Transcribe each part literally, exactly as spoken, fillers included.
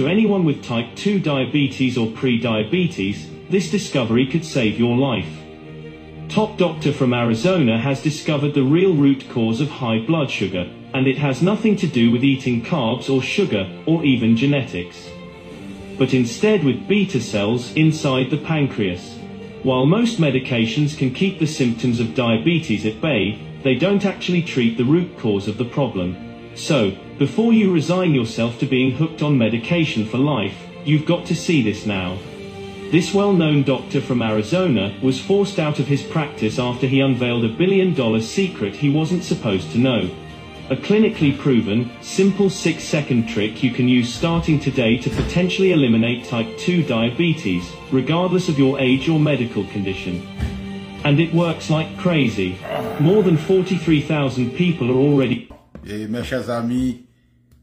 to anyone with type two diabetes or pre-diabetes, this discovery could save your life. Top doctor from Arizona has discovered the real root cause of high blood sugar, and it has nothing to do with eating carbs or sugar, or even genetics. But instead with beta cells inside the pancreas. While most medications can keep the symptoms of diabetes at bay, they don't actually treat the root cause of the problem. So, before you resign yourself to being hooked on medication for life, you've got to see this now. This well-known doctor from Arizona was forced out of his practice after he unveiled a billion-dollar secret he wasn't supposed to know. A clinically proven, simple six second trick you can use starting today to potentially eliminate type two diabetes, regardless of your age or medical condition. And it works like crazy. More than forty-three thousand people are already... Et mes chers amis,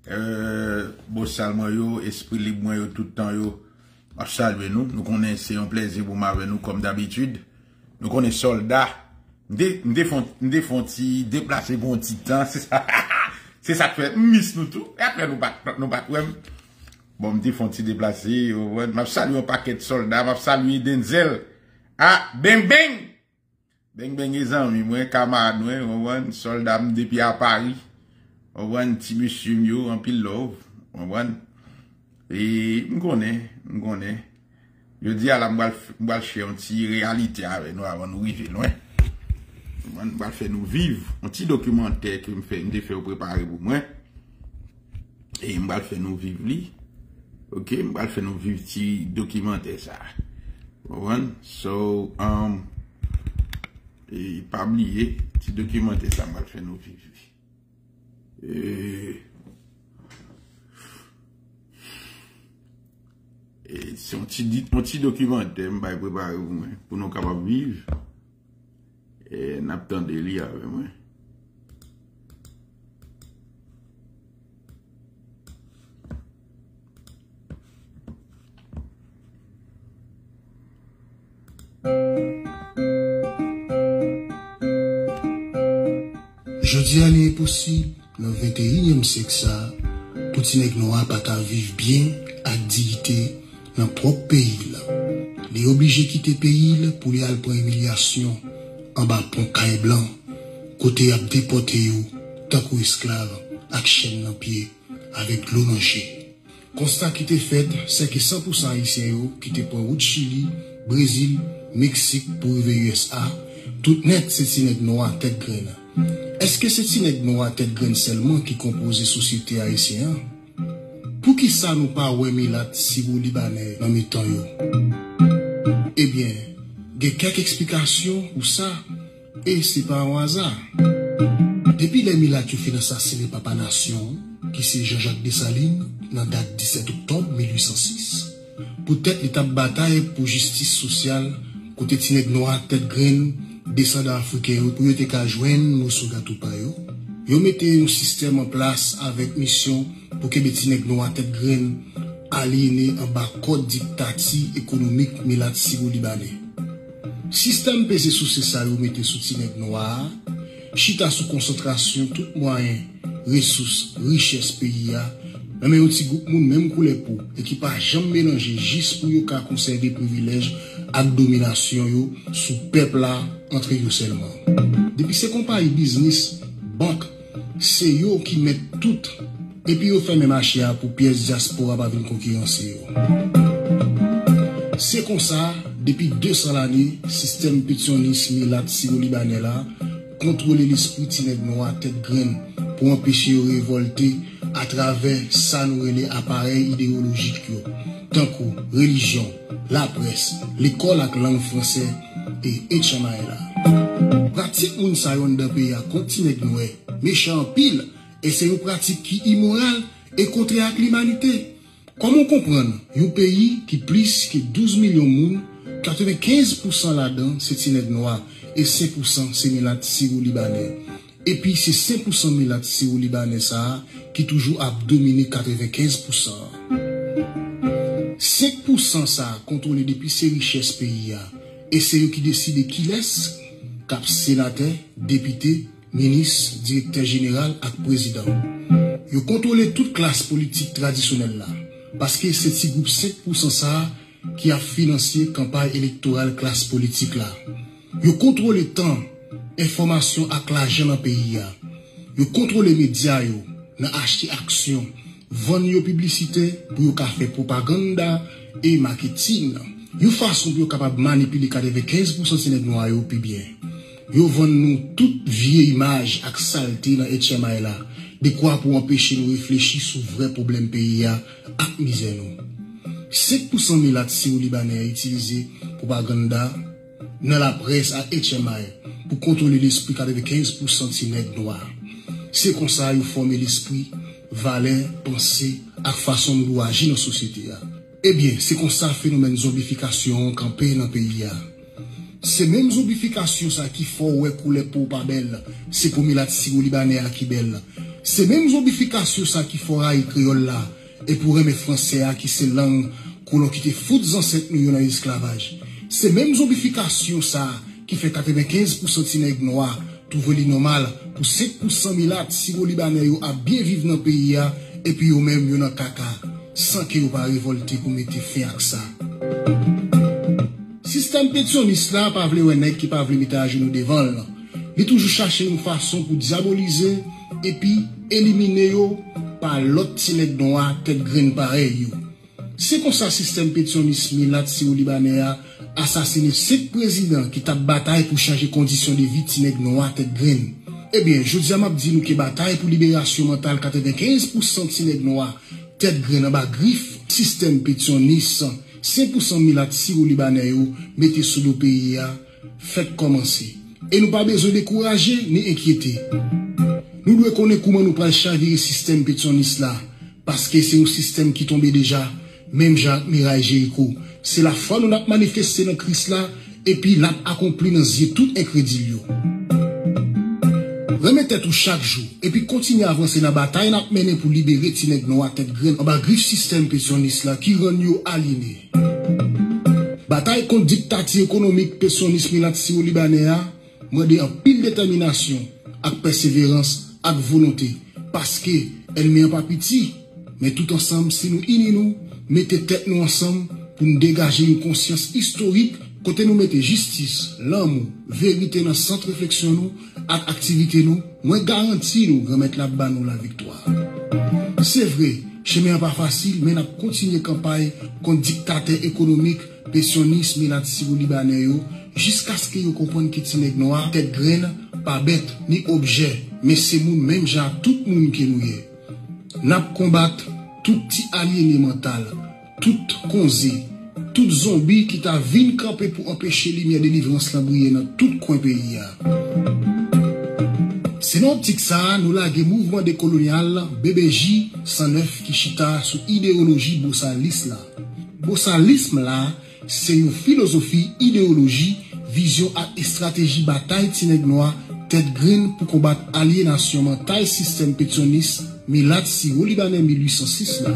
euh, bon salman yo, esprit libre yo, tout le temps yo, à saluer nous. Nous connaissons, un plaisir pour nous comme d'habitude. Nous connaissons soldats. Défonti, déplacer bon titan, c'est ça, c'est ça que fait, miss nous tout, et après nous battons, nous battons, bon, défonti, déplacer, m'a salué un paquet de soldats, m'a salué Denzel, ah, bang, bang, bang, bang, les amis, moi, camarade, moi, soldat, depuis à Paris, on petit monsieur, mio, en pile love, on et, m'gonnais, m'gonnais, je dis à la m'gonnais, faire une petite réalité avec nous avant nous arriver loin. On va faire nous vivre un petit documentaire que me fait me fait préparer pour moi et on va faire nous vivre li. OK, on va faire nous vivre petit documentaire ça. Bon, so um et pas oublier petit documentaire ça on va faire nous vivre. Et et c'est un petit un petit documentaire me va préparer pour moi pour nous capable vivre. Et n'a pas de lire avec moi. Je dis à l'impossible, dans le vingt et unième siècle, ça, pour que nous pas vivre bien, à dignité, dans notre propre pays. Les obligés de quitter le pays pour les aller pour humiliation. En bas pour caille blanc, côté à déporté ou, tant qu'au esclave, avec chaîne dans pied, avec l'eau manchée. Constat qui était fait, c'est que cent pour cent haïtiens qui étaient pour route Chili, Brésil, Mexique pour U S A, tout net c'est Sineg Noir tête graine. Est-ce que c'est Sineg Noir tête graine seulement qui compose la société haïtienne? Pour qui ça nous pas ouais milat si vous libanais dans mes temps yo? Eh bien, il y a quelques explications pour ça, et c'est pas un hasard. Depuis les mille ans, tu fais assassiner Papa Nation, qui c'est Jean-Jacques Dessalines, dans la date dix-sept octobre mille huit cent six. Peut-être l'étape bataille pour justice sociale, côté Tineg Noir, tête graine, descendant africain, pour y être joindre nos soldats tout par eux. Ils mettent un système en place avec mission pour que les Tineg Noir, tête graine, aliénés en bas code dictatie économique milatisibo-libanais. Système pesé sous ces salauds mettez sous Tineg Noir, chita sous concentration, tout moyen, ressources, richesse pays, mais un petit groupe moun même coulé pour, et qui pas jamais mélanger juste pour yon conserver privilèges à domination yo sous peuple là entre yo seulement. Depuis ces compagnies business, banque, c'est yo qui mettent tout, et puis yo fait même marché pour pièces diaspora pas venir concurrencer yo. C'est comme ça, depuis deux cents années, le système pétioniste milat-sino-libanais là, contrôle l'esprit Tineg Noir tête graine pour empêcher de révolter à travers ça nous les appareils idéologiques, tant que religion, la presse, l'école avec langue française et etchamaï là. Pratique moun sa yon d'un pays contre Tineg Noir, méchant pile, et c'est une pratique qui est immorale et contraire à l'humanité. Comment comprendre? Un pays qui plus que douze millions de monde, quatre-vingt-quinze pour cent là-dedans, c'est Tineg Noir, et cinq pour cent c'est Milat Syro-Libanais. Et puis c'est cinq pour cent Milat Syro-Libanais ça, qui toujours a dominé quatre-vingt-quinze pour cent. cinq pour cent ça, contrôlé depuis ces richesses pays, et c'est eux qui décident qui laisse, cap sénateur, député, ministre, directeur général et président. Ils contrôlent toute classe politique traditionnelle là. parce que c'est ce groupe cinq pour cent ça qui a financé campagne électorale classe politique là. Ils contrôlent le temps, information avec l'argent dans le pays. Ils contrôlent les médias, ils achètent actions, vendent les publicités pour faire propagande et marketing. Ils façon pour capable manipuler quatre-vingt-quinze pour cent des noirs au plus bien. Ils vendent nous toute vieille image avec saleté dans H M I là. De quoi pour empêcher nous de réfléchir sur le vrai problème pays à misère nous. cinq pour cent de la si Libanais utilisé pour propagande dans la presse à H M I pour contrôler l'esprit avec quinze pour cent de noirs. C'est comme ça qu'ils forment l'esprit, valeur, pensée, à façon de agir dans la société. Eh bien, c'est comme ça le phénomène de zombification campé dans le pays. C'est même zombification qui fait couler pour pas belle, c'est pour la si Libanais qui belle. C'est même zombification ça qui fera les créoles là. Et pour aimer français qui c'est langue qu'on quitte foutes ancêtres nous dans l'esclavage. C'est même zombification ça qui fait quatre-vingt-quinze pour cent des noirs trouver normal pour cinq pour cent milat si vous libanais à bien vivre dans le pays et puis eux même yo dans caca sans que vous pas révolter pour mettre fin à ça. Système pétionniste là pas vle nèg qui pas vle mettre à genoux devant. Il toujours chercher une façon pour diaboliser et puis éliminer yo par l'autre tinèg noir tête graine pareil. C'est comme ça système pétionniste milat si au libanais a assassiné sept présidents qui tapent bataille pour changer conditions de vie tinèg noir tête graine. Eh bien, je dis à m'a dit nous que bataille pour libération mentale quatre-vingt-quinze pour cent tinèg noir tête graine en bas griffe système pétionniste cinq pour cent milat si au libanais mettez sous le pays a faites commencer et nous pas besoin décourager ni inquiéter. Nous devons connaître comment nous prenons chavirer le système pétionniste là. Parce que c'est un système qui tombait déjà. Même Jacques Mirail Jéricho. C'est la foi nous avons manifesté dans Christ là. Et puis l'a accompli dans yeux tout incrédule. Remettez tout chaque jour. Et puis continuez à avancer dans la bataille. Nous avons mené pour libérer Tineg Noir tête graine. En bas griffe système pétionniste là qui rend nous alignés. Bataille contre dictature économique pétionniste milatio libanais. Moi de en pile détermination. Avec persévérance. Avec volonté, parce que elle n'est pas petit, mais tout ensemble, si nous unis nous, mettez tête nous ensemble pour nous dégager une conscience historique, côté nous mettez justice, l'amour, vérité dans centre réflexion nous, avec activité nous, moins garantie nous remettre la bas nous la victoire. C'est vrai, chemin pas facile, mais nous continuons campagne contre dictateur économique, pensionniste, milatio libanais jusqu'à ce que vous compreniez que Tineg Noir, tête graine, pas bête ni objet. Mais c'est nous même gens, tout le monde qui nous est. Nous combattons tout petit allié mental, tout conseil, tout zombie qui t'a vint camper pour empêcher les lumières de délivrance briller dans tout coin pays. C'est dans l'optique ça, nous laguons le mouvement décolonial B B J cent neuf qui chita sous idéologie bossalisme. Bossalisme là, c'est une philosophie, idéologie, vision et stratégie bataille Tineg Noir tête green pour combattre aliénation mentale système pétionniste Milat si au Libanais mille huit cent six là.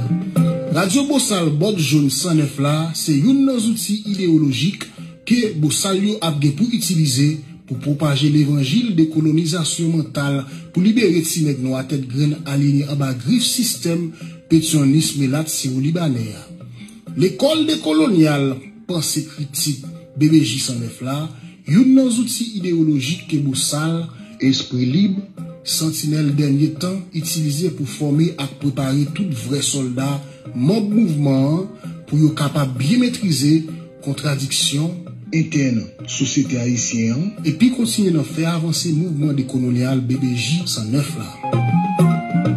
Radio Bossal Bot Jaune cent neuf là, c'est une des outils idéologiques que Bossal yo a pour utiliser pour propager l'évangile de colonisation mentale pour libérer Tineg Noir tête green aliénée en bas griffe système pétionniste Milat si au Libanais. L'école décoloniale pensée critique B B J cent neuf là. Yon nos outils idéologiques que Boussal, esprit libre, sentinelle dernier temps, utilisé pour former et préparer tout vrai soldat, mon mouvement, pour yon capable bien maîtriser contradiction interne, société haïtienne, et puis continuer à faire avancer mouvement décolonial B B J cent neuf là.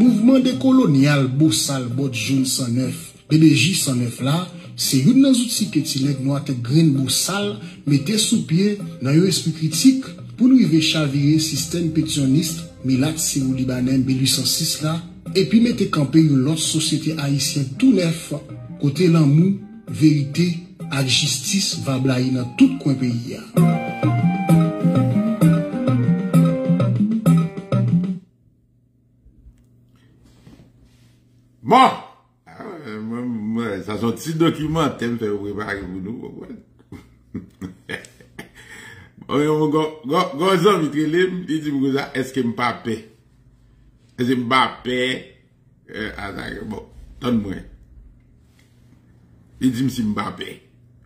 Mouvement décolonial Boussal Bot Jaune cent neuf, B B J cent neuf là, c'est une des outils que Tineg Noir tête graine Boussal mettait sous pied dans un esprit critique pour nous y chavirer système pétionniste Milat si ou Libanais mille huit cent six là et puis mettait camper une autre société haïtienne tout neuf côté l'amour, vérité et justice va blayer dans tout coin pays. Bon ça sont petits documents thème fait préparer pour nous. On go go zo vitrelim, il dit me ça est-ce que me pas paix. Est-ce que me pas paix euh bon. Donne-moi. Il dit, si m'ba paix.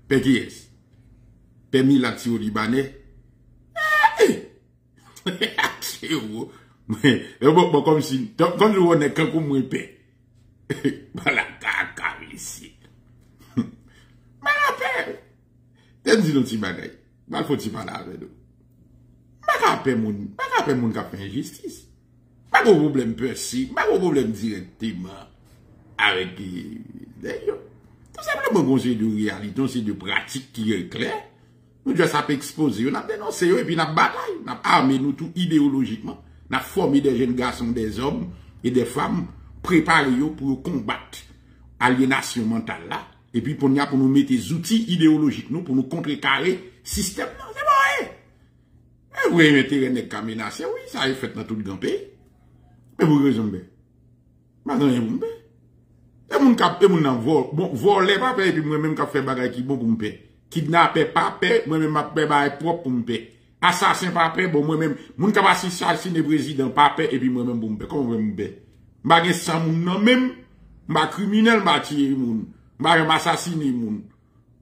Paix qui est? Paix milati au Libanais? C'est où? Mais, bon, comme si, quand je vois un écran comme moi, paix. Voilà, caca, ici. Mais la paix. T'as dit nos petits bagailles. Mal faut-il parler avec nous. Pas qu'à paix, mon, pas qu'à paix, mon, qu'à faire injustice. Pas de problème, persi. Pas de problème directement avec qui. D'ailleurs, tout simplement, c'est de réalité, c'est de pratique qui est claire. Nous devons s'exposer, nous avons dénoncé, et puis nous avons bataille, nous avons armé nous tout idéologiquement. Nous avons formé des jeunes garçons, des hommes et des femmes, préparés pour combattre l'aliénation mentale là, et puis pour nous mettre des outils idéologiques pour nous contrecarrer le système. C'est vrai. Et vous avez un terrain de camination, oui, ça est fait dans tout le pays. Mais vous raisonnez. Maintenant, vous avez et mon cap, et mon envol, bon, voler pas payer, puis moi-même qui fait bagay qui bon pour me payer. Kidnapper pas payer, moi-même m'a payer bagay propre pour me payer. Assassin pas payer, bon, moi-même, mon cap assassiner président pas payer, et puis moi-même pour me payer. Comment vous me payer? M'a gagné cent moun non même, m'a criminel, m'a tué moun, m'a assassiné moun.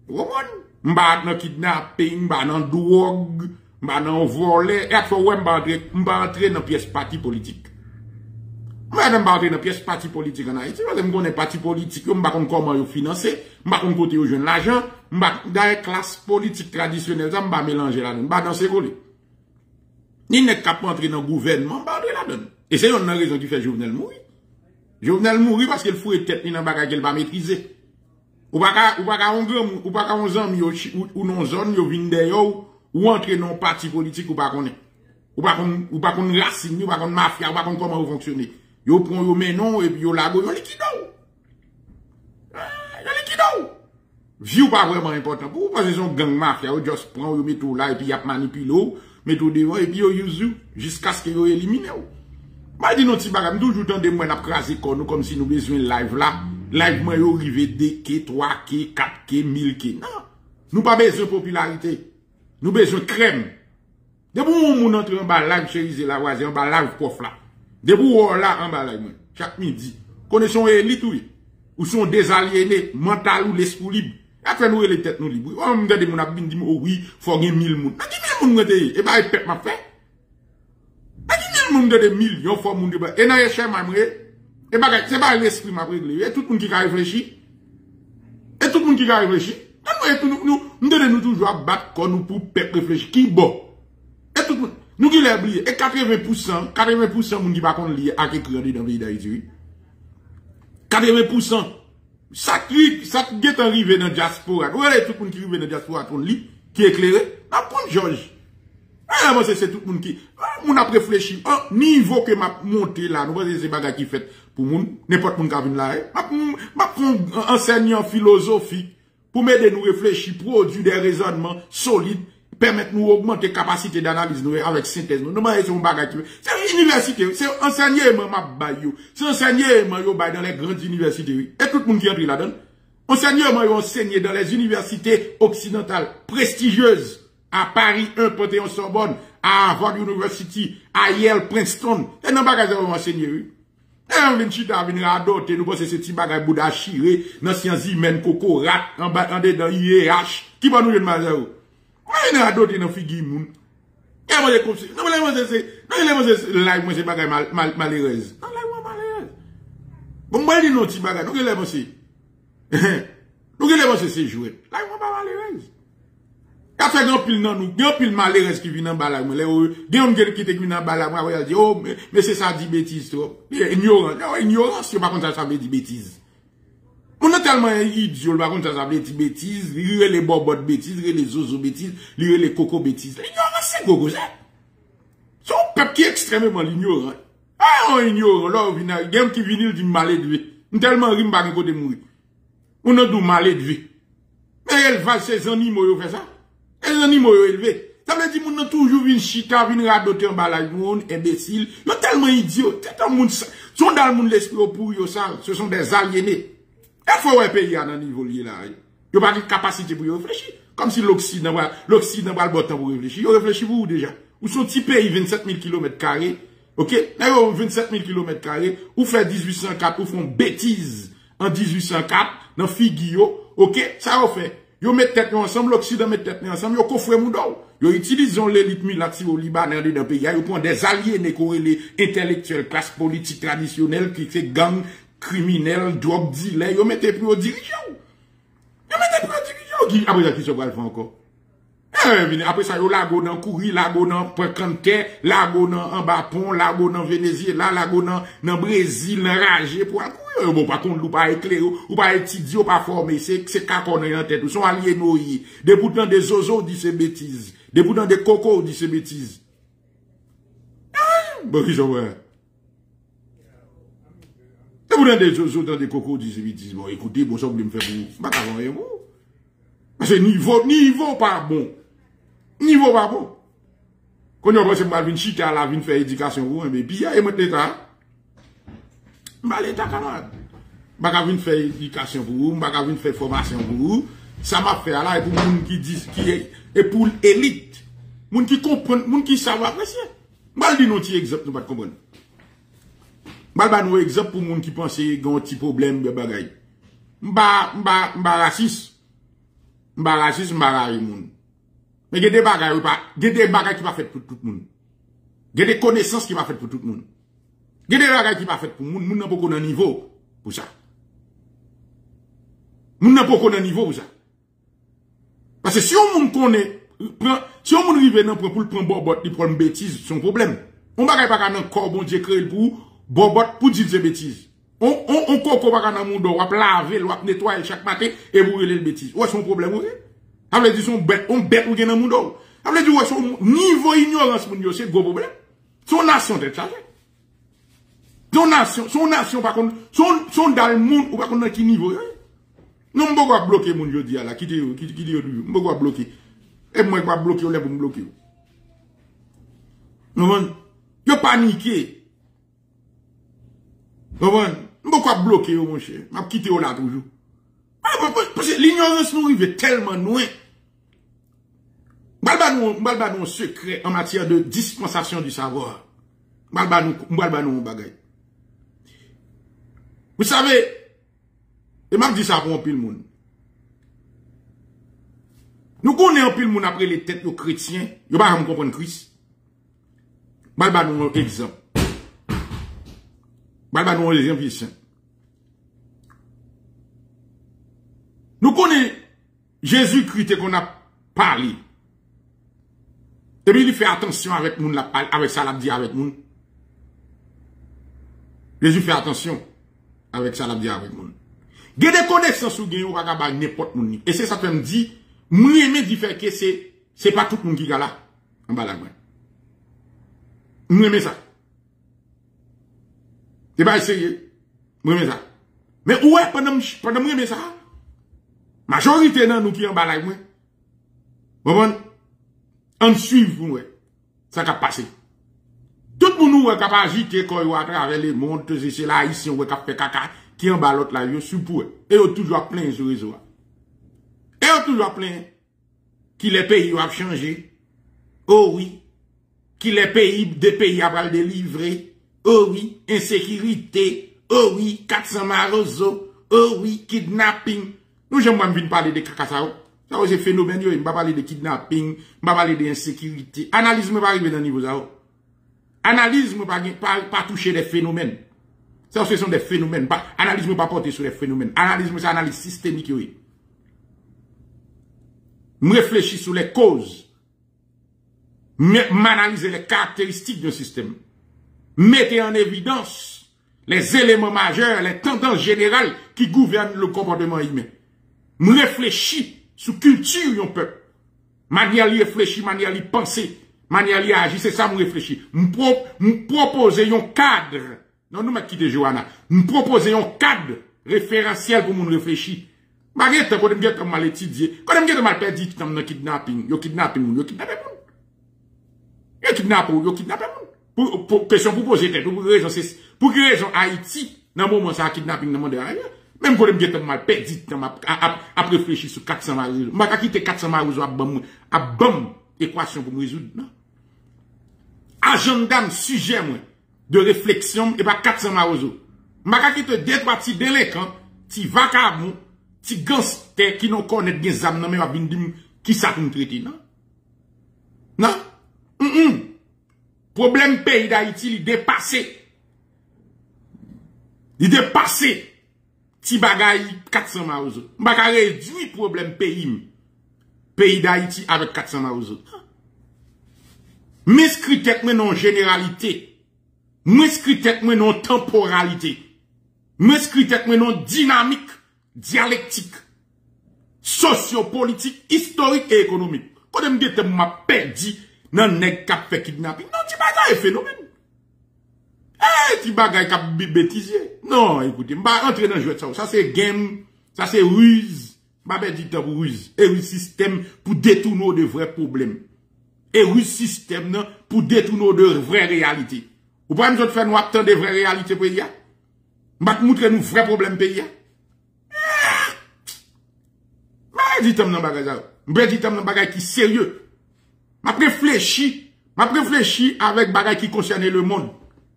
Vous comprenez? M'a dans kidnapping, m'a dans drogue, m'a dans voler, et faut ouais m'a entrer, m'a entrer dans pièce parti politique. Madame Barré dans pièce parti politique en Haïti, parce que je connais parti politique, je ne sais pas comment ils financent, je ne sais pas comment ils jouent l'argent, je ne sais pas dans la classe politique traditionnelle, je ne sais pas mélanger la donne, je ne sais pas dans ces collègues. Ils ne sont pas entrés dans le gouvernement, je ne sais pas la donne. Et c'est une raison qui fait Jovenel mourir. Jovenel mourir parce qu'il faut être tête dans le bagage qu'il va maîtriser. Ou pas onze ans, ou non zone, ou vin d'ailleurs, ou entrer dans un parti politique, ou pas qu'on est. Ou pas qu'on racine, ou pas qu'on mafia, ou pas qu'on comment fonctionner. Yo prend yo menon et puis yo lago yo liquido. Yo liquido. Vieux pas vraiment important pour vous parce que son gang mafia yo juste prend yo met tout là et puis y a manipulé, met tout devant et puis yo use jusqu'à ce que yo éliminé. Moi dis non ti bagam toujours tande moi n'a craser corps nous comme si nous besoin live là. Live moi yo rivé deux K, trois K, quatre K, mille K. Non, nous pas besoin popularité. Nous besoin crème. De bon moun entre en bas live chérisé la voisine en bas live prof là. Debout là en bas là, chaque midi. Connaissons élite ou sont désaliénés, mental ou l'esprit libre. Après nous, les têtes nous libres. On me dit, mon abîme dit, oh oui, faut gagner mille moun. A qui mille moun de et bah, il pète ma fait. A qui mille moun de millions, faut moun de bah. Et non, il cher m'amre. Et bah, c'est pas l'esprit m'a réglé. Et tout le monde qui a réfléchi. Et tout le monde qui a réfléchi. Nous, nous, nous, nous, toujours à battre quand nous pour pète réfléchir. Qui bon? Et tout le monde. Nous qui l'avons oublié, et quatre-vingts pour cent, quatre-vingts pour cent moun qui va qu'on lié à quelqu'un dans le pays d'Haïti. quatre-vingts pour cent, ça qui, ça qui est arrivé dans la diaspora. Vous voyez tout le monde qui est arrivé dans la diaspora, qui est éclairé, n'a pas de Georges. Alors, c'est tout le monde qui, on a réfléchi, un niveau que m'a monté là, nous voyons ces bagages qui fait pour moun, n'importe qui vient là, m'a un enseignant philosophique, pour m'aider nous réfléchir, produire des raisonnements solides, permettre nous augmenter capacité d'analyse nous avec synthèse nous demandons si on bagarre c'est université c'est enseignement m'a baillou c'est enseignement yo bail dans les grandes universités et tout le monde qui entre là-dedans enseignement yo enseigné dans les universités occidentales prestigieuses à Paris un Panthéon Sorbonne à Harvard University à Yale Princeton et non bagarre on enseigné oui et on vient chita venir adopter nous penser ces petits bagarre bouda chiré dans sciences humaines coco rat en bas en dedans I E H qui va nous jeune on a adopté nos figues moun. Et moi c'est comme ça. Non mais moi c'est non moi c'est live moi c'est bagay mal mal malheureuse. Non live moi malheureuse. Bon moi dit non ti bagay. Donc live moi c'est. Donc live moi c'est jouer. Live moi pas malheureuse. Qu'a fait grand pile nan nous, grand pile malheureuse qui vient en bas là moi. Gè on qui te vient en bas là moi, il dit oh mais c'est ça dit bêtise trop. Ignorant. Non ignorance, c'est pas comme ça ça veut dire bêtise. On a tellement idiot, par contre, ça s'appelle des bêtises, lire les bobotes bêtises, lire les zozo bêtises, lire les coco bêtises. L'ignorance, c'est coco, ça. C'est un peuple qui est extrêmement ignorant. Ah, on ignore, là, on vient, il y a un qui vient, il dit mal élevé. On tellement rime, par contre, de mourir. On a du mal élevé. Mais elle va, ses animaux, faire ça. Les animaux, élevés. Ça veut dire, on a toujours une chita, une radoter en balade, on est imbécile. On est tellement idiot. Sont dans le monde l'esprit au pourri, ce sont des aliénés. Il faut un pays à un niveau là. Il n'y a pas de capacité pour réfléchir. Comme si l'Occident va le bon temps pour réfléchir. Il réfléchit pour vous déjà. Ou son petit pays, vingt-sept mille kilomètres carrés. Ok? Là, vingt-sept mille kilomètres carrés. Ou fait dix-huit cent quatre, ou font bêtises. en mil huit cent quatre, dans Figuio, ok, ça on fait. Yo met tête ensemble, l'Occident met tête ensemble, yo coffre moudou. Yo utilisons l'élite milatio au Libanais dans le pays, yo prend des alliés les intellectuels, classe politique traditionnelle qui fait gang, criminel, drogue dealer, yo mettez plus au dirigeant. Yo mettez plus au dirigeant. Après ça, qui se va le faire encore? Après ça, yo lago dans Kouri, lago dans Pekante, lago dans Ambapon, lago dans Venezuela, lago dans Brésil, dans Rage, pour courir. Bon, par contre, ou pas éclairé, ou pas étudié, ou pas formé, c'est qu'à qu'on est en tête, ou sont alliés noyés. Des boutons de zozo dit ces bêtises. Des boutons de coco dit ces bêtises. Bon, qui j'en vois? Des boutons de zozo dans des coco dit ces bêtises. Bon, écoutez, bon, ça, vous voulez me faire pour bah, avant, et vous? Parce que niveau, niveau pas bon. Niveau pas bon. Quand on pense que je vais chiter à la vie, faire éducation, mais puis il y a l'État. L'État, camarade. Je vais faire éducation pour vous, je vais faire formation pour vous. Ça m'a fait là, et pour les gens qui disent, et pour l'élite. Les gens qui comprennent, les gens qui savent apprécier. Je vais vous donner un exemple, nous ne comprenons pas. Je vais vous donner un exemple pour les gens qui pensent qu'ils ont un petit problème de bagaille. Je suis raciste. Je suis raciste, je suis raciste. Mais il y a des bagages qui va faire pour tout le monde. Il y a des connaissances qui va faire pour tout le monde. Il y a des bagages qui va faire pour tout le monde. Nous n'avons pas de niveau pour ça. Nous n'avons pas de niveau pour ça. Parce que si on connaît, si on arrive dans pour le prendre bobot, il prend une bêtise, c'est un problème. On ne va pas dans le corps, bon Dieu crée pour bobot, pour dire des bêtises. On ne va pas dans le monde, on va laver, on va nettoyer chaque matin et vous relève les bêtises. Où est son problème? On veut dire son bête, on bête ou bien dans le monde. On veut dire son niveau ignorance, c'est un gros problème. Son nation est chargée. Son nation, son nation, par contre, son dans le monde, ou par contre, dans quel niveau. Non, on va bloquer mon Dieu, là, qui dit, qui dit, on va bloquer. Et moi, je vais bloquer, on va bloquer. Non, je panique. Non, on va bloquer, mon cher. Je vais quitter là toujours. Parce que l'ignorance nous arrive tellement loin. Nous avons un secret en matière de dispensation du savoir. Nous avons un bagage. Vous savez, et je dis ça pour un pile monde. Nous connaissons un pile monde après les têtes de chrétiens. Nous ne pouvons pas comprendre Christ. Nous avons un exemple. Nous avons un exemple. Nous connaissons Jésus-Christ qu'on a parlé. Et puis il fait attention avec nous, avec ça, l'abdi avec nous. Jésus fait attention avec ça, l'abdi avec nous. Il y a des connaissances où il n'y a pas n'importe qui. Et c'est ça que je me dis, moi je dis que c'est c'est pas tout le monde qui est là. En bas là. Moi je ça. C'est pas sérieux. Moi je ça. Mais où est-ce que pendant que je ça? Majorité nan nous qui en bas là, bon, on suit vous, ça va passer. Tout le monde est capable d'agiter quand à travers les mondes, c'est là, ici, on va faire caca, qui en bas l'autre là, yo sous pour eux. Et on toujours plein sur réseau. Et on toujours plein qui les pays ont changé. Oh oui. Qui les pays, des pays à délivrer. Oh oui. Insécurité. Oh oui. quatre cents marozo. Oh oui. Kidnapping. Nous, j'aime pas venir parler de cacasao. Ça, c'est phénomène, je ne vais pas parler de kidnapping, je ne vais pas parler d'insécurité. Analyse, je ne vais pas arriver dans le niveau ça. Analyse, je ne vais pas toucher les phénomènes. Ça, ce sont des phénomènes. Analyse, je ne vais pas porter sur les phénomènes. Analyse, c'est analyse systémique, oui. Je réfléchis sur les causes. Je m'analyse les caractéristiques d'un système. Mettez en évidence les éléments majeurs, les tendances générales qui gouvernent le comportement humain. Nous réfléchis sur culture yon peuple. Manière li réfléchir, manière li penser, manière li agir, c'est ça nous réfléchis. Nous pro, proposer un cadre. Non, nous m'a quitté Johanna. Nous proposer un cadre référentiel pour nous réfléchir. Malgré tout, quand on get mal étudié, quand on get mal perdu dans le kidnapping, yo kidnapping, yo kidnapping. Yo kidnapping, yo kidnapping. Pour pour question pour poser tête, pour raison c'est pour quelle raison Haïti dans moment ça kidnapping dans monde ailleurs. Même quand je suis mal perdu, je vais réfléchir sur quatre cents marouzes. Je vais quitter quatre cents marouzes à bam équation pour me résoudre. Agenda, sujet de réflexion, et pas quatre cents marouzes. Je vais quitter deux trois petits délinquants ti vagabond, ti gangster qui nous connaît des âmes non mais va venir dire qui ça nous traiter non? Non? Mm -mm. Problème pays d'Haïti il dépassé. Il dépassé. Ti bagaille quatre cents maouzo. On va réduire problème pays pays d'Haïti avec quatre cents maouzo. Mais ce tête moi non généralité. Moi ce tête moi non temporalité. Moi ce tête moi non dynamique, dialectique, sociopolitique, historique et économique. Quand je me dis que je m'a perdu dans nèg k'ap fait kidnapping. Non, ti bagay phénomène. Eh, ti bagay k'ap bêtisier. Non, écoutez, je vais entrer dans le jeu de ça. Ça c'est game, ça c'est ruse. Je vais perdre du temps pour ruse. Et le système pour détourner de vrais problèmes. Et le système nan, pour détourner de vraies réalités. Ou pas nous faire nous attendre de vraies réalités pays là? M'a montrer nous vrais problèmes pays là? M'a dit tam nan bagay ça. M'a dit tam nan bagay qui sérieux. M'a réfléchi, m'a réfléchi avec bagay qui concernait le monde.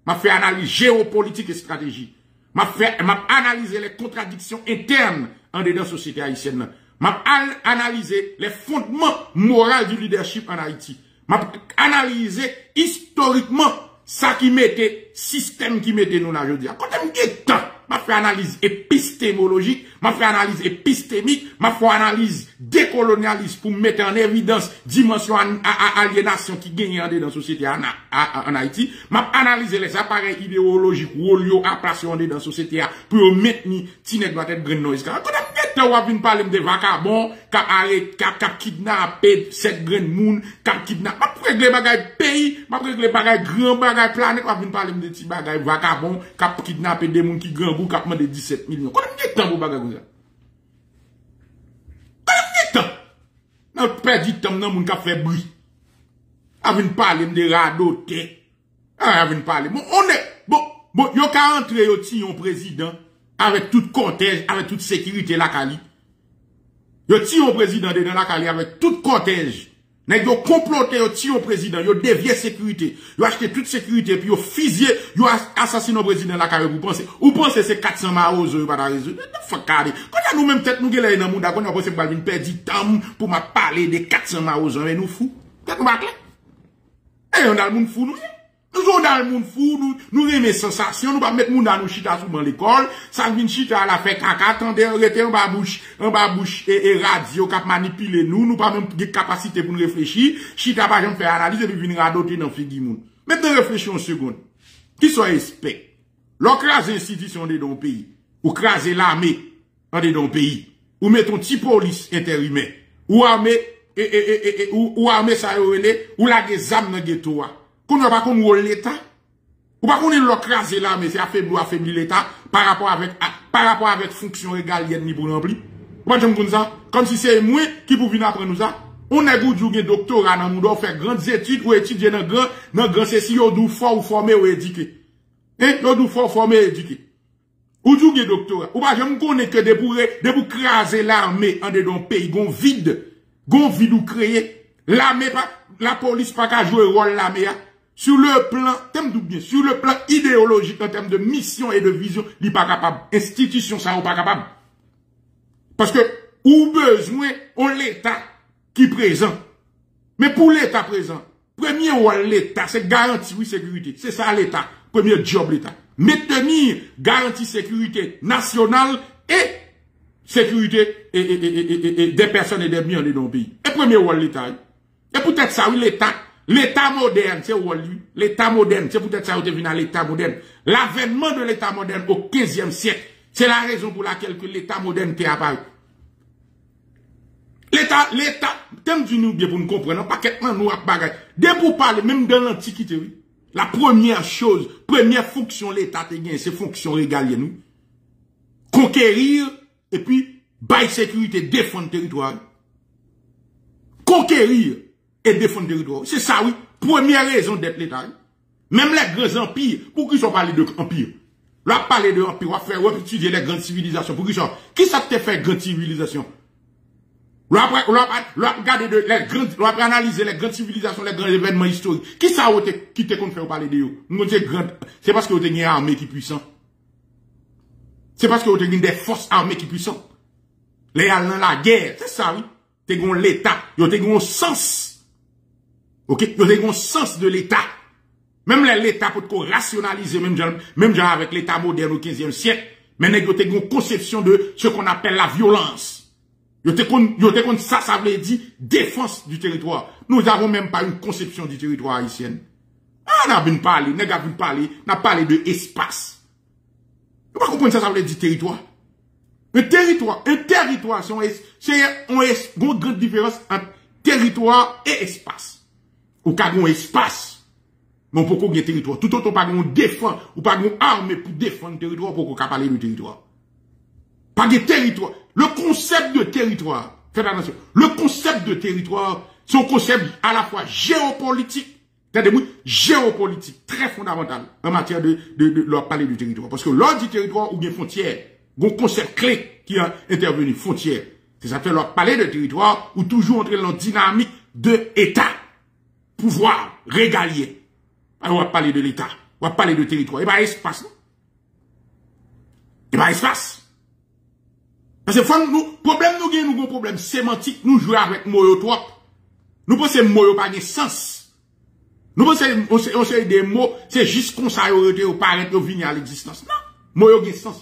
M'a fait analyse géopolitique et stratégie. M'a fait m'a analyser les contradictions internes en dedans société haïtienne nan. M'a analysé les fondements moraux du leadership en Haïti. M'a analysé historiquement ça qui mettait, système qui mettait nous là aujourd'hui. Quand on dit temps, m'a fait analyse épistémologique, m'a fait analyse épistémique, m'a fait analyse décolonialiste pour mettre en évidence dimension aliénation qui gagne dans la société en Haïti. M'a analysé les appareils idéologiques reliés à place dans la société pour maintenir Tinek doit être green noise. Ou a vin parler de vagabond, k'ap arrêté, k'ap kidnappé sept grain moun, k'ap kidnappé. M'a régler bagay pays, m'a régler bagay grand bagay planète, ou a vin parler de ti bagay vagabond, k'ap kidnappé des moun qui grand bout, k'ap mandé dix-sept millions. Quand on dit temps pour bagay comme ça. Quand on dit temps. Nan perdi temps nan moun k'ap fait bruit. A vin parler de radoté. A vin parler. Bon, on est bon, bon, yo ka entre yo ti yon président. Avec tout cortège, avec toute sécurité, la Cali. Yo ti au président de la Cali avec tout cortège. Nèg yo comploté, yo ti au président, yo dévié sécurité. Yo acheté toute sécurité, puis yo fusillé, yo assassiné au président de la Cali. Vous pensez, vous pensez c'est quatre cents maos, yo pas la résoudre. Quand on a nous-mêmes tête, nous guélé dans le monde, on a pensé qu'on va perdre du temps pour m'a parler des quatre cents maos, mais nous fous. Peut-être m'a clair. Eh, on a le monde fou, nous. Nous sommes dans le monde fou, nous avons des sensations, nous ne mettons pas le monde dans nos chita sous l'école, ça vient chita à la fait caca, attendez, on est en bas bouche, en bas bouche et radio, cap manipuler nous, nous pas même de capacité pour nous réfléchir, chita pas jamais faire analyse et puis venir radoter dans le figure monde. Maintenant réfléchissons une seconde. Qui soit respect? L'ocrase institution de nos pays, ou crase l'armée de nos pays, ou mettons petit police intérimaire, ou armée, et, et, et, ou armée ça ou la des âmes dans le ghetto. Qu'on ne va pas qu'on l'État. Ou pas qu'on est l'ocrasé là, mais c'est affaibli ou affaibli l'État par rapport avec, par rapport avec fonction régalienne ni pour remplir. Ou pas j'aime comme ça? Comme si c'est moi qui pour venir apprendre nous ça. On a goût de doctorat dans nous, on fait grandes études ou étudier dans grand, dans grand, c'est si on doit fort ou former ou éduquer. Hein? On doit fort former ou éduquer. Ou du doctorat. Ou pas j'aime qu'on est que de pour, de pour craser l'armée en dedans pays, gon vide, gon vide ou créer. L'armée pas, la police pas qu'à jouer rôle l'armée. Sur le plan, thème bien, sur le plan idéologique, en termes de mission et de vision, il n'est pas capable. Institution, ça n'est pas capable. Parce que, ou besoin, on l'État qui est présent. Mais pour l'État présent, premier rôle l'État, c'est garantir oui, sécurité. C'est ça l'État. Premier job l'État. Maintenir, garantir sécurité nationale et sécurité et, et, et, et, et, des personnes et des biens dans le pays. Et premier rôle l'État. Et peut-être ça, oui, l'État. L'État moderne, c'est où lui? L'État moderne, c'est peut-être ça où devenu l'État moderne. L'avènement de l'État moderne au quinzième siècle, c'est la raison pour laquelle que l'État moderne est apparu. L'État, l'État, t'aimes du nous bien pour nous comprendre, pas qu'un nous a bagay. Dès pour parler, même dans l'Antiquité, oui. La première chose, première fonction l'État te gagne, c'est fonction régalienne, nous. Conquérir, et puis, bail sécurité, défendre territoire. Conquérir. Et défendre le territoire. C'est ça, oui. Première raison d'être l'État. Même les grands empires, pour qu'ils soient parlé de empire. Là, parler de empire, on va faire étudier les grandes civilisations. Pour qu'ils soient. Qui ça te fait grande civilisation? Là, regarder les grandes, on va analyser les grandes civilisations, les grands événements historiques. Qui ça qui te qu'on fait parler de eux? C'est parce que vous avez une armée qui est puissante. C'est parce que vous avez des forces armées qui puissantes. Les allant la guerre, c'est ça, oui. Vous avez l'État, vous avez un sens. Ok? Vous avez un sens de l'État. Même l'État pour rationaliser, même genre, même genre avec l'État moderne au quinzième siècle, mais vous avez une conception de ce qu'on appelle la violence. Vous avez une, ça, ça veut dire défense du territoire. Nous n'avons même pas une conception du territoire haïtien. Ah, on a bien parlé, on a bien parlé, on a parlé de espace. Vous ne comprenez ça, ça veut dire territoire. Un territoire, un territoire, c'est une grande différence entre territoire et espace. Ou quand on espace, mais pourquoi on a un territoire? Tout autant, on défend, ou pas une armée pour défendre le territoire, pour qu'on parle de territoire. Pas de territoire. Le concept de territoire, faites attention, le concept de territoire, c'est un concept à la fois géopolitique, c'est-à-dire géopolitique, très fondamental en matière de, de, de leur parler du territoire. Parce que l'ordre du territoire ou bien frontière, un concept clé qui a intervenu, frontière. C'est ça fait leur parler de territoire ou toujours entrer dans la dynamique de État, pouvoir, régalier. Alors, on va parler de l'État, on va parler de territoire. Et bien, espace, non? Et bien, espace. Parce que, le problème, nous avons nous, un problème sémantique, nous jouons avec moyotrope. Nous pensons que moyo pas de sens. Nous pensons que des mots, c'est juste qu'on s'arrête au paraître, au venir à l'existence. Non, moyo a un sens.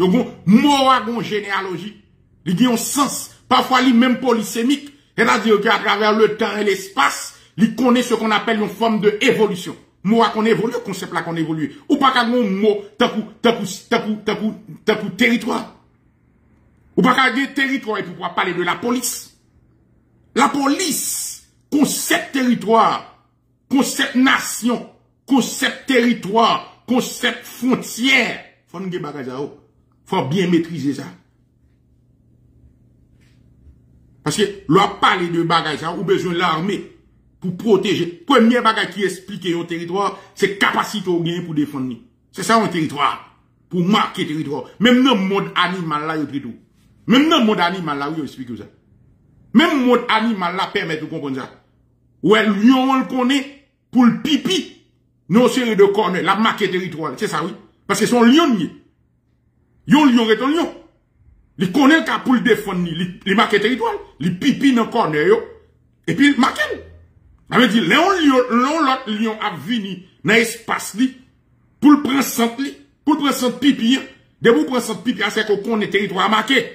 Il y a un mot à une généalogie. Il y a un sens. Parfois, il est même polysémique. C'est-à-dire qu'à travers le temps et l'espace, il connaît ce qu'on appelle une forme de évolution. Mot à qu'on évolue, concept là qu'on évolue. Ou pas qu'à un mot, t'as pour, t'as pour, t'as pour, t'as pour, t'as pour territoire. Ou pas qu'à un territoire et pour pouvoir parler de la police. La police, concept territoire, concept nation, concept territoire, concept frontière. Faut nous débarrasser de ça. Faut bien maîtriser ça. Parce que, leur parler de bagages, ça, ou besoin de l'armée pour protéger. Premier bagage qui explique un territoire, c'est capacité au gain pour défendre. C'est ça un territoire. Pour marquer territoire. Même dans le monde animal là, il y a tout. Même dans le monde animal là, il explique ça. Même le monde animal là permet de comprendre ça. Ou elle, lion, on le connaît, pour le pipi, non, série de cornes, la marquer territoire. C'est ça, oui. Parce que son lionnier. Yon lion est un lion. Il connaît qu'à pour le défendre, il marque le territoire, il pipi dans le corner, et puis il marque. Ça veut dire, l'autre lion a venu dans l'espace, pour le prendre sans pour le prendre sans pipi, de vous prendre sans pipi, c'est qu'on connaît le territoire marqué.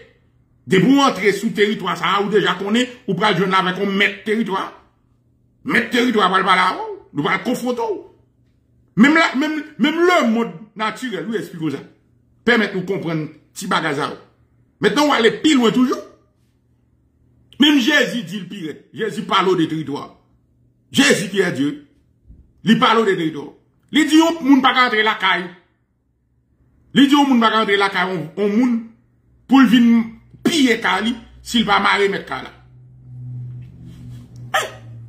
De vous entrer sous le territoire, ça ou déjà connaît, ou pas jeune avec un mettre territoire. Mettre territoire, pas le là, nous pas le confronter. Même le monde naturel, lui explique ça. Permettre nous comprendre petit bagazao. Maintenant, on va aller plus loin toujours. Même Jésus dit le pire. Jésus parle des territoires. Jésus qui est Dieu, il parle des territoires. Il dit, on ne peut pas rentrer la caille. Il dit, on ne peut pas rentrer la caille. On ne peut pour venir piller caille s'il va marrer mettre caille.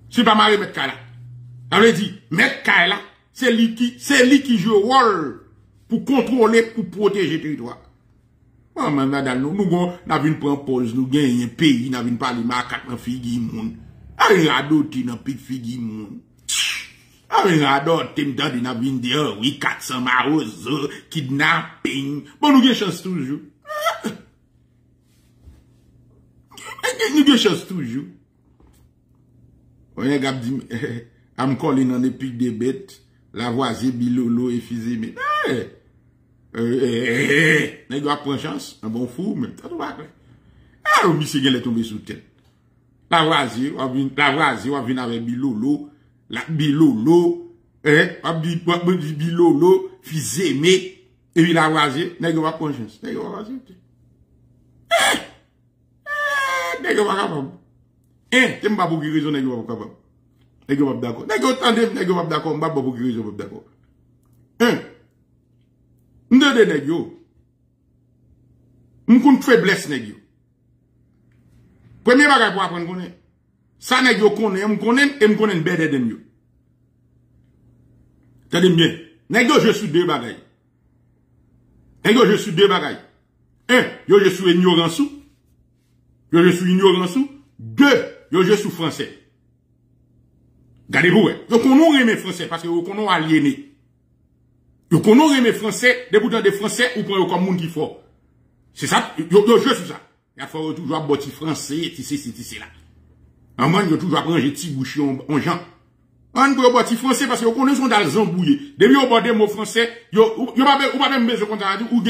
S'il va marrer mettre caille. Ça veut dire, mettre caille, c'est lui qui joue le rôle. Pour contrôler, pour protéger le territoire. Oh, madame, nous, nous, avons une pause, nous, gagnons un pays, nous, avons parlé, macaque, nous, figu, moun. Avons radoté, nous, pique, figu, moun. Avons radoté, nous, nous, avons dit, oui, quatre cents maroses, kidnapping. Bon, nous, gagnons chance toujours. Nous, gagnons chance toujours. On est capable de dire, I'm calling on the pique des bêtes. La voisine bilolo et fizé, mais, eh, eh, eh, eh, prendre chance, un bon fou, mais, ça doit être. Ah, le monsieur, il est tombé sous tête. La voisine, la voisine, on vient avec bilolo, la bilolo, eh, on dit bilolo, fizé, mais, et puis la voisine, il va prendre chance, il va prendre chance. Eh, eh, il va capable. Eh, t'aimes pas pour qui raison, il va capable. N'est-ce pas d'accord? N'est-ce pas d'accord? N'est-ce pas d'accord? M'a pas beaucoup de raison, pas d'accord. Un. Deux, n'est-ce pas? M'en compte faiblesse, n'est-ce pas? Premier bagage pour apprendre qu'on est. Ça, n'est-ce pas qu'on est, on connaît, et on connaît better than you. T'as dit bien. N'est-ce pas, je suis deux bagages. N'est-ce pas, je suis deux bagages. Un, yo, je suis ignorant sous. Yo, je suis ignorant sous. Deux, yo, je suis français. Gardez-vous, ouais. Donc, on nous remet français parce que, on nous aliéné. Vous connaissez les Français, des boutons des Français, ou prenez comme monde qui fort. C'est ça, vous avez joué sur ça. Il faut toujours avoir des Français, tu sais, tu sais, là. En man, vous toujours prendre des petits bouchons en gens. On peut avoir des Français parce que vous connaissez son dans zambouillé. Depuis vous avez des mots français, vous n'avez pas même besoin de dire, ou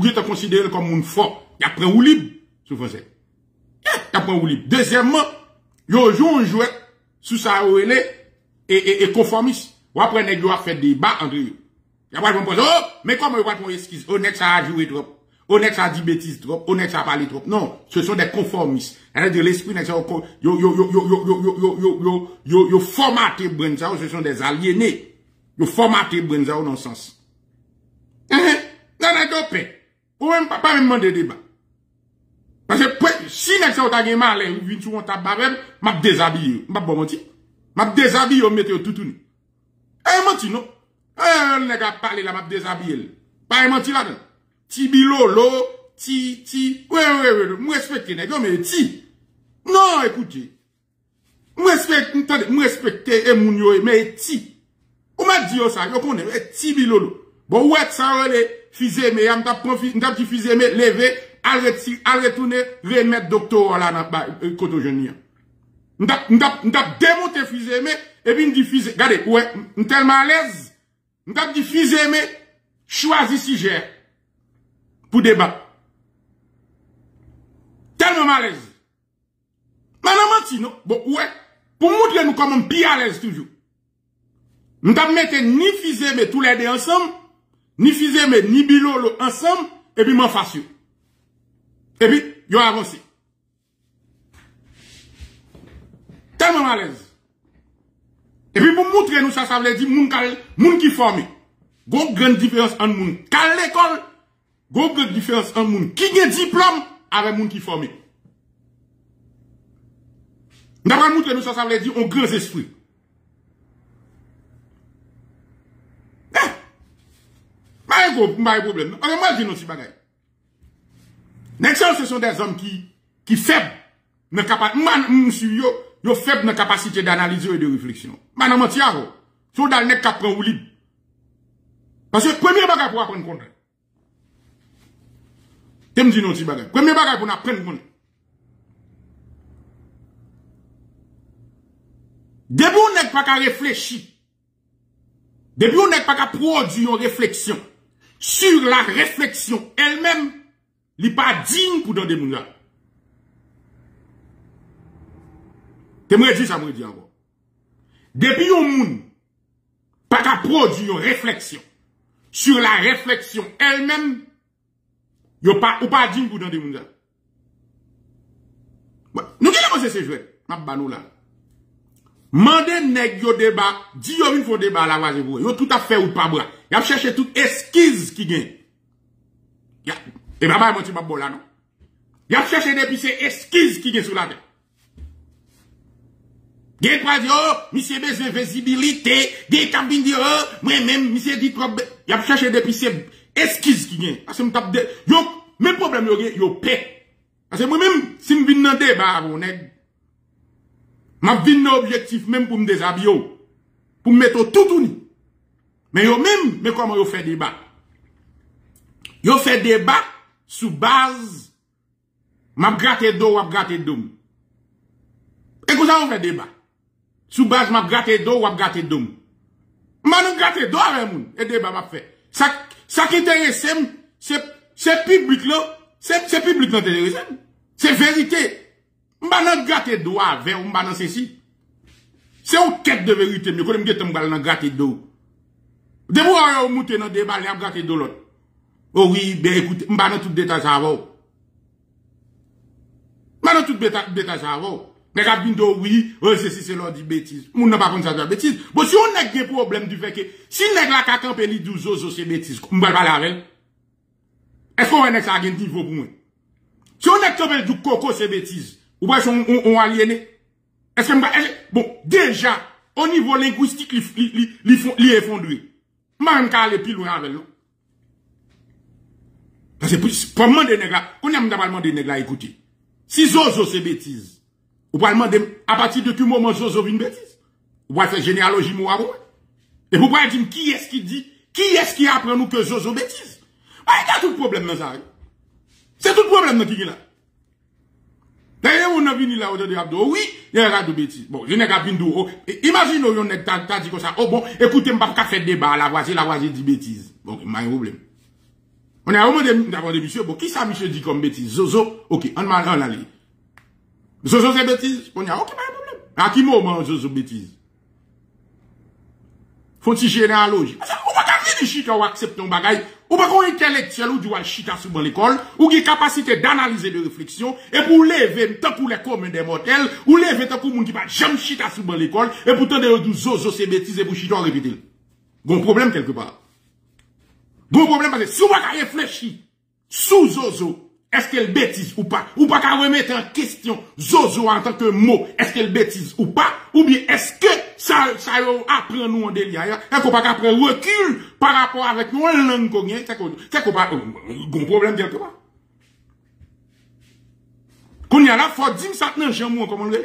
vous êtes considéré comme monde fort. Il apprend ou libre, sur français. Il apprend ou libre. Deuxièmement, vous jouez un jouet, sous ça, vous et conformiste. Vous apprenez à faire des débats entre eux. Il n'y a pas de problème. Oh, mais comment il va prendre une excuse? Honnête, ça a joué trop. Honnête, ça a dit bêtise trop. Honnête, ça a parlé trop. Non, ce sont des conformistes. C'est-à-dire l'esprit, ils formaté Brenzao, ce sont des aliénés. Ils formaté Brenzao dans le sens. Non, non, non, ou même pas même demander débat. Parce que si vous avez mal, vous venez sur un tabac, vous me déshabillez. Je ne vais pas mentir. Je me déshabille, vous mettez tout nu. Eh, mentir, non? Un nèg a parlé la m'a déshabillé. Pas menti là dedans. Ti bilolo, ti ti. Ouais ouais ouais, moi respecte nèg mais ti. Non, écoutez. Moi respecte, attendez, moi respecte et moun yo mais ti. On m'a dit ça, yo connaît ti bilolo. Bon ouais ça relé fisé mais on t'a profit, on t'a petit fisé mais lever, arrêter, retourner, remettre docteur là dans côté jeune. On t'a on t'a on t'a démonter fisé mais et puis on dit fisé, regardez, ouais, on tellement à l'aise. Nous avons dit, fils aimé, choisis si j'ai pour débattre. Tellement à l'aise. Maintenant, menti, non? Bon, ouais. Pour montrer nous comment bien à l'aise toujours. Nous avons mis ni fils aimé tous les deux ensemble, ni fils aimé, ni bilolo ensemble, et puis m'en fasse. Et puis, ils ont avancé. Tellement à l'aise. Et puis pour montrer nous ça, ça veut dire moun kal, moun qui forme. Gon grande différence entre moun kal l'école, gon grande différence entre moun qui gen diplôme avec moun qui forme. D'après montrer nous ça, ça veut dire on grand esprit. Eh, pas de problème. On va dire nos petits bagages. Nexus, ce sont des hommes qui qui faibles, ne capables, man monsieur yo. Yo faible capacité d'analyse et de réflexion. Madame Antiaro, so dal nek k'ap pran ou libre. Parce que premier bagage pour apprendre contre. Te me dit non ti bagage. Premier bagage pour apprendre contre. Depuis on nek pas ka réfléchir. Depuis on nek pas ka produire une réflexion sur la réflexion elle-même, li pas digne pour dans des moun là. Te me dit ça, me dit encore. Depuis yon moun, pas qu'à produire une réflexion sur la réflexion elle-même, yon pas, ou pas digne pour dans des moun. Bon, nous qui commence ce jouet, ma banou là. Mande nèg yo débat, di yo vin fò débat la vaze pou. Yo tout à fait ou pas bra. Y'a cherché toute esquisse qui gagne. Y'a, et baba m'a dit ma bon là non. Y'a cherché depuis ces esquisses qui gagne sous la tête. Des trois disent, oh, monsieur besoin visibilité, des cabines disent, oh, moi-même, monsieur dit trop, il a cherché depuis ces esquisses qui viennent. Parce que m'tap de, yo, même problème, yo, yo paix. Parce que moi-même, si m'vin nan débat, bon, nèg, m'a vin nan objectif, même pour me déshabiller, pour me mettre tout tout ni. Mais yo même, mais comment yo fait débat? Yo fait débat, sous base, m'a gratte d'eau, m'a gratte d'eau. Et comment on fait débat? Sous base, m'a gâté d'eau ou m'a gâté d'eau. M'a nous gâté d'eau avec moun. Et débat m'a fait. Ça, ça qui intéresse, c'est, c'est public là. C'est, c'est public là, intéresse. C'est vérité. M'a nous gâté d'eau avec ou m'a nous ceci. C'est une quête de vérité. Mais quand on me dit, m'a nous gâté d'eau. De vous avoir monté dans le débat, m'a gâté d'eau l'autre. Oh oui, ben écoutez, m'a nous tout détail ça avant. M'a nous tout détail ça avant. Nèg a bindo oui, c'est si c'est leur dit bêtise. Moun n'a pas comme ça de bêtise. Bon si on nèg gen problème du fait que si nèg la ka camper li douze zo c'est bêtise, on va parler avec. Est-ce qu'on nèg ça gen niveau pour moi? Si on nèg camper du coco c'est bêtise, ou pas on on aliéné. Est-ce que bon déjà au niveau linguistique li li li li effondré. Même ka aller plus loin avec nous. Parce que pour demander nèg la, on aime d'abord demander nèg la écouter. Si zo zo c'est bêtise. Ou pas demander à partir de quel moment Zozo vient bêtise. Ou pas faire généalogie moi. Et vous pouvez dire qui est-ce qui dit, Qui est-ce qui apprend nous que Zozo bêtise? Bah, il y a tout le problème dans ça. C'est tout le problème dans qui est là. D'ailleurs, on a venu là, on a dit, oui, il y a un radou bêtise. Bon, je n'ai qu'à venir d'où. Imagine, on est tant dit comme ça. Oh bon, écoutez, on ne peut pas faire débat, la voisine, la voisine dit bêtise. Bon, il y a un problème. On a demandé d'abord des monsieur, bon, qui ça, monsieur, dit comme bêtise? Zozo, ok, on m'a allé. Zozo, c'est bêtise. On a, ok, pas de problème. À qui moment, Zozo bêtise? Faut-il généalogie? Si chita ou accepte un bagage, ou pas qu'on intellectuel ou du wal chita sous l'école, ou qui capacité d'analyser de réflexion, et pour lever tant pour les communs des mortels, ou lever tant pour moun qui va jamais chita sous l'école, et pourtant de deux zozo c'est bêtise et pour chita répéter. Gon problème quelque part. Gon problème parce que si on va réfléchir sous zozo, est-ce qu'elle bêtise ou pas, ou pas qu'on remettre en question zozo en tant que mot, est-ce qu'elle bêtise ou pas, ou bien est-ce que ça, ça apprend nous en délire, et qu'on pas qu'apprend recul par rapport avec nous, en langue qu'on gagne, c'est qu'on pas, un problème quelque part. Qu'on y a là, faut dire, ça tenait un jambon, comment on le dit?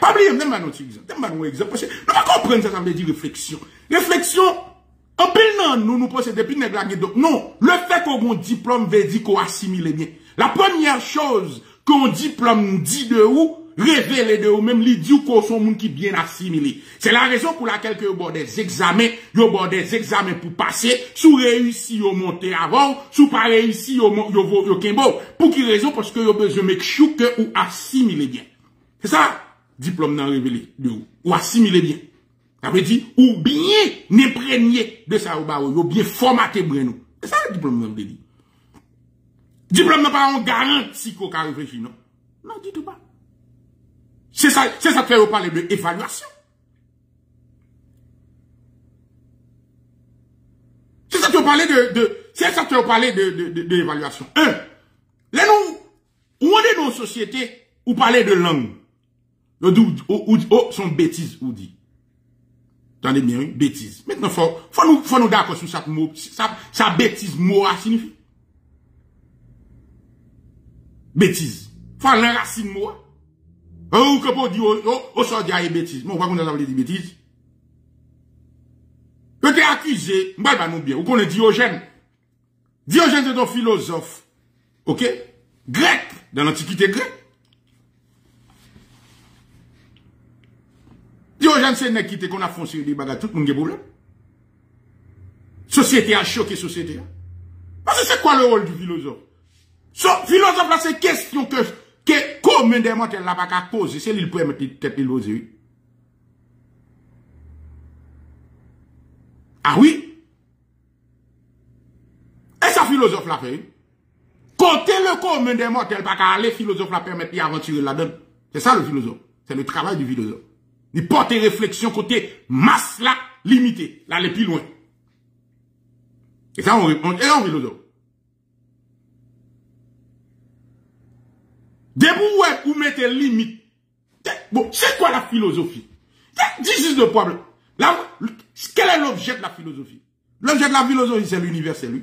Pas oublier, même pas notre exemple, même pas notre exemple, parce que nous pas comprendre ça, ça veut dire réflexion. Réflexion, en pile, nous, nous pensons depuis nous avons donc, non, le fait qu'on a un diplôme veut dire qu'on assimile bien. La première chose qu'on diplôme dit de où, révéler de vous-même, l'idiot qu'on sont moun qui bien assimilé. C'est la raison pour laquelle que vous avez des examens, vous avez des examens pour passer, si vous réussissez, vous montez avant, si vous pas réussissez, vous montez avant. Pour quelle raison? Parce que vous avez besoin de make sure que vous assimilez bien. C'est ça, diplôme non révélé de vous. Vous assimilez bien. Ça veut dire, ou bien imprégné de ça, ou bien formaté bien nous. C'est ça le diplôme non révélé. Diplôme non pas on garantit qu'on peut réfléchir, non? Non, du tout pas. C'est ça, c'est ça que vous parlez de évaluation. C'est ça que vous parlez de, de c'est ça que vous parlez de, de, de, de l'évaluation. Un, les nous, où on est dans nos sociétés, où parler de langue. Où, où, où, où sont bêtises, ou dit. Attendez bien, une bêtise. Maintenant, faut, faut nous, faut nous d'accord sur ça, ça, ça bêtise, mot, signifie. Bêtise. Faut aller racine, mot. Ou que pour dire, au sort de bêtise. Moi, on va vous dire bêtise. Je t'ai accusé, moi, je nous bien, ou qu'on est Diogène. Diogène, c'est un philosophe, ok? Grec, dans l'Antiquité grecque. Diogène, c'est une qui qu'on a foncé des bagages, tout le monde a problème. Société a choqué, société. Parce que c'est quoi le rôle du philosophe? So, philosophe, là, c'est question que. Que comme des mortels là pas qu'à poser, c'est lui peut mettre tête aux yeux. Ah oui? Et ça philosophe la fait. Côté le commun des mortels pas qu'à aller, philosophe la permettre d'aventurer là-dedans. C'est ça le philosophe. C'est le travail du philosophe. Il porte réflexion côté masse là limitée, là aller plus loin. Et ça on répond, et on philosophe. Déboué ou mettez limite. Bon, c'est quoi la philosophie? This is the problem. La, quel est l'objet de la philosophie? L'objet de la philosophie, c'est l'univers, c'est lui.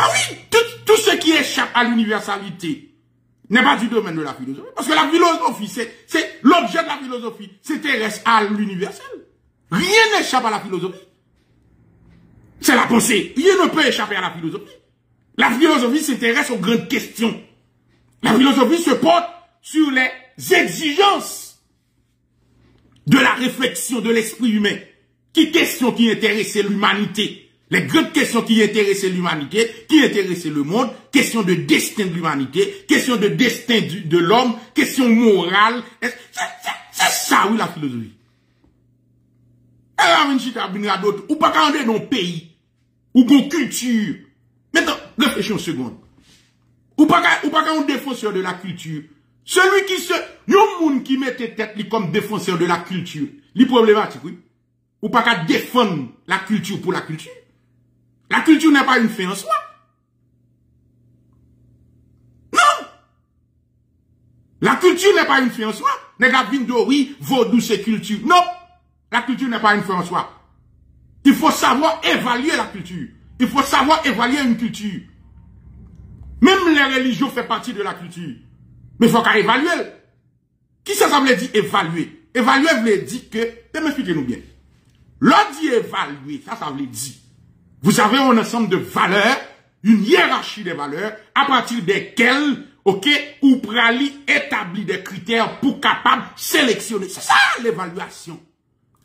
Ah oui, tout, tout ce qui échappe à l'universalité n'est pas du domaine de la philosophie. Parce que la philosophie, c'est l'objet de la philosophie, c'est terrestre à l'universel. Rien n'échappe à la philosophie. C'est la pensée. Rien ne peut échapper à la philosophie. La philosophie s'intéresse aux grandes questions. La philosophie se porte sur les exigences de la réflexion de l'esprit humain. Qui questions qui intéressaient l'humanité? Les grandes questions qui intéressaient l'humanité, qui intéressaient le monde, question de destin de l'humanité, question de destin du, de l'homme, question morale. C'est ça, oui, la philosophie. Ou pas quand on est dans pays, ou dans culture. Maintenant, réfléchissons une seconde. Ou pas qu'un défenseur de la culture. Celui qui se, yon moun qui mette tête li comme défenseur de la culture. Li problématique, oui. Ou pas qu'à défendre la culture pour la culture. La culture n'est pas une fin en soi. Non! La culture n'est pas une fin en soi. N'est pas vindori, vaudou, c'est culture. Non! La culture n'est pas une fin en soi. Il faut savoir évaluer la culture. Il faut savoir évaluer une culture. Même les religions font partie de la culture. Mais il faut qu'à évaluer. Qui ça, ça veut dire évaluer? Évaluer veut dire que, expliquez-nous bien. L'on dit évaluer, ça, ça veut dire. Vous avez un ensemble de valeurs, une hiérarchie des valeurs, à partir desquelles, ok, ou prali établit des critères pour capable sélectionner. C'est ça l'évaluation.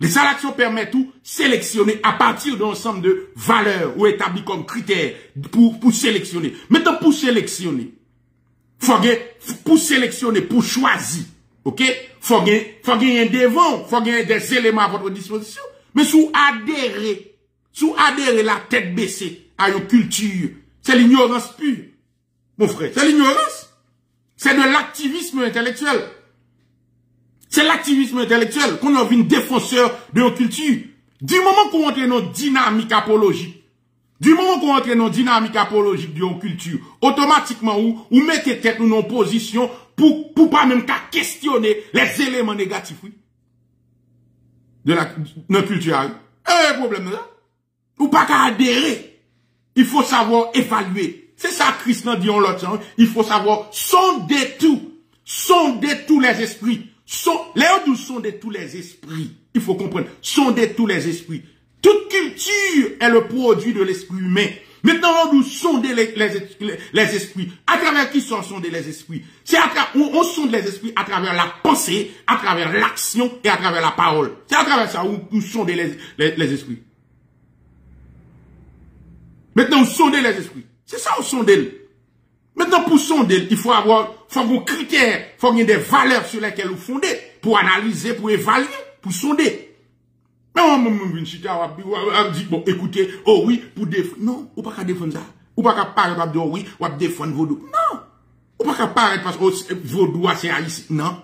Les sélections permettent de sélectionner à partir d'un ensemble de valeurs ou établis comme critères pour, pour sélectionner. Maintenant, pour sélectionner, faut pour sélectionner, pour choisir, ok? Faut gagner, faut gagner devant, faut gagner des éléments à votre disposition. Mais sous adhérer, sous adhérer la tête baissée à une culture, c'est l'ignorance pure, mon frère. C'est l'ignorance. C'est de l'activisme intellectuel. C'est l'activisme intellectuel qu'on a vu une défenseur de notre culture. Du moment qu'on entre dans une dynamique apologique, du moment qu'on entre dans une dynamique apologique de notre culture, automatiquement, ou, ou mettez tête nous en position pour, pour pas même qu'à questionner les éléments négatifs, oui, de la, de notre culture. Un problème là. Ou pas qu'à adhérer. Il faut savoir évaluer. C'est ça, Christ dit en l'autre sens. Il faut savoir sonder tout. Sonder tous les esprits. Sont, les autres sont de tous les esprits. Il faut comprendre. Sont de tous les esprits. Toute culture est le produit de l'esprit humain. Maintenant, on nous sonde les, les, les esprits. À travers qui sont sondés les esprits? C'est à travers, on, on sonde les esprits à travers la pensée, à travers l'action et à travers la parole. C'est à travers ça où nous sondons les, les, les esprits. Maintenant, on sonde les esprits. C'est ça, on sonde. Maintenant, pour sonder, il faut avoir, faut avoir des critères, faut avoir des valeurs sur lesquelles vous fondez, pour analyser, pour évaluer, pour sonder. Mais on me dit, bon, écoutez, oh oui, pour défendre. Non, ou pas qu'à défendre ça. Ou pas qu'à parler de oui, ou à défendre vos doigts. Non. Ou pas qu'à parler parce que vos doigts, c'est haïtien. Non.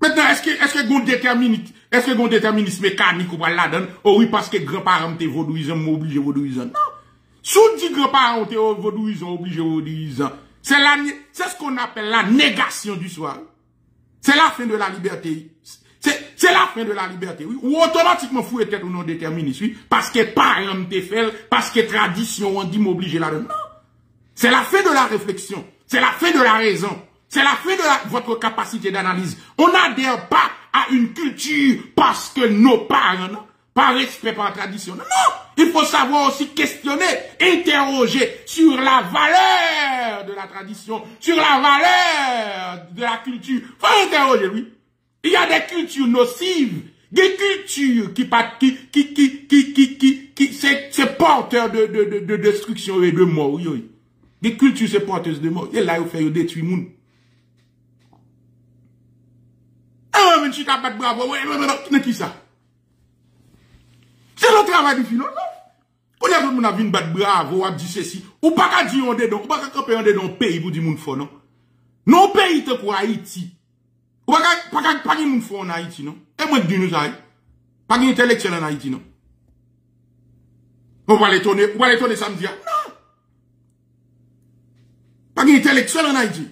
Maintenant, est-ce que, est-ce que vous déterminez, est-ce que vous déterminisme mécanique ou pas la donne? Oh oui, parce que grand-parent, t'es vos doigts, m'oblige vos doigts. Non. Sous dix grands-parents, t'es obligé, obligé, obligé. C'est la, c'est ce qu'on appelle la négation du soir. C'est la fin de la liberté. C'est, c'est la fin de la liberté, oui. Ou automatiquement, fou et tête ou non déterministe, oui. Parce que parents t'es fait, parce que tradition, on dit m'obliger là-dedans. Non. C'est la fin de la réflexion. C'est la fin de la raison. C'est la fin de la, votre capacité d'analyse. On n'adhère pas à une culture parce que nos parents, non. Par respect, par tradition. Non, il faut savoir aussi questionner, interroger sur la valeur de la tradition, sur la valeur de la culture. Il faut interroger, oui. Il y a des cultures nocives, des cultures qui, qui, qui, qui, qui, qui, qui, qui c'est porteur de, de, de, de destruction et de mort. Oui, oui. Des cultures, c'est porteuses de mort. Et là, il faut détruire le monde. Ah, mais je suis capable de bravo. Oui, mais qui ça? C'est le travail du philosophe. Quand tout le monde a vu une batte bravo, a dit ceci, ou pas qu'à dire on est donc, ou pas qu'à camper on est dans le pays pour dire moun fort, non? Non, pays te pour Haïti. Ou pas qu'à, pas qu'à moun fort en Haïti, non? Et moi, dis nous ça, pas qu'à intellectuel en Haïti, non? On va les tourner, on va les tourner samedi, non? Pas qu'à intellectuel en Haïti.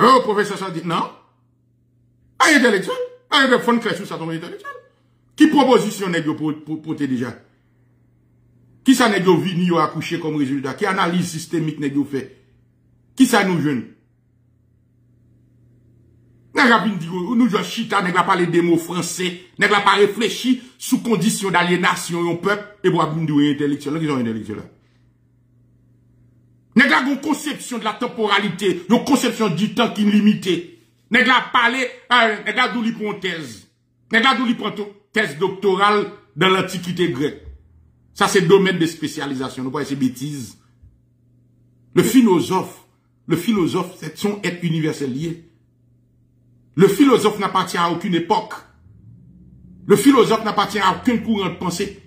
Oh, professeur, ça dit, non? Pas intellectuel? Pas de fond crèche, ça tombe intellectuel. Qui proposition n'est-ce pour te déjà? Qui ça n'est-ce vini ou accouché comme résultat? Qui analyse systémique n'est-ce fait? Qui ça nous jeune? Nous jouons chita, n'est-ce pas les des mots français, n'est-ce pas réfléchi sous condition d'aliénation et un peuple, et pour nous intellectuel, qui sont intellectuels. N'est-ce pas une conception de la temporalité, une conception du temps qui est limitée. N'est-ce pas parler, n'est-ce pas d'où l'hypothèse? N'est-ce pas d'où l'hypothèse? Thèse doctorale dans l'Antiquité grecque. Ça, c'est domaine de spécialisation. Nous pas ces bêtises. Le philosophe, le philosophe, c'est son être universel lié. Le philosophe n'appartient à aucune époque. Le philosophe n'appartient à aucun courant de pensée.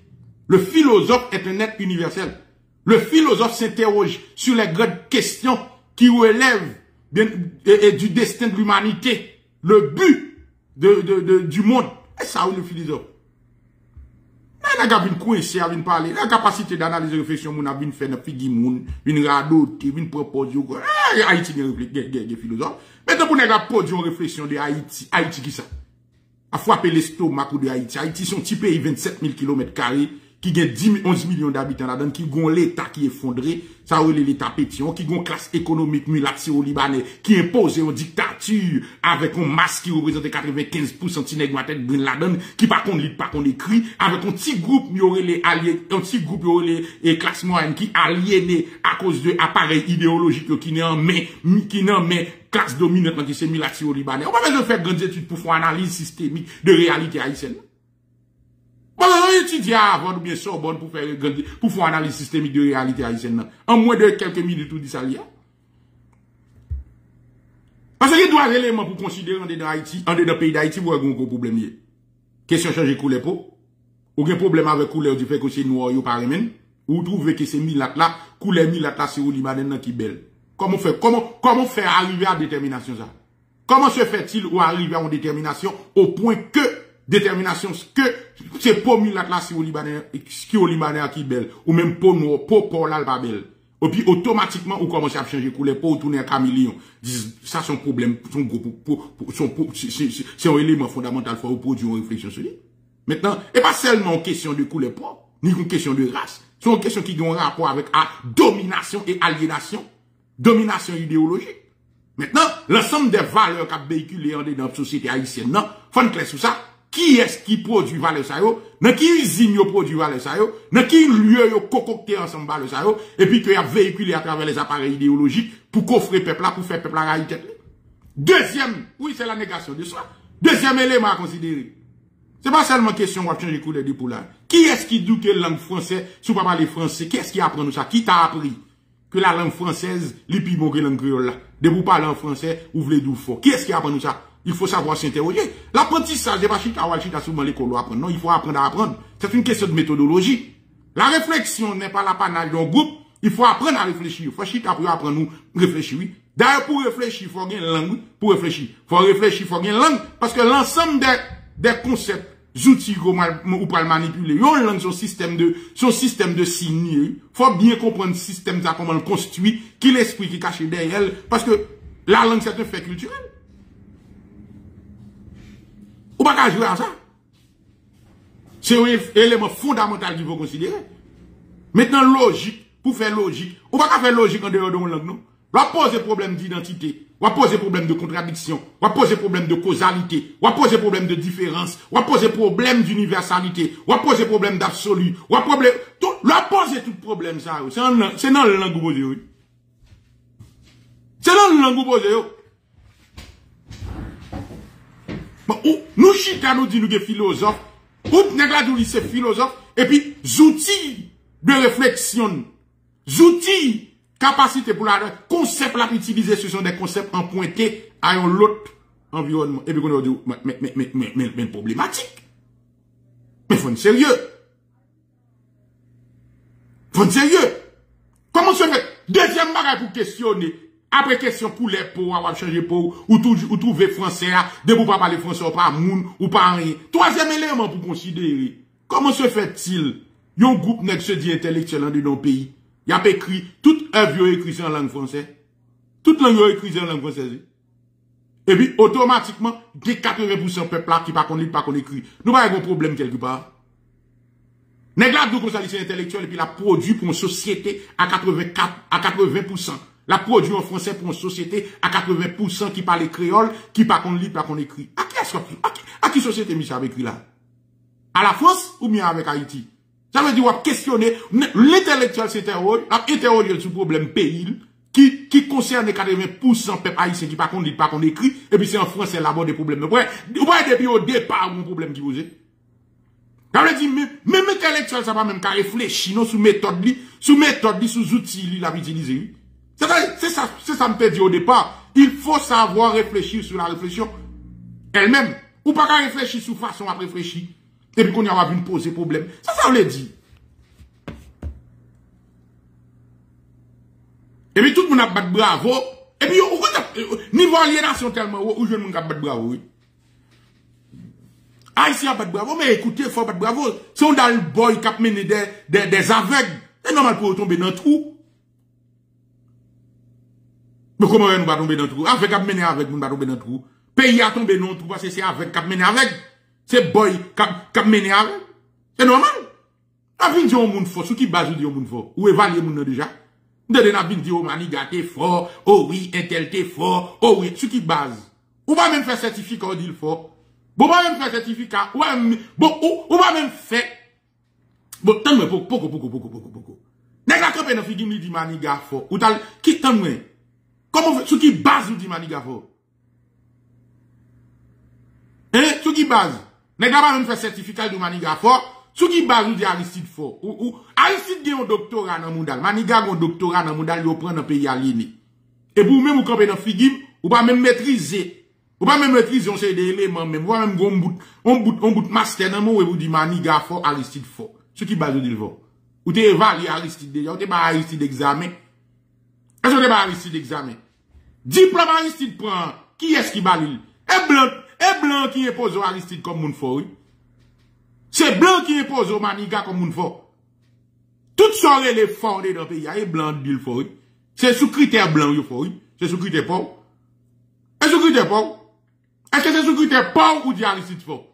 Le philosophe est un être universel. Le philosophe s'interroge sur les grandes questions qui relèvent de, et, et du destin de l'humanité, le but de, de, de, du monde. Et ça, ou le philosophe. Mais n'a une coincée à venir parler. La capacité d'analyse et réflexion, on a vu faire une figure, une radote, une proposer. Haïti n'est pas philosophe. Maintenant, on a produit une réflexion de Haïti. Haïti qui ça? A frappé l'estomac de Haïti. Haïti, son petit pays, vingt-sept mille kilomètres carrés. qui a dix, onze millions d'habitants là-dedans, qui ont l'État qui est effondré, ça a l'État pétion, qui ont classe économique mulatée au Libanais, qui impose une dictature avec un masque qui représente quatre-vingt-quinze pour cent de la tête là-dedans, qui par contre lit, par contre écrit, avec un petit groupe, il y aurait les alliés, un petit groupe, il y aurait les classes moyennes qui aliénés à cause de appareils idéologiques qui n'en met, qui n'en met classe dominante qui s'est mulatée au Libanais. On va même faire grandes études pour faire une analyse systémique de réalité haïtienne. Bon, on étudie avant, ou bien Sorbonne, pour faire, pour faire une analyse systémique de réalité haïtienne. En moins de quelques minutes, tout dit ça, là. Parce qu'il doit avoir l'élément pour considérer en dedans Haïti, en dedans pays d'Haïti, vous avez un gros problème. Question changer couleur peau. Ou un problème avec couleur du fait que c'est noir, ou pas remène. Ou trouvez que c'est milat là, couleur milat là, c'est au Libanais qui belle. Comment faire, comment, comment faire arriver à détermination, ça? Comment se fait-il ou arriver à une détermination au point que détermination, que c'est pas mis la classe au Libanais, qui au Libanais qui belle, ou même peau noire, peau pour là pas belle. Et puis automatiquement, ou commence à changer couleur, peau tourner à camillion. Ça, son problème, son c'est un élément fondamental, faut produire une réflexion sur lui. Maintenant, et pas seulement en question de couleur, ni en question de race, c'est une question qui a un rapport avec la domination et aliénation, domination idéologique. Maintenant, l'ensemble des valeurs qu'a véhiculé en dans la société haïtienne, non, faut clair sur ça. Qui est-ce qui produit valeur ça yo? Dans qui usine yo produit valeur ça yo? Dans qui lieu yo concocté ensemble valeur ça yo? Et puis que y a véhiculé à travers les appareils idéologiques pour coffrer peuple là, pour faire peuple la réalité. Deuxième, oui, c'est la négation de soi. Deuxième élément à considérer. C'est pas seulement question de changer couleur de poulain. Qui est-ce qui dit que la langue française, si vous parlez français, qui est-ce qui apprend ça? Qui t'a appris que la langue française, les plus bon que la langue créole là? De vous parler en français, vous voulez d'où fort. Qui est-ce qui apprend ça? Il faut savoir s'interroger. L'apprentissage n'est pas chita ou chita seulement l'école ou apprendre. Non, il faut apprendre à apprendre. C'est une question de méthodologie. La réflexion n'est pas l'apanage d'un groupe. Il faut apprendre à réfléchir. Il faut chita pour apprendre à réfléchir. D'ailleurs, pour réfléchir, il faut gagner une langue. Pour réfléchir, il faut réfléchir, il faut gagner une langue. Parce que l'ensemble des, des concepts, outils qu'on peut manipuler, une langue, son système de, son système de signes. Il faut bien comprendre le système, ça, comment le construit, qui l'esprit qui est caché derrière elle. Parce que la langue, c'est un fait culturel. Ou pas qu'à jouer à ça. C'est un élément fondamental qu'il faut considérer. Maintenant, logique, pour faire logique, ou pas qu'à faire logique en dehors de la langue, non? On va poser problème d'identité, on va poser problème de contradiction, on va poser problème de causalité, on va poser problème de différence, on va poser problème d'universalité, on va poser problème d'absolu, on va problème, tout, on va poser tout problème, ça, c'est dans la langue posée, oui. C'est dans la langue posée, oui. Bon, ou, nous chita nous dit nous que philosophe, ou nègla dou lycée philosophe, et puis outils de réflexion, outils, capacité pour la concept la utiliser, ce sont des concepts empruntés à un autre environnement. Et puis on dit mais mais mais mais mais mais problématique. Mais faut être sérieux. Faut être sérieux. Comment se fait? Deuxième bagage pour questionner. Après question couleur pour avoir changé pour ou trouver français, de vous pas parler français ou pas moun ou pas rien. Troisième élément pour considérer, comment se fait-il, yon groupe nèg se dit intellectuel de nos pays, y a écrit, toute œuvre écrite en langue française, toute langue écrite en langue française. Et puis, automatiquement, des quatre-vingts pour cent peuple là qui pas qu'on lit, pas qu'on écrit. Nous pas un problème quelque part. Nèg la dou konsa lycée intellectuel et puis la produit pour une société à quatre-vingt-quatre, à quatre-vingts pour cent. La produit en français pour une société à quatre-vingts pour cent qui parle créole, qui par contre lit, par contre écrit. À qui est-ce à qui société mis ça avec lui là? À la France ou bien avec Haïti? Ça veut dire, on va questionner, l'intellectuel s'interroge, on interroge sur le problème pays, qui, qui concerne quatre-vingts pour cent peuple haïtien qui par contre lit, par contre écrit, et puis c'est en français là-bas des problèmes. Vous voyez, depuis au départ, un problème qui vous est. Ça veut dire, même intellectuel, ça va même qu'à réfléchir, non, sous méthode, sous méthode, sous outils, il a utilisé. C'est ça, c'est ça me fait dire au départ. Il faut savoir réfléchir sur la réflexion elle-même. Ou pas qu'à réfléchir sur façon à réfléchir. Et puis qu'on y aura vu poser problème. Ça, ça veut dire. Et puis tout le monde a battu bravo. Et puis, niveau aliénation tellement, où je ne m'en battu bravo, oui. Haïti a battu bravo, mais écoutez, il faut battre bravo. Si on a le boy qui a mené des, des, des aveugles, c'est normal pour tomber dans le trou. Mais comment on va tomber dans le trou? Avec cap mener avec, on va tomber dans le trou. Pays a tombé dans le trou parce que c'est avec cap mener avec. C'est boy cap mener avec. C'est normal. N'a vin di yon moun fò, sou ki bazou di yon moun fò? Ou évaluer moun nan déjà? Ndè n'a vin di yon maniga te fort, oh oui, intel te fort, oh oui, sou ki base. Ou va même faire certificat on dit le fort. Bon va même faire certificat, ou bon ou va même faire bon tant me poko poko poko poko poko poko. Nèg la campé nan figi mi di maniga fort. Ou tal ki tant mwen? Comment sou ki base ou di maniga fort? Hein, sou ki base? Nèg la va même faire certificat de maniga fort. Sou qui base ou di Aristide fort ou, ou Aristide gen un doctorat dans Mondal, Maniga gen un doctorat dans Mondal, yo prend dans pays aliéné. Et pour même ou camper dans Figim, ou pas même maîtriser, ou pas même maîtriser on sait des éléments même, ou même gon bout, on bout, on bout master dans mon ou di Maniga fort, Aristide fort. Sou qui base ou di le fort. Ou te évaluer Aristide déjà, ou te ba Aristide examen. Est-ce que te ba Aristide examen? Diplôme Aristide prend, qui est-ce qui balil? Et blanc, et blanc qui impose Aristide comme moun fort. Oui? C'est blanc qui impose au maniga comme un fort. Toutes soirées les forts dans le pays, et blanc dit le fort. C'est sous critère blanc, le fort. C'est sous critère pauvre. Est-ce sous critère pauvre? Est-ce que c'est sous critère pauvre ou dit Aristide fort?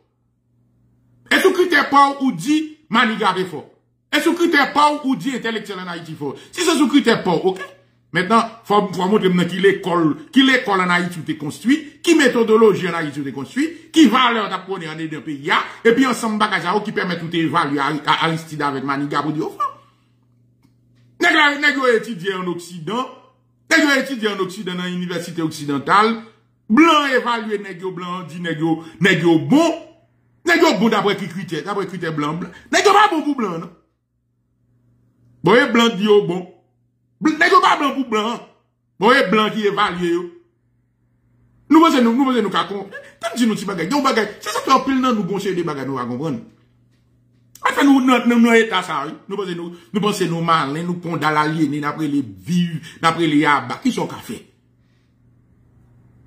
Est-ce sous critère pauvre ou dit maniga fort? Est-ce sous critère pauvre ou dit intellectuel en Haïti fort? Si c'est sous critère pauvre, ok. Maintenant, faut, faut montrer maintenant qui l'école, qui l'école en Haïti est construite, qui méthodologie en Haïti est construite, qui valeur d'apprendre en d'un pays, et puis ensemble bagage qui permet tout évaluer Aristide avec Maniga pour dire au fond. Nèg la, nèg yo étudier en Occident, nèg yo étudier en Occident dans l'université occidentale, blanc évaluer nèg yo blanc, dit nèg yo, nèg yo bon, nèg yo bon d'après qui critère, d'après critère blanc, blanc. Nèg yo pas bon pour blanc, non? Bon, et blanc dit yo bon. N'est-ce pas blanc pour blanc? Bon, et blanc qui évalue. Nous, nous, nous, nous, nous, nous, comme si nous, nous, bagages, nous, bagages, c'est ça qui en pile, nous, nous, conseillons des bagages, nous, à comprendre. Enfin, nous, nous, nous, nous, état ça, nous, nous, nous, pensons, nous, malins, nous, condamnons l'aliéné, d'après les vives, d'après les abats, qui sont cafés.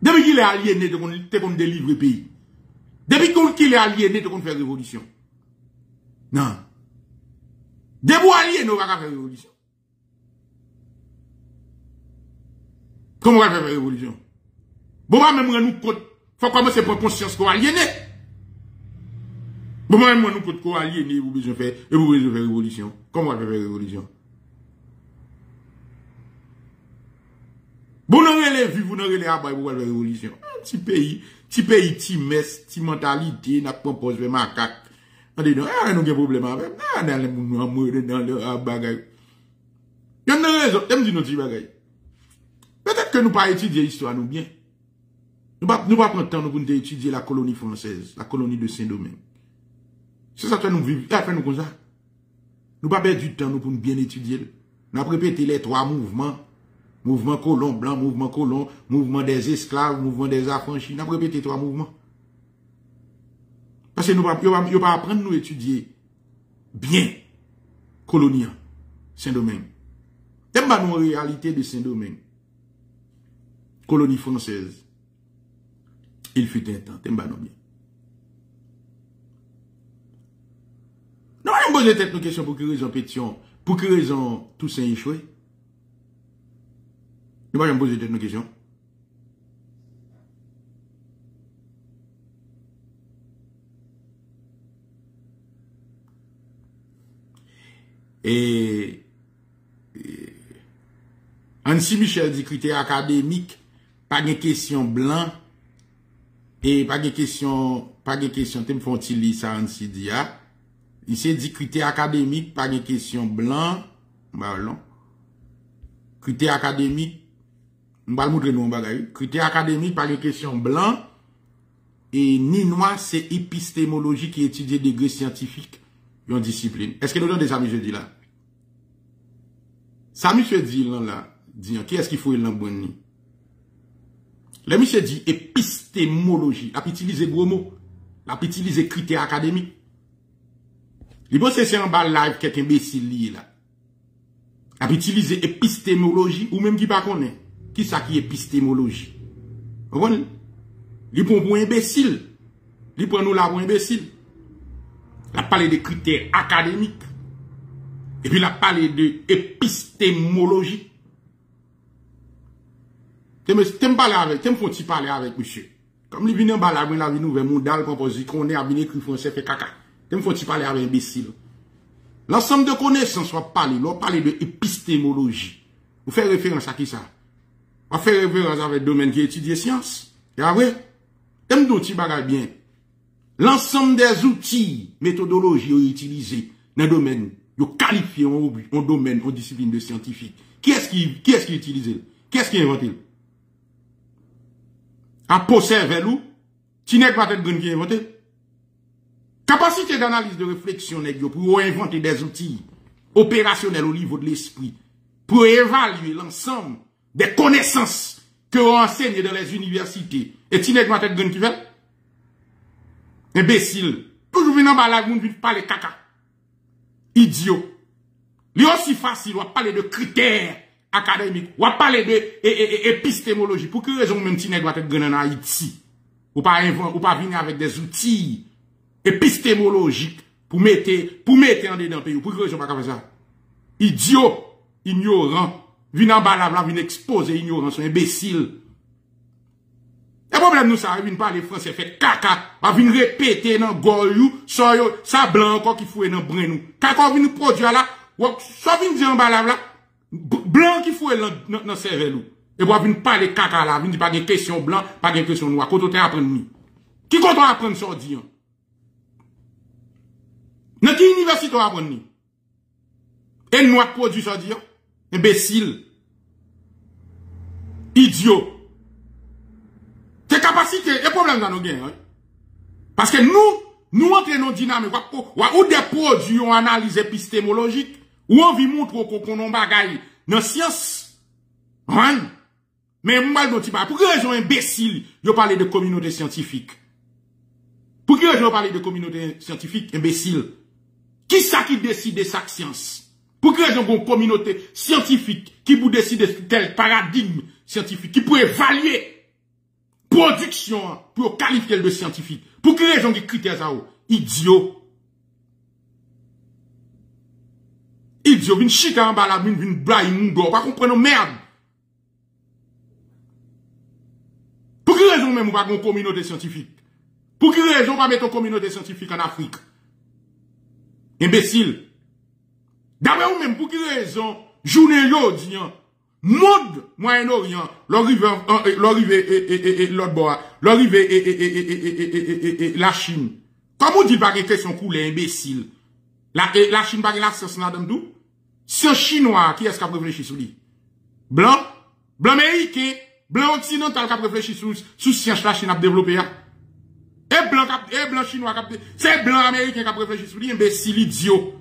Depuis qu'il est aliéné, t'es qu'on délivre le pays. Depuis qu'il est aliéné, t'es qu'on fait révolution. Non. Depuis aliéné, on va faire révolution. Comment on va faire la révolution? Bon, moi, même, nous compte, faut commencer à prendre conscience qu'on aliéné. Bon, moi, même, nous compte qu'on aliéné, vous besoin faire, et vous besoin faire révolution. Comment on va faire la révolution? Bon, non, les vivants, vous n'aurez les abats, vous allez faire révolution. Petit pays, petit pays, petit mess, petit mentalité, n'a pas proposé vers macaque. On dit, non, ah, nous avons un problème avec, ah, dans les mouns, dans les abats. Il y en a raison, t'as me dit nos petits bagailles. Peut-être que nous pas étudier l'histoire, nous bien. Nous pas, nous pas prendre temps, nous pour étudier la colonie française, la colonie de Saint-Domingue. C'est ça que nous vivons, ça fait nous comme ça. Nous pas perdre du temps, nous pour bien étudier. Nous avons répété les trois mouvements. Mouvement colon blanc, mouvement colon, mouvement des esclaves, mouvement des affranchis. Nous avons répété trois mouvements. Parce que nous ne pas apprendre, nous étudier bien colonie Saint-Domingue. Nous pas nous réalité de Saint-Domingue. Colonie française. Il fut un temps. T'aimes pas non bien. Non, on pose peut-être une question pour quelle raison pétition, pour quelle raison tout ça échoué. Nous allons poser peut-être une question. Et, et Ansi Michel dit critère académique. Pas de question blanc, et pas de question, pas de question, t'es me font-ils lire ça en Sidia. Il s'est dit critère académique, pas de question blanc, bah, non. Critère académique, on va le montrer nous, on va le critère académique, pas de question blanc, et ni noir, c'est épistémologie qui étudie des degrés scientifiques, une discipline. Est-ce que nous avons des amis, je dis là? Samy, je dis là, là, dis, qui est-ce qu'il faut il l'embonner? Le monsieur dit épistémologie. La petite lise gros mot. La petite lise critère académique. Les bon c'est en bas live quelqu'un imbécile lié là. La petite lise épistémologie ou même qui pas connaît. Qui ça qui épistémologie? Vous comprenez? Les bon pour imbécile. Les bon nous là pour imbécile. La parle de critères académiques. Et puis la parle de épistémologie. Tu me parles avec, tu me font-tu parler avec monsieur? Comme les vignes en bas, la vie nouvelle, mon dal, composé, qu'on est, abîmé, écrit français, fait caca. Tu me font-tu parler avec imbécile? L'ensemble de connaissances, on parle, on parle de épistémologie. Vous faites référence à qui ça? On fait référence avec le domaine qui étudie science. Et après, t'aimes d'autres bagages bien. L'ensemble des outils, méthodologies utilisés dans le domaine, ils qualifient en domaine, en discipline de scientifique. Qui est-ce qui, qui est-ce qui utilise? Qui est-ce qui invente? À poser vers nous, tu n'es pas tête qui invente. Capacité d'analyse de réflexion, pour inventer des outils opérationnels au niveau de l'esprit, pour évaluer l'ensemble des connaissances que vous enseignez dans les universités. Et tu n'es pas tête qui veut? Imbécile. Toujours venant par la goune, parler caca. Idiot. Il est aussi facile, on va parler de critères académiques, on va parler de épistémologie. Pour quelle raison même si vous êtes gagné en Haïti, ou pas venir avec des outils épistémologiques pour mettre pour mettre en dedans pays. Pour quelle raison vous ne pouvez pas faire ça? Idiot, ignorant, venant balabla, venant exposer ignorance, imbécile. Le problème, nous, ça, venir parler français, fait caca, va venir répéter dans Goyou, ça blanc encore qui fouet dans brin nous. Caca, venir nous produire là, ça vient dire en balave là, blanc qui fouet dans le cerveau. Et va venir parler caca là, venir pas de question blanc, pas de question noir. Quand on t'apprend nous. Qui quand on apprend ça, dit? Dans quelle université on apprend nous? Et noir produit ça, dit? Imbécile. Idiot. C'est capacité et problème dans nos gains. Hein? Parce que nous, nous entraînons dynamique. Ou des produits en analyse épistémologique, ou on vit montrer qu'on a un bagage dans la science. Hein? Mais pour quelle raison imbécile, vous parlez de communauté scientifique? Pour quelle raison vous parlez de communauté scientifique imbécile? Qui ça qui décide de sa science? Pour quelle raison une communauté scientifique qui vous décide de tel paradigme scientifique, qui peut évaluer production pour qualifier le scientifique. Pour quelle raison qui critère ça? Idiot. Idiot. Vin chita en balade, vin blaye moundo. Pas comprendre merde. Pour quelle raison même ou pas une communauté scientifique? Pour quelle raison pas mettre une communauté scientifique en Afrique? Imbécile. D'après ou même, pour quelle raison, journée yo, diyan, monde Moyen-Orient, l'arrivée et l'autre bois, l'arrivée et la Chine. Comment on dit pas une question coulée, imbécile? La Chine pas la science, madame Dou? C'est chinois qui est-ce qui a réfléchi sur lui? Blanc? Blanc américain? Blanc occidental qui a réfléchi sur la science la Chine a développé? Et blanc, et blanc chinois qui a développé? C'est blanc américain qui a réfléchi sur lui, imbécile, idiot.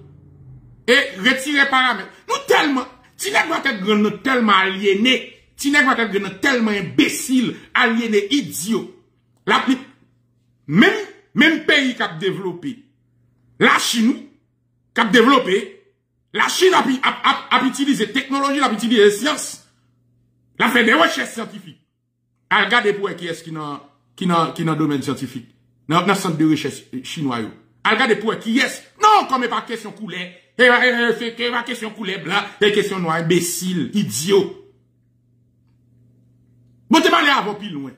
Et retirer paramètre. Nous tellement... Si vous êtes tellement aliéné, si vous êtes tellement imbécile, aliéné, idiot, la, même, même pays qui a développé, la Chine, qui a développé, la Chine a, a, a, a utilisé la technologie, a utilisé la science, a fait des recherches scientifiques. Regardez pour qui est-ce qui n'a qui n'a qui n'a domaine scientifique, dans le centre de recherche chinois. Regardez pour qui est-ce, non, comme pas question coulée. Et la question coulée blanc, et question noire, imbécile, idiot. Bon, t'es mal avant plus loin.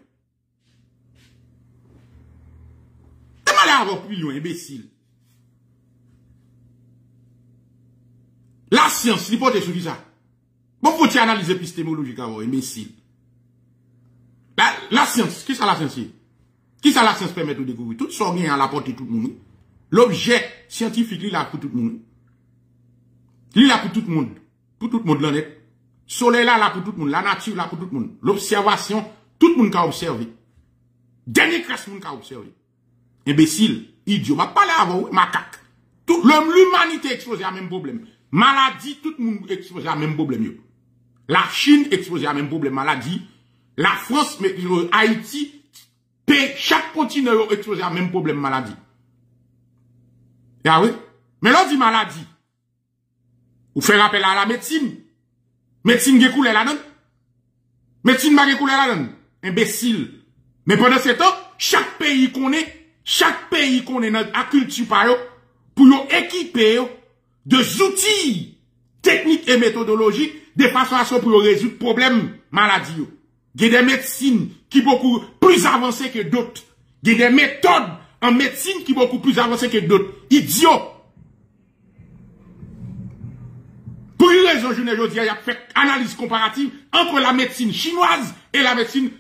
T'es mal avant plus loin, imbécile. La science, il porte sur qui ça? Bon, faut t'y analyser épistémologique avant, imbécile. La, la science, qui ça la science? Qui ça la science permet de découvrir? Tout ça vient à la portée de tout le monde. L'objet scientifique, il est là pour tout le monde. Il est là pour tout le monde. Pour tout le monde, l'honnête. Le soleil là, là pour tout le monde. La nature là pour tout le monde. L'observation, tout le monde a observé. Dernier classe, tout le monde a observé. Imbécile, idiot. Ma parler avant, oui, macaque. Tout l'humanité est exposée à même problème. Maladie, tout le monde est exposé à même problème. La Chine est exposée à même problème. Maladie. La France, mais, Haïti, chaque continent est exposé à même problème. Maladie. Ah oui? Mais l'on dit maladie. Ou faire appel à la médecine. Médecine qui coule la donne. Médecine qui coule la donne. Imbécile. Mais pendant ce temps, chaque pays qu'on est, chaque pays qu'on est dans la culture pour yon équiper de outils techniques et méthodologiques de façon à ce pour résoudre problème maladie. Il y a des médecines qui sont beaucoup plus avancées que d'autres. Il y a des méthodes en médecine qui sont beaucoup plus avancées que d'autres. Idiot. Pour une raison, je ne dis pas, il y a fait analyse comparative entre la médecine chinoise et la médecine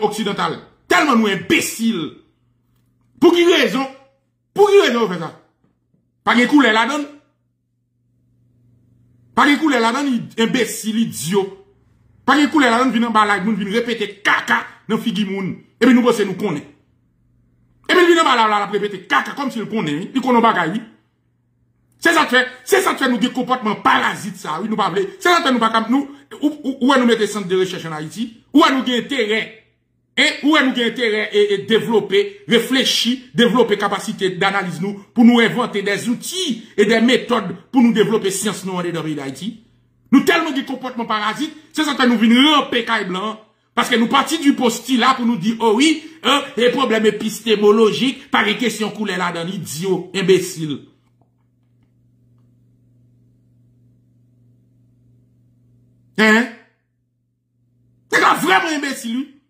occidentale. Tellement nous imbéciles. Pour une raison, pour une raison, on fait ça. Pas de couleur la donne. Pas de couleur la donne, imbécile, idiot. Pas de couleur la donne, vient en bas la moun, vient répéter caca dans figi moun. Et puis nous pensons nous connaît. Et puis vient en bas la la répéter caca comme s'il connaît, il connaît bagaille. C'est ça que fait, c'est ça que fait nous des comportements parasites, ça, oui, nous pas voulons. C'est ça que nous pas nous, où est nous mettre centre de recherche en Haïti, où est nous gain intérêt, et où est nous gain intérêt et développer, réfléchir, développer capacité d'analyse nous, pour nous inventer des outils et des méthodes pour nous développer science nous en dehors d'Haïti. Nous tellement des comportements parasites, c'est ça que nous venons ramper caille blanc. Parce que nous partons du postulat pour nous dire, oh oui, hein, les problèmes épistémologiques, par les questions coulées là-dedans, idiot, imbécile. Hein? C'est vraiment imbécile, lui.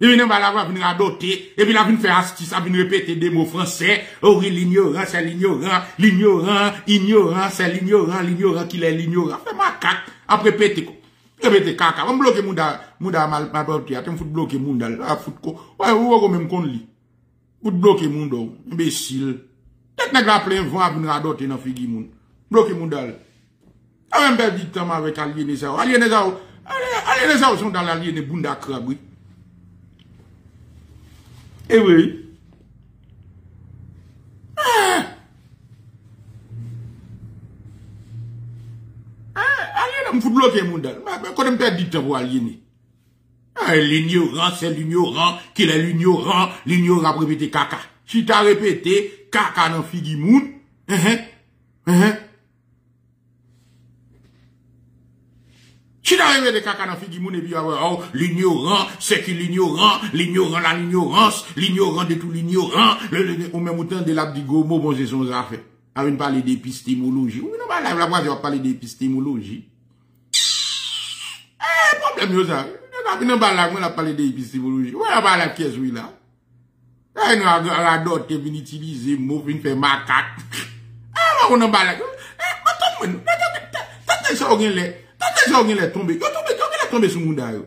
Et puis, il va la venir adopter, et puis, il va venir faire astuce, il va répéter des mots français. Oh oui, l'ignorant, c'est l'ignorant, l'ignorant, ignorant, c'est l'ignorant, l'ignorant qui est l'ignorant. Fais ma carte, après péter quoi. Répéter caca. On bloque Mouda, Mouda mal, mal, mal, on fout bloquer Mouda, on fout quoi. Ouais, ou on même qu'on lit. Ou bloquer Mouda, imbécile. Peut-être n'a pas plein vent à venir adopter dans Figi Mounda. Bloquer Mouda. Ah, même perdre du temps avec Aliéné Zao. Aliéné Zao, Aliéné Zao sont dans l'Aliéné Bunda Krab, oui. Eh oui. Ah, Aliéné, m'fout bloquer mon dal. Mais quand même perdre du temps pour Aliéné. Ah, l'ignorant, c'est l'ignorant, qu'il est l'ignorant, l'ignorant a répété caca. Si t'as répété caca dans Figi Moun, hein, hein. Si t'arrives de caca dans Figi Moun et puis, oh, l'ignorant, c'est qui l'ignorant, l'ignorant, la l'ignorance, l'ignorant de tout l'ignorant, au même temps de l'abdigo, bon, c'est son affaire. Avec une parler d'épistémologie. Oui, non, bah, là, la voix, je vais parler d'épistémologie. Eh, problème, yo, ça. Non, bah, là, on a parlé d'épistémologie. Ouais, bah, la pièce, oui, là. Eh, nous, on a d'autres qui utilisent mot, qui fait macaque. Eh, on a bah, là. Eh, attends, t'as ça, on est les gens qui sont tombés, ils sont tombés sur le monde.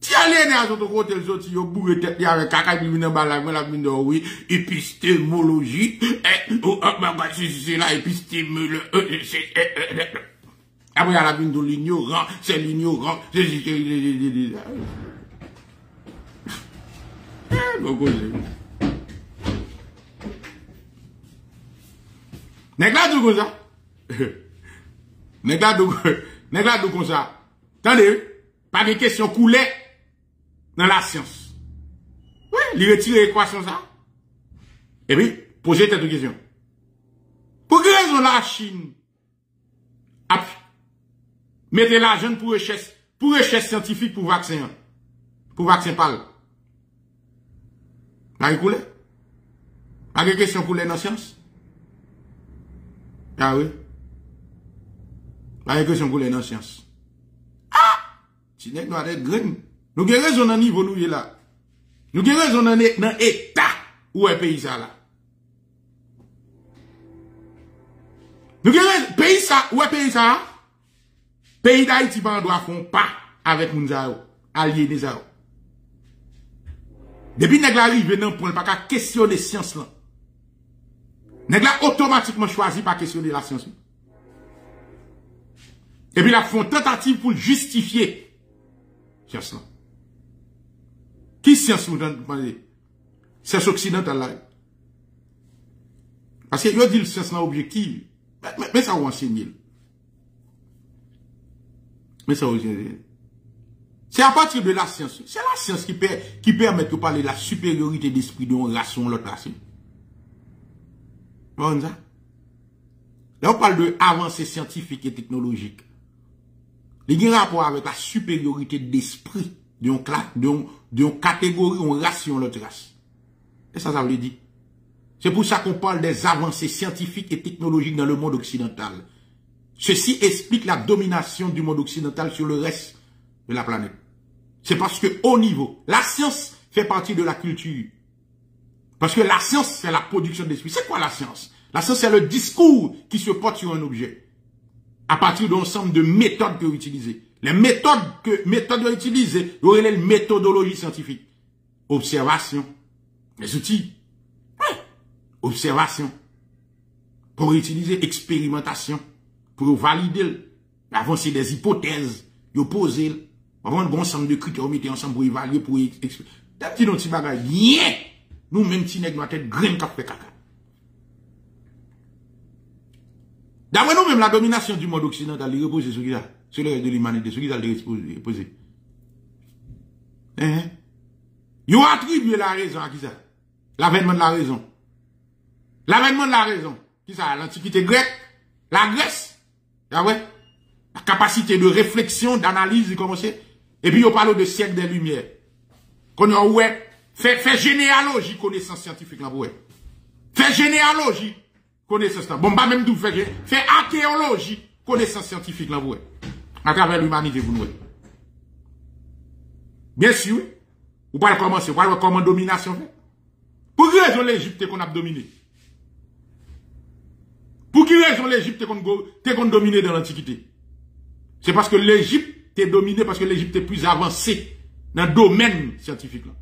Si les gens sont côté, ils sont bourrés de tête avec caca, ils viennent en bas, ils sont oui, épistémologie, c'est la épistémologie. Après, il y a la vie de l'ignorant, c'est l'ignorant, c'est c'est n'est pas comme ça. Attendez, pas de question coulée dans la science. Oui, il retire l'équation ça. Et puis, posez cette question. Pour quelle raison la Chine a mettez l'argent pour recherche, pour recherche scientifique pour vaccin, pour vaccin pâle. Pas de coulée. Pas de question coulée dans la science. Ah oui. La question coulée dans la science. Ah! Si nous avons des graines, nous avons raison dans le niveau nous là. Nous avons raison dans l'état où est le pays ça là. Nous avons raison, pays ça, où est le pays ça? Pays d'Haïti, pas doit faire pas avec nous, alliés des Zao. Depuis que nous arrivons dans le point, pas qu'à questionner la science là. Nous avons automatiquement choisi pas questionner la science. Et puis, ils font tentative pour justifier. Science là. Qui science vous demandez? Science occidentale là. Parce que ils disent science là objective. Mais, mais, mais ça vous enseigne. Mais ça vous enseigne. C'est à partir de la science. C'est la science qui, per, qui permet de parler de la supériorité d'esprit de l'autre race. Bon, ça? Là, on parle de avancées scientifiques et technologiques. Il y a un rapport avec la supériorité d'esprit d'une catégorie, on race, on l'autre race. Et ça, ça veut dire. C'est pour ça qu'on parle des avancées scientifiques et technologiques dans le monde occidental. Ceci explique la domination du monde occidental sur le reste de la planète. C'est parce que, au niveau, la science fait partie de la culture. Parce que la science, c'est la production d'esprit. C'est quoi la science? La science, c'est le discours qui se porte sur un objet. à partir d'un ensemble de méthodes que vous utilisez. Les méthodes que méthodes vous utilisez, vous avez les méthodologies scientifiques. Observation. Les outils. Oui. Observation. Pour utiliser expérimentation. Pour valider. Avancer des hypothèses. Vous posez. Vous avez un bon ensemble de critères, vous mettez ensemble pour évaluer, pour expliquer. T'as dit dans ce bagage, yeah! Nous, même si nous avons tête graine qui fait caca. D'après nous, même la domination du monde occidental, il repose sur qui ça? Sur le reste de l'humanité, sur qui ça le repose? Hein? Ils ont attribué la raison à qui ça? L'avènement de la raison. L'avènement de la raison. Qui ça? L'antiquité grecque? La Grèce? D'après? La capacité de réflexion, d'analyse, du commencer. Et puis, on parle de siècle des Lumières. Qu'on a ouais, fait, fait généalogie, connaissance scientifique, là, ouais. Fait généalogie, connaissance, là. Bon, pas même tout, fait, fait archéologie, connaissance scientifique, là, ouais. À travers l'humanité, vous nous. Bien sûr, vous pouvez commencer, vous pouvez comment domination fait. Pour quelle raison l'Égypte qu'on a dominé? Pour quelle raison l'Égypte qu'on a dominé dans l'Antiquité? C'est parce que l'Égypte est dominée, parce que l'Égypte est plus avancée dans le domaine scientifique là.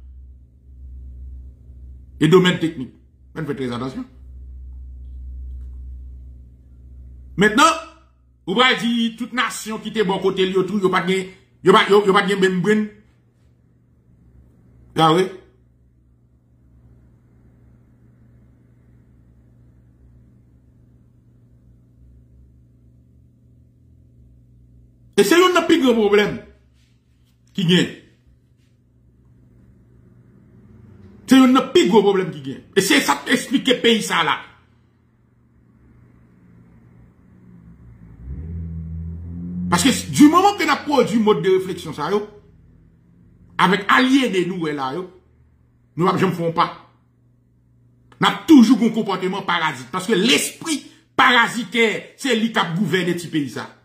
Et domaine technique. Faites très attention. Maintenant, vous pouvez dire toute nation qui était bon côté lié tout, vous n'avez pas de même brain. Ah oui. Et c'est un plus grand problème qui gagne. C'est un plus grand problème qui gagne. Et c'est ça qui explique le pays ça là. Parce que du moment que nous avons produit un mode de réflexion, ça, yo, avec alliés de nous, là, yo, nous ne faisons pas. Nous avons toujours un comportement parasite. Parce que l'esprit parasitaire, c'est lui qui a gouverné ce pays ça.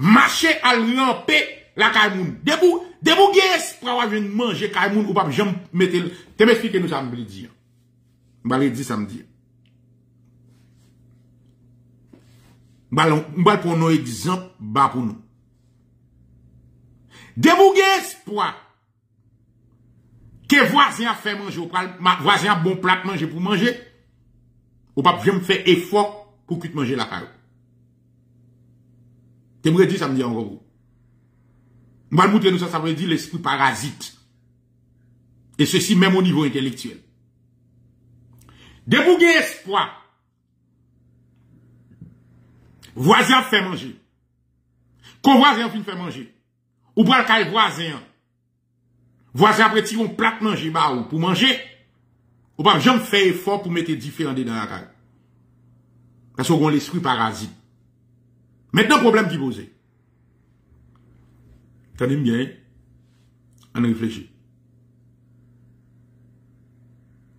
Marcher à ramper la Kaimoun. Debout, debout, guess, pour avoir manger Kaimoun ou pas, j'aime mettre le. T'es m'explique nous ça me dire. M'ballé dit ça me dire. M'ballon, m'ballon pour nos exemples, bas pour nous. Debout, guess, pour. Que voisin fait manger, ou voisin bon plat manger pour manger, ou pas, j'aime faire effort pour que tu manges la Kaimoun. T'es me dire ça me dit encore. Moi, je vais nous ça, ça veut dire l'esprit parasite. Et ceci même au niveau intellectuel. Débouguer espoir. Voisin fait manger. Quand voisin fin fait manger. Ou pas le cas voisin. Voisin après tirer un plat manger bah pour manger. Ou pas jamais faire effort pour mettre différents dans la cage. Parce qu'on a l'esprit parasite. Maintenant, problème qui pose. Tenez bien, on réfléchit.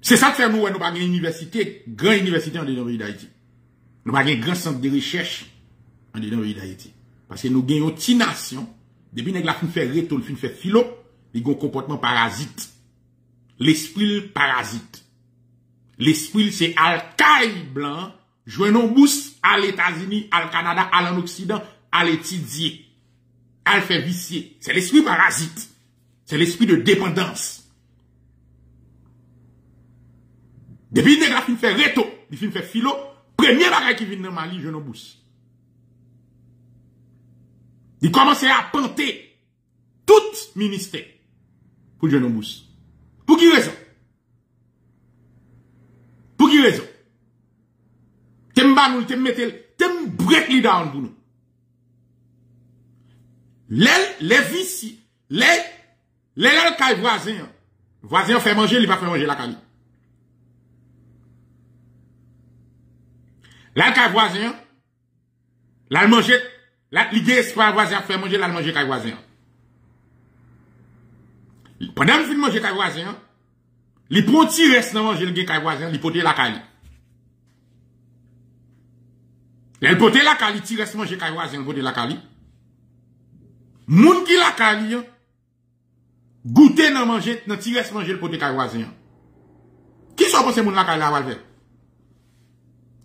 C'est ça que fait nous, nous n'avons pas une université, grande université en dedans pays d'Haïti. Nous n'avons pas un grand centre de recherche en dedans pays d'Haïti. Parce que nous gagnons une petite nation, depuis que nous avons fait réto, nous avons fait philo, nous avons un comportement parasite. L'esprit parasite. L'esprit, c'est alcaï blanc. Jouez nos bousses à l'États-Unis, à le Canada, à l'Occident, à l'étudier, à le faire vicier. C'est l'esprit parasite. C'est l'esprit de dépendance. Depuis que nous fait réto, nous avons fait philo, premier bagage qui vient dans Mali, jouez nos bousses. Ils commencent à planter tout ministère pour jouer nos bousses. Pour qui raison? Pour qui raison? Nous te mettez, te break li down pour nous. Les, les vici, les, les alcaïs voisins, voisins fait manger, il va faire manger la caille. L'alcaïs voisin, l'al manger, l'idée espoir voisin fait manger, l'al manger caille voisin. Pendant que vous mangez caille voisin, les petits restent dans manger le caille voisin, les poter la caille. Elle pote la kali, ti reste manger kay voisin, elle pote la kali. Moun ki la kali, goûter nan manger, nan ti reste manger, elle pote kay voisin. Qui soit pensé moun la kali la valve?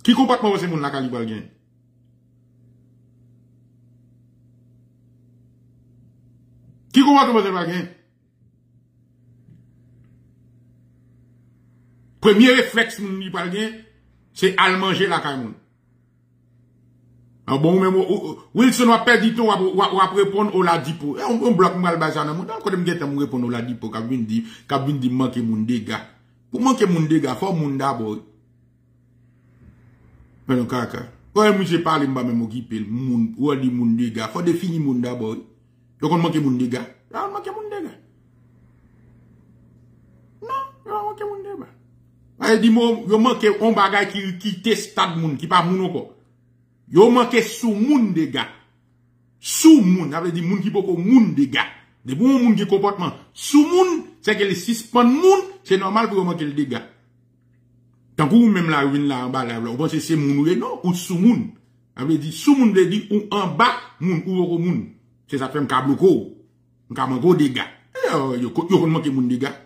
Qui comportement pensé moun la kali valve? comportement de premier réflexe, c'est à manger la caille. Ah bon, même, Wilson a perdu tout, a répondre au la dipo. On bloque mal bazar dans le monde. Quand je me répondre au la dipo, quand je dis, quand je dis, manque mon dégât. Pour manquer mon dégât, faut mon d'abord. Mais non, caca. Quand je parle, je ne vais même occuper le monde, ou dit mon dégât. Faut définir mon d'abord. Donc on manque mon dégât. Là, on manque mon dégât. Non, on manque mon dégât. Ah, dis-moi, on manque un bagage qui, qui teste le monde, qui pas mon encore. Yo manque sous moun de gars. Sous moun, ça veut dire moun qui beaucoup moun de gars. De bon moun qui comportement. Sous moun, c'est que les suspend moun, c'est normal pour manquer le dégât. Tant que vous même la ruine là en bas là, vous pensez c'est moun ou non ou sous moun. Ça veut dire sous moun veut dire ou en bas moun ou au moun. C'est ça fait un cabloko. Un cabloko de gars. Yo yo yo manque moun de gars.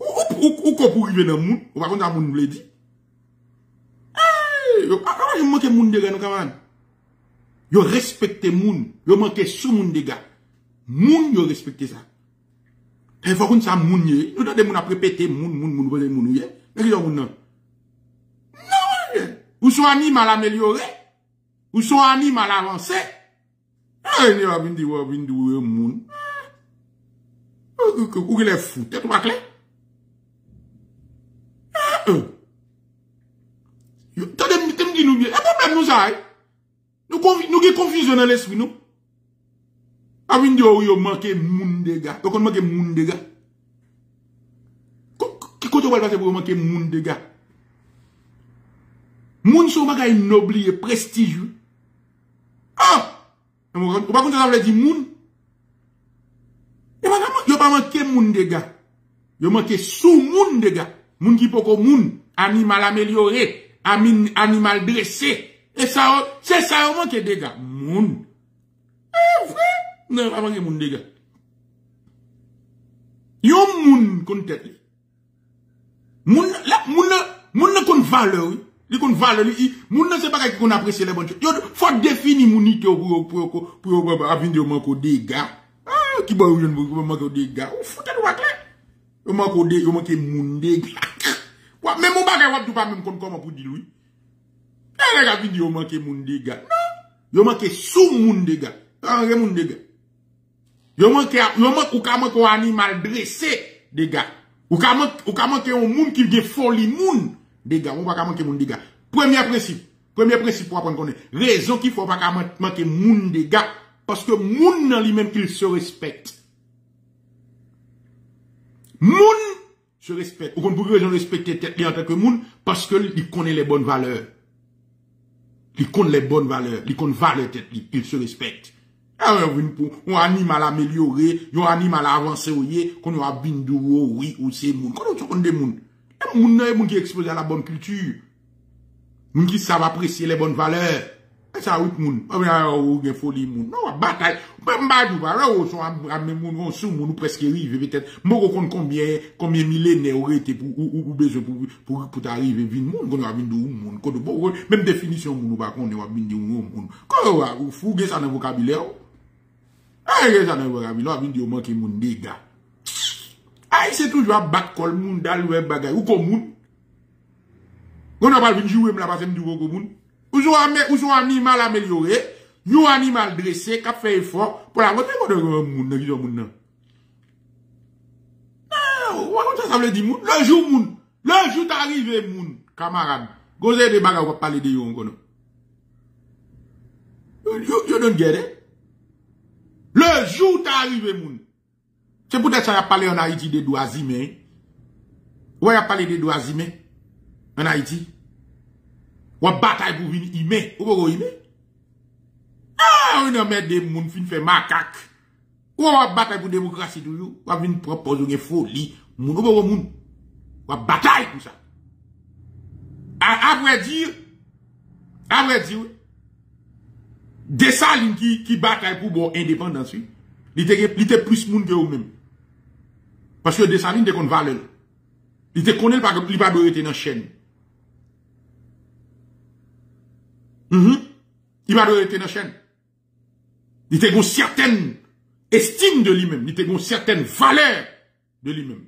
Ou ou ou pour arriver dans moun, on va contre moun veut dire. Yo manque moun dégâts, nous, camarades. Yo respecte moun. Yo manque sous moun dégâts. Moun, yo respecte ça. Et faut qu'on sa moun yé. Nous donne moun à répéter moun, moun, moun, moun, moun, yé. Mais qui yon moun nan? Non, yé. Ou son animal amélioré. Ou son animal avancé. Eh, yé, yé, yé, yé, yé, moun. Ou qu'il est fou. T'es trois clés? Eh, eh. Nous sommes confus dans l'esprit, nous. Nous sommes confus dans l'esprit, nous. Nous sommes confus dans l'esprit. Nous sommes confus dans l'esprit. Nous sommes confus dans l'esprit. Prestigieux. Ah! Nous sommes confus dans l'esprit. Nous sommes confus dans l'esprit. Nous sommes sous l'esprit. Nous sommes confus dans l'esprit. Amin, animal dressé. Et ça, c'est ça, on manque de dégâts. Moun. Eh, vrai? Non, on manque moun de dégâts. Yon moun, kon tête. Moun, la, moun, moun, kon valeur, li kon valeur, li, moun, c'est pas qu'on apprécie les bonnes choses. Yon, faut définir moun, ite, pour, pour, pour, pour, pour, avin de manque de dégâts. Ah, qui va, yon, pour, manque de dégâts. Ou, foutez le wacle. Yon manque de dégâts, yon manque moun dégâts. Même mon bagage, tu pas même comment pour dire oui. Et les gars, ils disent, ils manquent mon dégât. Non, ils manquent sous mon dégât. Ils mon dégât. Ils manquent, ils manquent, ou comment qu'on animal dressé, dégât. Ou comment, ou comment qu'on monde qui vient folie monde, dégât. On va pas manquer mon dégât. Premier principe. Premier principe pour apprendre qu'on est. Raison qu'il faut pas manquer mon dégât. Parce que monde dans lui-même qu'il se respecte. Monde, je respecte. Ou qu'on peut respecter tête en tant que monde parce que il connaît les bonnes valeurs. Il connaît les bonnes valeurs. Il connaît valeur tête. Il se respecte. Alors, on animal amélioré, on animal avancé, qu'on a bindou, oui, ou c'est moun. Quand on connaît des moun, les moun, les moun qui exposent à la bonne culture. Moun qui savent apprécier les bonnes valeurs. Et ça, oui, moun. Ah, mais, folie, moun. Non, bataille. Même badou, voilà, on sont à même moun, sous moun, presque arrivé, peut-être. Moi, on compte combien, combien millénaires aurait été pour, ou, besoin pour, pour, pour t'arriver, vin moun, qu'on a vin de moun, qu'on a, même définition moun, ou pas, qu'on a vin de moun. Qu'on a, ou, fougue ça dans le vocabulaire. Ah, ça dans le vocabulaire, on a vin de moun qui moun dégâts. Ah, c'est toujours à battre, col moun, d'alouer bagay, ou comme moun. On a pas vin jouer, mais la passe m'dou, comme moun. Ou son animal amélioré, ou animal dressé, qui a fait effort pour la voter contre le monde. Non, ça veut dire monde. Le jour monde, le jour t'arrive monde, camarade. Vous avez des bagages, on va parler de vous encore. Vous donne guerre. Le jour t'arrive monde. C'est peut-être ça qu'on a parlé en Haïti des doisimés. Ouais, on a parlé des doisimés en Haïti. Ou à bataille pour venir aimer. Ou pour aimer? Ah, on a mis des mouns fin fait macaque. Ou à bataille pour démocratie toujours. Ou à venir proposer une folie. Moun ou pour moun. Ou à bataille pour ça. Après dire, après dire, Dessalines qui, qui bataille pour bon indépendance, il était plus moun que eux-mêmes. Parce que Dessalines te qu'on valeur. Il te connaît pas, il va doré dans la chaîne. Mm-hmm. Il va doit être dans la chaîne. Il était une certaine estime de lui-même, il a une certaine valeur de lui-même.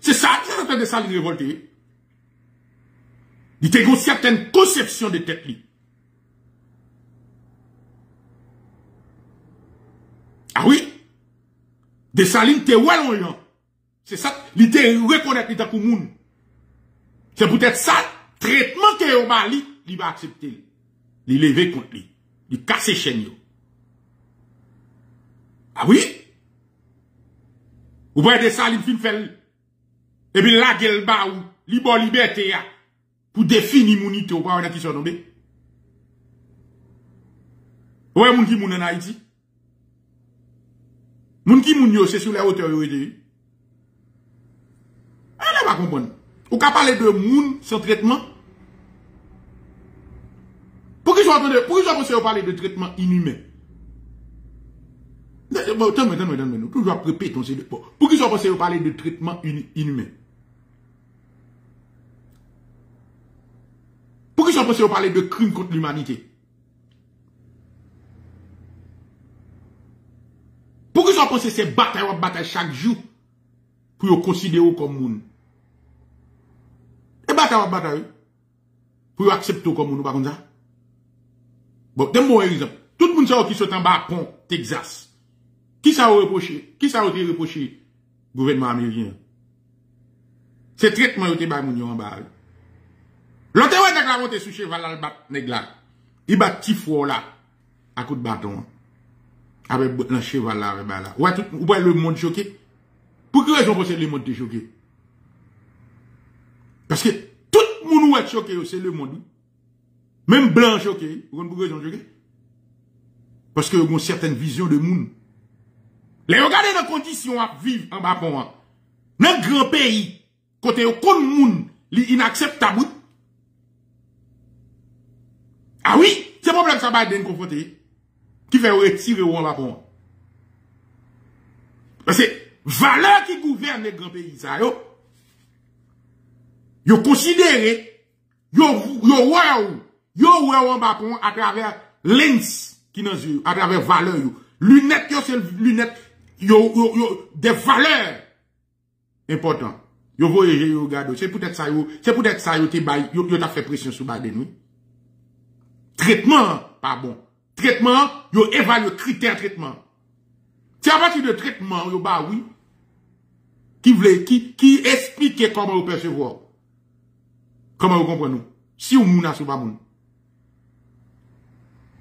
C'est ça, c'est ça, de ça, il est révolté. Il a une certaine conception de tête. Ah oui? Dessalines, t'es ouais l'on. C'est ça, il te reconnaît qu'il est monde. C'est peut-être ça, traitement qu'il est au Mali, il va accepter. Il lever contre lui. Il casse chaîne. Ah oui? Ou bien Dessalines fin fait. Et puis là, il va ou, il va liberté, pour définir mon ité, ou pas, on a qui sont nommés. Ou bien, mon qui moun en Haïti? Moun qui moun yo, c'est sur la hauteur, yo, et elle va comprendre. Ou qu'à parler de moun sans traitement? Pourquoi ils ont entendu, pourquoi ils ont pensé à parler de traitement inhumain? Bon, t'en mets, t'en mets, t'en mets, nous, toujours après péton, c'est de, pourquoi ils ont pensé à parler de traitement inhumain? Pourquoi ils ont pensé à parler de crime contre l'humanité? Pourquoi ils ont pensé à ces batailles, à batailles chaque jour? Pour vous considérer comme moun. Et bataille, bataille. Pour vous accepter comme moun, pas comme ça. Bon, d'un bon exemple. Tout le monde qui sont en bas pont, Texas. Qui ça a reproché? Qui ça a été reproché? Gouvernement américain. C'est traitement qui a été par moun en bas. L'autre fois, il a monté sous cheval à bat négla. Il bat petit fort là. À coup de bâton. Avec le cheval là, avec là. Ou est le monde choqué? Pour quelle raison c'est le monde qui est choqué? Parce que tout le monde est choqué, c'est le monde. Même blanc choqué. Vous comprenez pourquoi ils sont choqués? Parce qu'ils ont une certaine vision de monde. Les regardez les conditions à vivre en bas pour moi. Dans un grand pays, quand ils ont un monde, ils inacceptable. Ah oui, c'est le problème que ça va être confronté. Qui fait retirer en bas pour moi. Parce que valeur qui gouverne les grands pays, ça, yo. Yo considéré, yo, yo, wow, yo, wow, en bas pour à travers lens qui nous yeux, à travers valeur, yo. Lunettes, yo, c'est lunettes, yo, yo, yo, des valeurs importantes. Yo voyez, yo, regarde, c'est peut-être ça, yo, c'est peut-être ça, yo, t'es bail, yo, yo, t'as fait pression sur Biden, oui. Traitement, pas bon. Traitement, yo, évalue critère traitement. C'est à partir de traitement, bah oui, qui voulait, qui, qui explique comment vous percevoir. Comment vous comprenez? Si vous mouna, si vous pas mouna.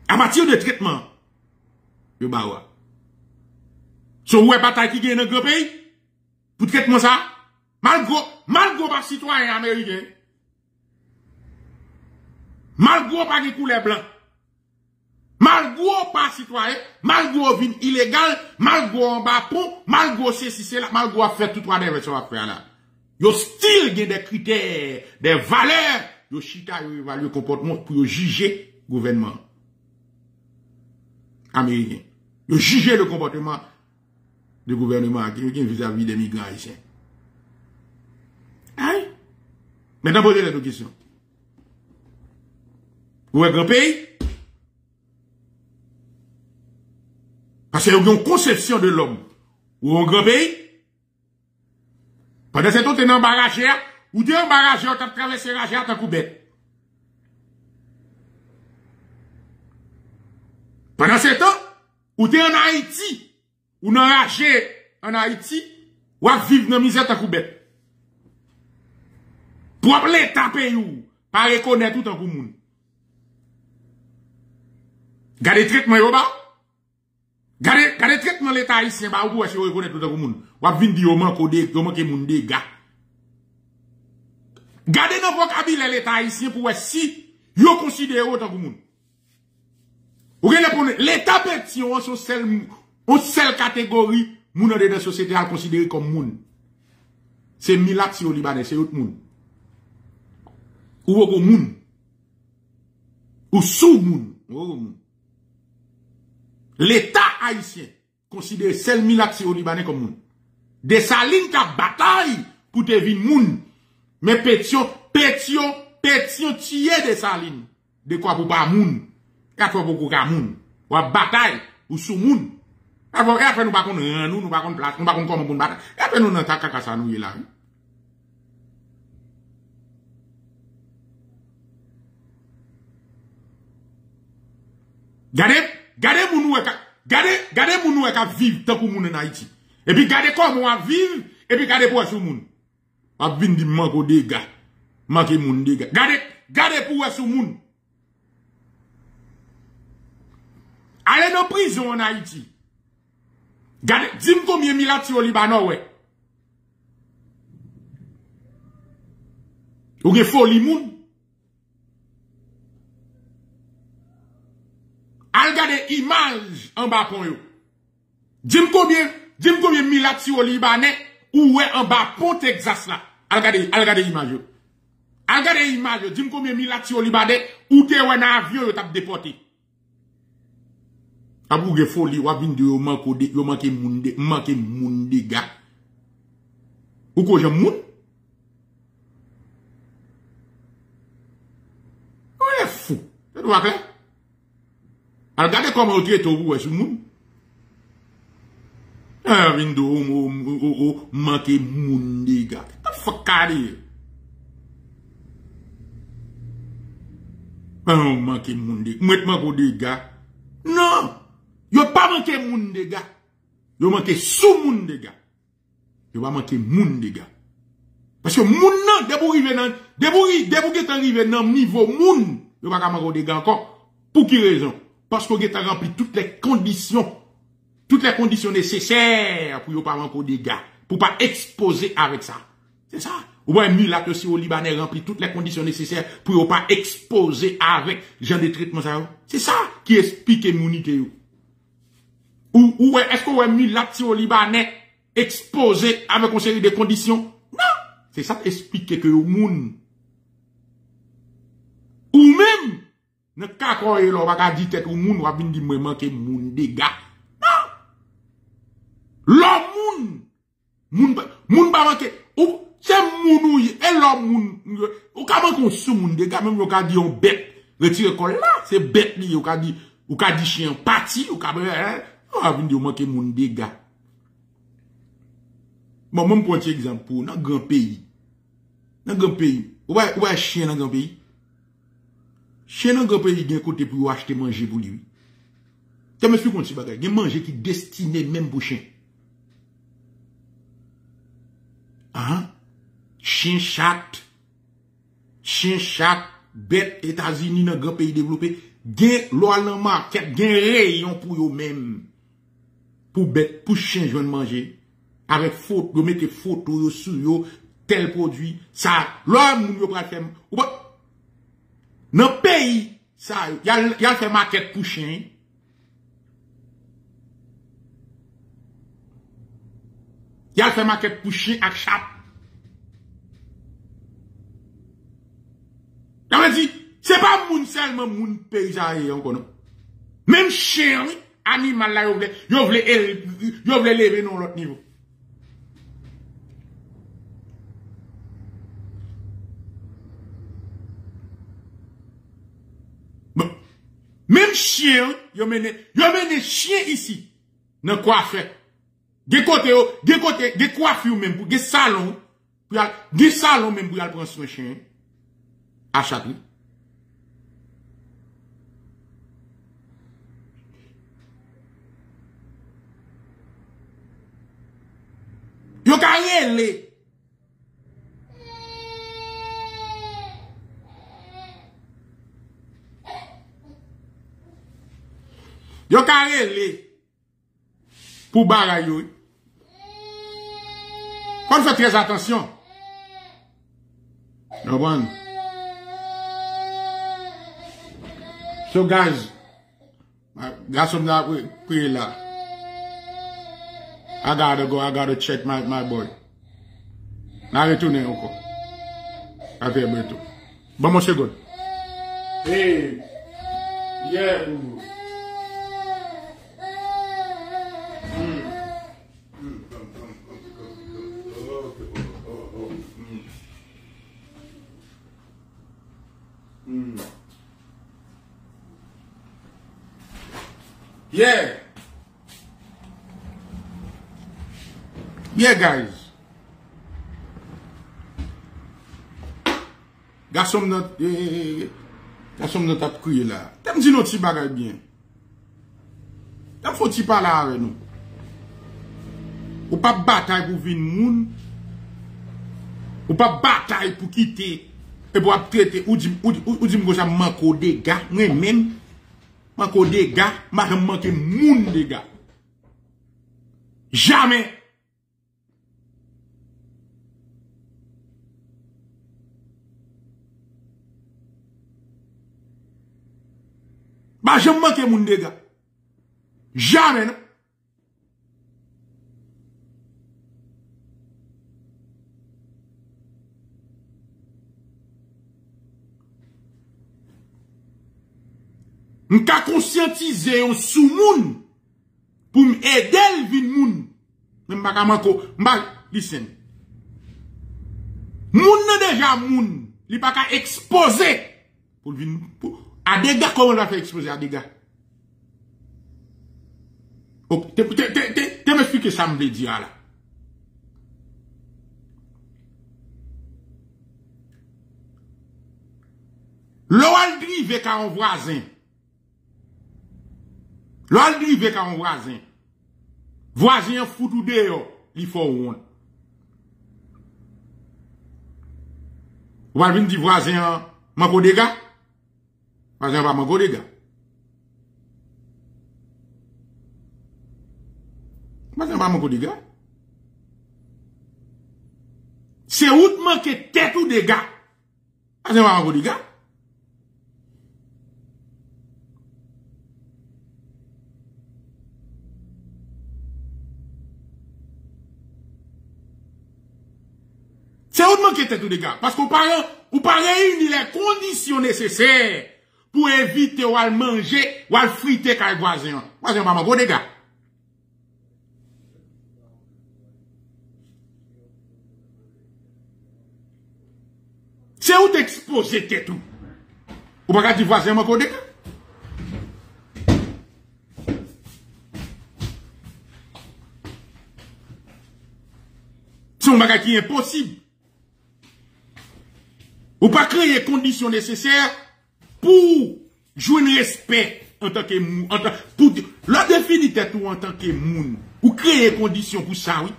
À partir de traitement, vous bah ouais. So, vous avez bataille qui gagne dans le pays? Pour traitement ça? Malgré, malgré pas citoyen américain. Malgré pas les couleurs blancs. Malgré pas citoyen, malgré vin illégal, malgré en bas pont, malgré ceci, c'est là, malgré faire tout trois des versions à faire là. Yo style gen des critères, des valeurs, yo chita yo évaluer comportement pour yo juger gouvernement américain. Yo juger le comportement du gouvernement américain vis-à-vis des migrants haïtiens. Hein? Maintenant, posez les deux questions. Où est grand pays? Parce qu'il y a une conception de l'homme. Ou un grand pays. Pendant cette autre, il y a un barrage, ou deux barrages, on a traversé la gère à ta coubette. Pendant ce temps, ou t'es en Haïti, ou non ragé en Haïti, ou à vivre dans misère ta coubette. Pour appeler ta pays, pas reconnaître tout un coup moun. Gardez traitement au bas. Gardez, gardez traitement l'État haïtien, bah, ou, est-ce que vous reconnaissez tout le monde? Ou, à vindi, au manque de, au manque de monde, des gars. Gardez dans vocabulaire l'État haïtien pour, si, vous considérez autant que monde. Ou, l'État petit, on se seul, on seul catégorie, monde de la société à considérer comme monde. C'est Milat, si au Libanais, c'est autre monde. Ou, au monde. Ou, sous monde. Ou, l'État haïtien considère celle milaxi au Libanais comme moun. Dessalines qui a bataille pour te vin moun. Mais pétion, pétion, pétion tuer Dessalines. De quoi pour pas moun? Quatre fois pour pas moun. Ou à bataille, ou sous moun. Après nous pas qu'on nous, nous pas qu'on place, nous pas qu'on comment pour bataille. Après nous n'en ta caca ça nous là. Gardez, gardez moun ou gardez, gardez moun ou ka vivre tant pour moun en Haïti. Et puis gardez comment on vivre et puis gardez pour sous moun. On vient de manque de dégâts. Manque moun dégâts. Gardez, gardez pour sous moun. Allez dans prison en Haïti. Gardez, dis-moi combien de milats au Liban, ouais. Ou que folie moun. Allez garder image en bas pont yo. Dis-moi combien, dis-moi combien de milats au Libanais ou ouais en bas pont Texas là. Allez garder, allez garder image yo. Allez garder image yo. Dis-moi combien de milats au Libanais ou t'es ouais dans avion yo t'as déporté. Abou ge folie ou abin de yo manko de yo manke moun de manke moun de ga. Ou ko jan moun? Ou est fou. C'est doit clair. Al gade comment ou traite ou sou moun. Ah vin de ou manke moun de ga. Ta fakari. Ah manke moun de. Mwen manko de ga. Non. Yo pas manqué moun de gars. Yo manqué sous moun de gars. Yo pas manqué moun de gars. Parce que moun nan, debout rive nan, debout debout get arrivé nan niveau moun, yo pas manqué de gars encore. Pour qui raison? Parce que get rempli toutes les conditions, toutes les conditions nécessaires pour yo pas manqué de gars, pour pas exposer avec ça. C'est ça. Ou bien Milat aussi au Libanais rempli toutes les conditions nécessaires pour yo pas exposer avec genre de traitement ça. C'est ça qui explique mounité yo. Ou, ou est-ce qu'on a mis l'action au Libanais exposé avec une série de conditions? Non! C'est ça qui explique que le monde. Ou même, ne pas qu'on ait l'on va dire que le monde va venir dire que le monde des gars. Non! L'homme monde, monde va manquer. Ou, c'est le monde et l'homme monde. Ou comment qu'on se monde des gars, même qu'on a dit on bête. Retire qu'on là, c'est bête li, ou qu'on dit, ou qu'on dit chien parti, ou qu'on on a vu de manquer moun dégâts. Bon, même pour un petit exemple, pour un grand pays. Dans grand pays. Ou un chien dans grand pays. Chien dans grand pays, il y a un côté pour acheter manger pour lui. Tu me suis compte, il y a manger qui est destiné même pour chien. Hein? Chien chat. Chien chat, bête, États-Unis, dans grand pays développé. Gain l'oil dans market, gain rayon pour eux même. Pour bête, pour chien, je manger. Avec faute, vous mettez photo sur yo, tel produit, ça, l'homme, vous prenez faire. Ou pas? Dans le pays, ça, y a fait market pour chien. Y a fait market pour chien avec chat. Y a dit, c'est pas moun seulement moun paysager, on connaît. Même chien, animal là, yo vle lever dans l'autre niveau. Bon. Même chien, yo mené, yo mené chien ici. Dans quoi faire? Des côtés, des côtés, des coiffures même pour des salons, pour des salons même pour y aller prendre soin chien. À chaque prix. Yo karele. Yo karele. Pour baray yo. Kon fè très attention. Yo bon. So guys. Gasom na pri la. I gotta go, I gotta check my, my boy. Now retourne encore. Avec bientôt. Bon, mon second. Hey. Yeah. Mm. Mm. Yeah. Yeah, guys. Garçon notre garçon notre a crié là. T'as me dit notre petit bagage bien. T'as faut petit parler avec nous. Ou pas bataille pour venir moun. Ou pas bataille pour quitter et pour traiter ou dit ou dit que ça manque de gars moi même. Manque de gars, m'a manqué moun de gars. Jamais. Bah, je manque mon dégât. Jamais, non? M'ka conscientiser un sous-moun pour m'aider le vin-moun. Mais m'ba ka manko, m'ba, listen. Moun nan déjà moun, li pa ka exposer pour le vin-moun. A des gars, comment on l'a fait exposer à des gars? Tu m'expliques que ça me veut dire là. L'on drive qu'à un voisin. L'on drive qu'à un voisin. Voisin fout tout dehors, il faut honte. Ou bien dire voisin, manque des gars? Parce qu'on va m'en goûter, gars. Parce qu'on va m'en goûter, gars. C'est où te manque tête ou des gars. Parce qu'on va m'en goûter, gars. C'est où te manque tête ou des gars. Parce qu'on parle, on parle réunir les conditions nécessaires pour éviter ou à manger ou à friter quand les voisins. Voisins, maman, gros dégâts. C'est où t'exposer t'es tout. Ou pas dire voisin, maman, gros dégâts. C'est un bagage qui est impossible. Ou pas créer les conditions nécessaires pour jouer un respect en tant que moun, pour la définir tout en tant que moun, ou créer conditions pour ça, oui.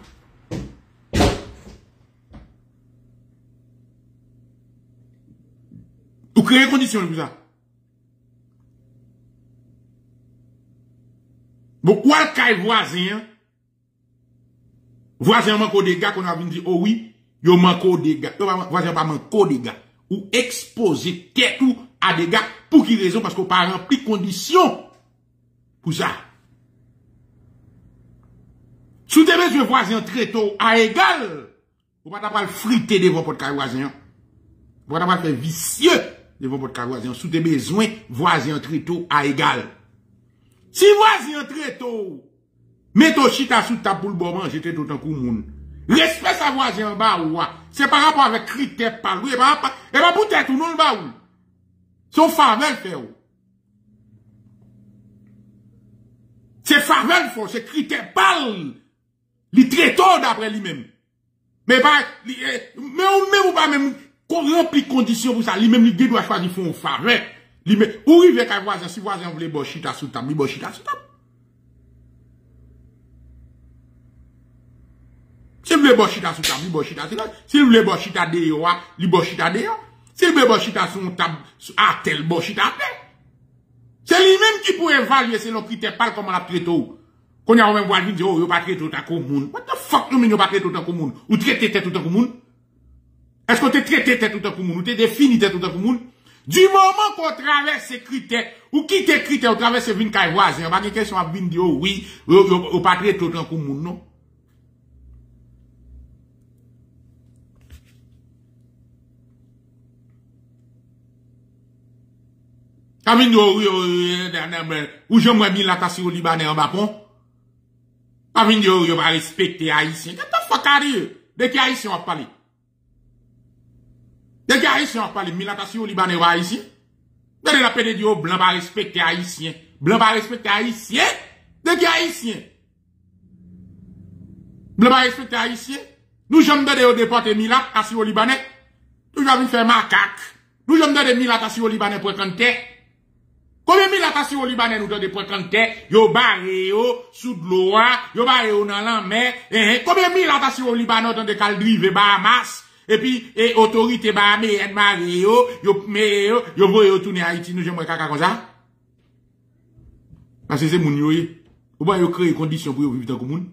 Ou créer conditions pour ça. Pourquoi le cas voisin, voisin manque des gars qu'on a dit, oh oui, yo manque des gars, voisin pas manque des gars, ou exposer tête ou à des gars, pour qui raison? Parce qu'on pas rempli conditions pour ça. Sous des besoins voisins très tôt, à égal, vous ne pouvez pas le friter devant votre voisin. Vous ne pouvez pas faire vicieux devant votre voisin. Sous des besoins voisins très tôt, à égal. Si voisin très tôt, mettez chita sous table pour le bon manger, tout un coup moun. Respect sa voisin en bas ou c'est par rapport avec critère par lui, et par rapport, et par peut-être tout non le bas ou. Son faveur fait où? C'est faveur fait, c'est critère pâle. Il traite d'après lui-même. Mais pas, mais on même ou pas même, qu'on remplit conditions pour ça, lui-même, il doit choisir font faveur. Lui-même, où il veut qu'un voisin, si voisin voulait bochita sous table, il bochita sous table. Si vous voulez bochita sous table, il bochita sous table. Si vous voulez bochita dehors, il bochita dehors. Si le bochita son table, à tel bochita après. C'est lui-même qui pourrait évaluer selon critère pas comment la traite ou. Qu'on y a même voisin dit, oh, y'a pas traité tout à commune. What the fuck, nous, y'a pas traité tout à commune. Ou traité tête tout à commune. Est-ce qu'on te traité tête tout à commune? Ou te défini tête tout à commune? Du moment qu'on traverse ces critères, ou quitte les critères, on traverse ces vignes voisins, on va dire question à vignes dit, oh, oui, y'a pas traité tout à commune, non? Ou j'aimerais bien la tasser au Libanais en bas-pont. Avin yo, yo, va respecter Haïtien. Qu'est-ce que fuck a dit? De qui Haïtien va parler? De qui Haïtien va parler? Mille la tasser au Libanais ou Haïtien? De la paix de Dieu, blanc va respecter Haïtien. Blanc va respecter Haïtien? de qui haïtien. Nous ne respectons pas haïtien. Nous sommes de des déportés milat à Sio Libanais. Nous avons fait macaque. Nous sommes de des milat à Sio Libanais pour prendre terre. Combien de milat à Sio Libanais nous donnent des pour prendre terre? Yo barré sous de l'eau, yo barré dans la mer. Combien de milat à Sio Libanais dans des caldrives Bahamas? Et puis, et autorité Bahamé, et Mario, yo, mais, yo, yo, voyez, retourner à Haïti, nous, j'aimerais caca comme ça. Parce que c'est mon yoye. Ou pas, yo, créer conditions pour vivre dans le monde?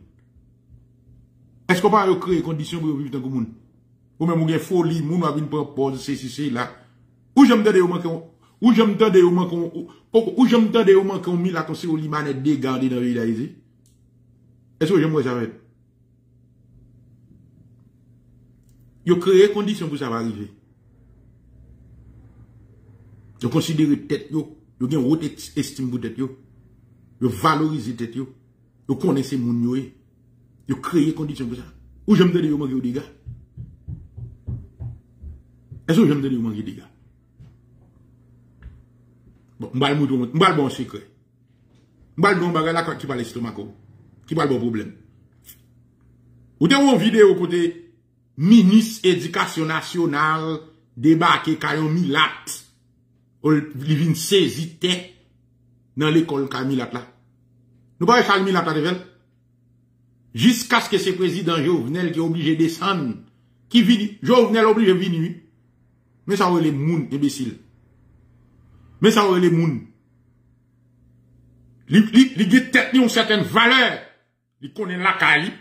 Est-ce qu'on peut créer conditions pour vivre dans le monde? Ou même, ou bien, folie, moun, ou bien, propose, c'est, c'est, c'est, là. Ou j'aime donner au moins qu'on, ou j'aime donner au moins qu'on, ou j'aime donner au moins qu'on, mis la conseil au Libanais dégardé dans le pays d'Haïti. Est-ce que j'aimerais ça? Yo créé conditions pour ça va arriver. Yo considérez tête yo, yo gen haute estime pour tête yo. Yo valoriser tête yo. Yo connaissez moun yo. Yo créé conditions pour ça. Ou j'aime dire yo manque des gars. Est-ce que j'aime dire yo manque des gars? Bon, m'bal mouton, m'bal bon secret. M'bal bon bagay la qui parle l'estomac ko. Qui parle bon problème. Ou t'es en vidéo côté ministre éducation nationale débarqué Kayon Milat. Il vient saisir dans l'école Kayon Milat là. Nous pas Kayon Milat là devant. Jusqu'à ce que ce président Jovenel qui est obligé de descendre, qui vient Jovenel obligé de venir. Mais ça aurait les moun imbécile. Mais ça aurait les moun. Li li li gè tèt ni une certaine valeur. Il connaît la Kayon.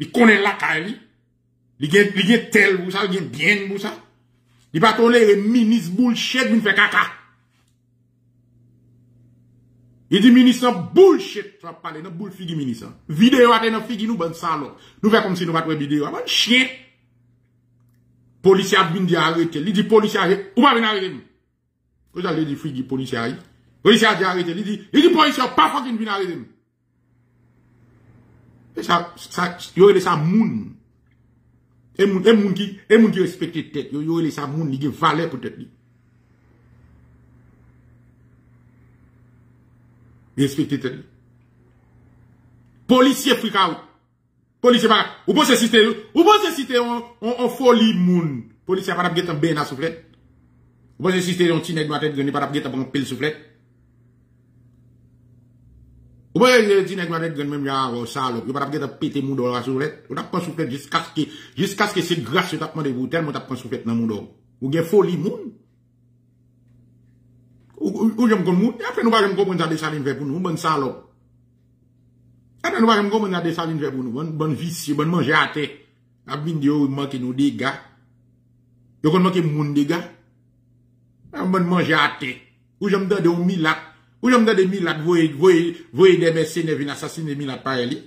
Il connaît la Kayon. Il y a tel pour ça, il y a bien pour ça. Il va tolérer ministre bullshit qui fait caca. Il dit ministre bullshit, tu vas parler, non boule figue ministre. Vidéo à tes figue nous bonne salope. Nous faisons comme si nous ne pas vidéo. Bon chien. Policier a bien dit arrêter. Il dit policier arrêter. Ou pas bien arrêter. Vous allez dire figue policier arrêter. Policier a dit arrêter. Il dit, il dit policier pas fucking bien arrêter. Et ça, ça, il y aurait ça moun. Et moun, et moun qui, et moun qui respecte tête, yo, yo, les sa moun, li gen valeur pour tête li. Respecte tête li. Policier frika ou. Policier pas, ou bon se cite, ou bon se cite, on, on, on folie moun. Policier pas d'abget en ben à soufflet. Ou bon se cite, on tine dans la tête, on n'est pas d'abget en pile soufflet. Ou bien, je dis, je même un salope. Je ne vais pas péter mon dos à soufflette. On a pas soufflette jusqu'à ce que, jusqu'à ce que c'est grâce au tapement de vous, tellement on a pas soufflette dans mon dos. Ou bien, folie, moun. Ou j'aime comme moun. Après, nous allons comprendre ça, dessalines vers pour nous. Bonne salope. Après, nous allons comprendre ça, dessalines vers pour nous. Bonne vicie, bonne manger à terre. Abin Dio, il manque nous des gars. Il manque moun des gars. Bonne manger à terre. Ou j'aime donner au milat. Ou j'aime donner des milat, voyez, voyez, voyez des mercenaires venir assassiner des milat par elle.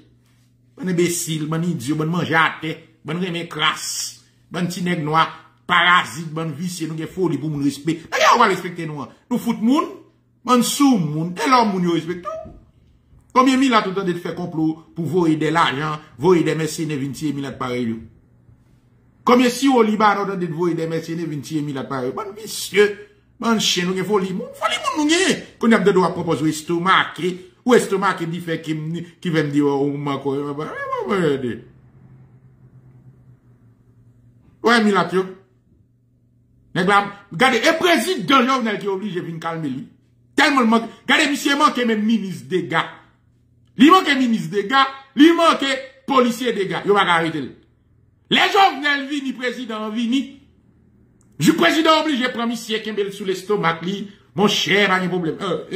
Bon imbécile, bon idiot, bon manger à terre, bon remède crasse, bon petit nègre noir, parasite, bon vicieux, nous avons folie pour mon respect. D'ailleurs, on va respecter nous. Nous fout moun, bon sou moun, et l'homme moun yo respecte. Combien milat tout le temps de faire complot pour voyer de l'argent, voyer des mercenaires venir tirer milat par elle. Combien si au Liban, on de voyer des mercenaires venir tirer milat par elle. Bon vicieux. Bon chien, nous avons folie moun, folie moun nous avons. Qu'on a besoin de proposer estomac, ou estomac qui dit fait qui va me dire, oh, ma quoi, ouais, Milatio. Regardez, et président Jovenel qui est obligé de venir calmer lui. Tellement le manque. Regardez, monsieur manque même ministre des gars. Il manque ministre des gars, il manque policier des gars. Il va arrêter. Les Jovenel vini, président vini. Je président obligé de prendre monsieur Kembel sous l'estomac, lui, mon cher, pas de problème. Euh,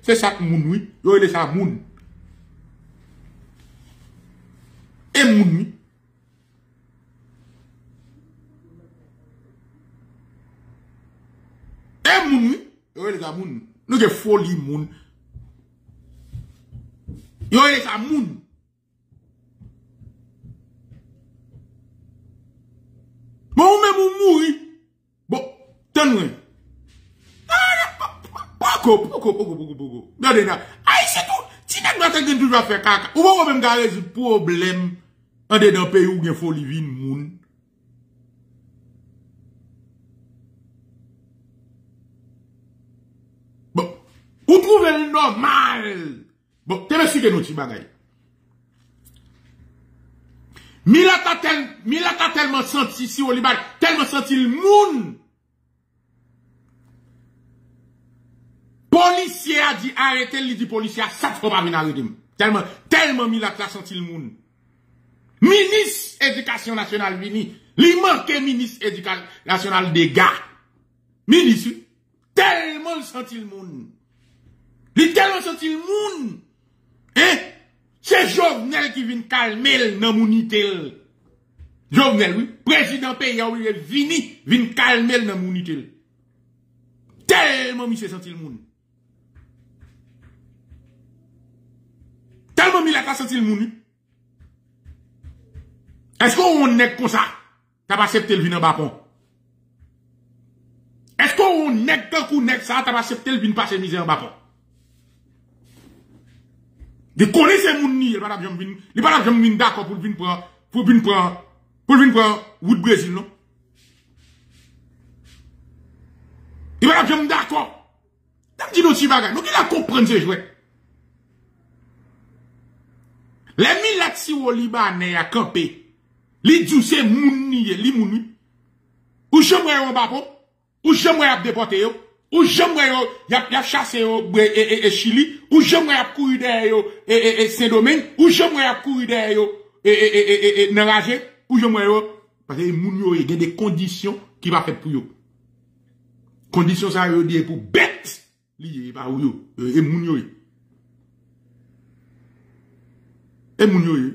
c'est ça que moun, oui. Yo, il est ça, moun. Et moun, oui. Et moun, oui. Yo, il est ça, moun. Nous, c'est folie, moun. Yo, il est ça, moun. Bon, même, moun, oui. Tenez-moi. Pourquoi, pourquoi, pourquoi, pourquoi, pourquoi. Regardez là. Aïe, c'est tout. Si tu n'as pas de tout, tu vas faire caca. Ou pas, même gars, résoudre problème. En dedans, pays où il y a folie, vine, moun. Bon. Vous trouvez le normal Bon, t'es le sujet de nous, tu bagaille. Mila t'a tel, tellement senti si au Liban, tellement senti le monde. Policier a dit arrêtez, il dit policier, ça ne faut pas venir arrêter. Tellement, tellement Mila t'a senti le monde. Ministre éducation nationale vini, il manquait ministre éducation nationale des gars. Ministre, tellement senti le monde. Il tellement senti le monde. Hein? C'est Jovenel qui vient calmer dans mon unité. Jovenel, oui, président pays, il vini, vient calmer dans mon unité. Tellement monsieur senti le monde. Tellement il a senti le monde. Est-ce qu'on est comme ça? T'as pas accepté le vin en bapon? Est-ce qu'on est comme ça? T'as pas accepté le vin passer misère en bapon? De connaître ces gens, ils ne sont pas d'accord pour venir prendre, pour venir prendre, pour venir prendre, route Brésil, non? Ils ne sont pas d'accord. Ils ne sont pas d'accord. Donc, ils ne comprennent pas ce jouet. Les milati au Libanais à camper, les douces, les mouniers, les mouniers, ou j'aimerais en bas, ou j'aimerais déporter, ou j'aimerais y chasser et Chili, ou j'aimerais courir derrière et Saint-Domingue, ou j'aimerais courir derrière et Narager, ou j'aimerais. Parce que les mouniers, il y a des conditions qui va faire pour eux. Conditions, ça veut dire pour bête, lié par eux, et mouniers. Et moun yo yo.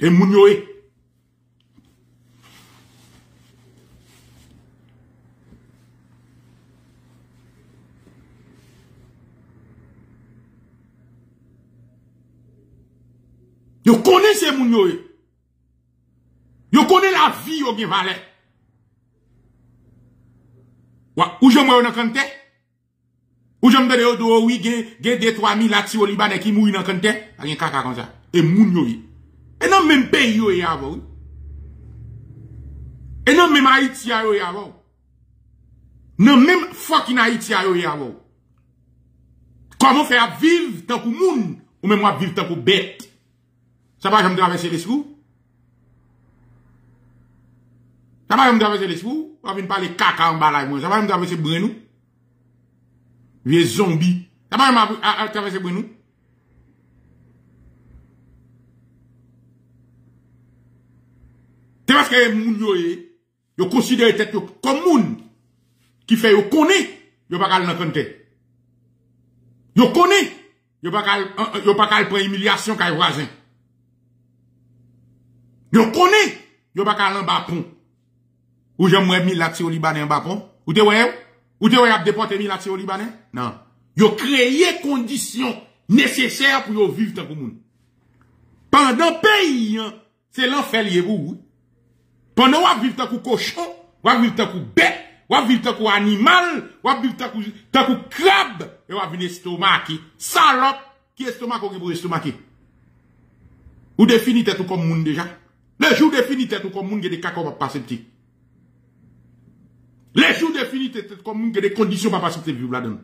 Et moun yo yo. Yo connaît ces moun yo yo. Yo connaît la vie yo gen valeur. Wa ou jom yo nan kante? Ou j'aime de dire, oui, il y a des trois mille lati au Liban qui mourent dans le canton. Il y a un caca comme ça. Et moun yo. Et non, même pays yo y avant. Et non, même Haïti yo y avant. Non, même fucking Haïti yo y avant. Comment faire vivre tant que moun? Ou même moi vivre tant que bête? Ça va, j'aime traverser les sous? Ça va, j'aime traverser les sous? On va venir parler caca en bas là, moi. Ça va, j'aime traverser Brenou? Vieux zombie. T'as pas même à traverser pour nous? C'est parce que les gens, ils considèrent tête comme moun qui fait, ils connaissent, ils pas dans le canton. Ils connaissent, ils pas prendre humiliation qu'un voisin. Ils connaissent, ils pas dans le bapon. Ou j'aimerais mille lati au Libanais en bapon. Ou te voyez? Ou te voyez déporter mille lati au Libanais? Non. Yo créé conditions nécessaires pour yo vivre tant que moun. Pendant pays, c'est l'enfer lié vous. Pendant qu'on vivre tant que cochon, on vivre tant que bête, on vivre tant que animal, on vivre tant que tant que crabe, et on vivre estomac qui salope qui estomac qui pour estomac. Ou définit tout comme moun déjà. Le jour définit tout comme moun qui des caca pas passer petit. Les jours définis tête comme moun qui des conditions pas passer petit vivre là-dedans.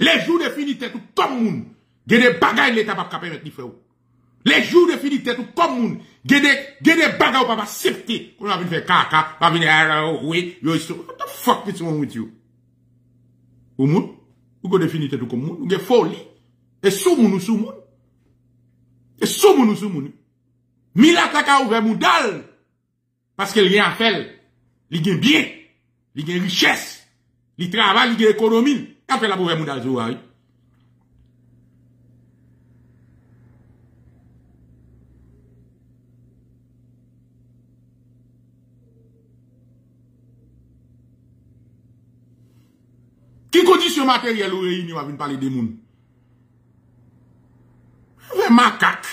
Les jours de finité tout comme moun, il y a des bagages l'État pas capable mettre ni faire. Les jours de finité tout comme moun, il y a des bagages pas accepter. On va venir faire caca, va venir oui, yo what the fuck is wrong with you? Ou moun, ou go de finité tout comme moun, ou ge folie. Et sou moun ou sou moun. Et sou moun ou sou moun. Mila taka ouvert moun dal parce que rien à faire. Il gagne bien, il gagne richesse, il travaille, il gagne économie. Qu'a fait la pauvre moudal Zouari? Qui condition matérielle ou réunion va venir parler des mouns? Les macaques.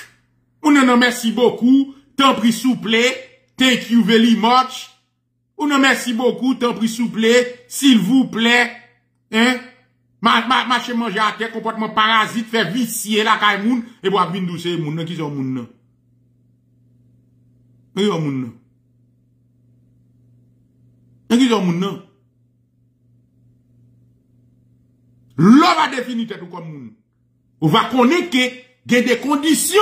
On en merci beaucoup, tant pris souple, thank you very much. On en merci beaucoup, tant pris souple, s'il vous plaît, hein? Marcher manger à terre, comportement parasite, faire vicier la caille moun, et pour venir douce moun, qui sont moun. Qui sont moun. Qui sont moun. L'homme va définir tout comme moun. On va connaître qu'il y a des conditions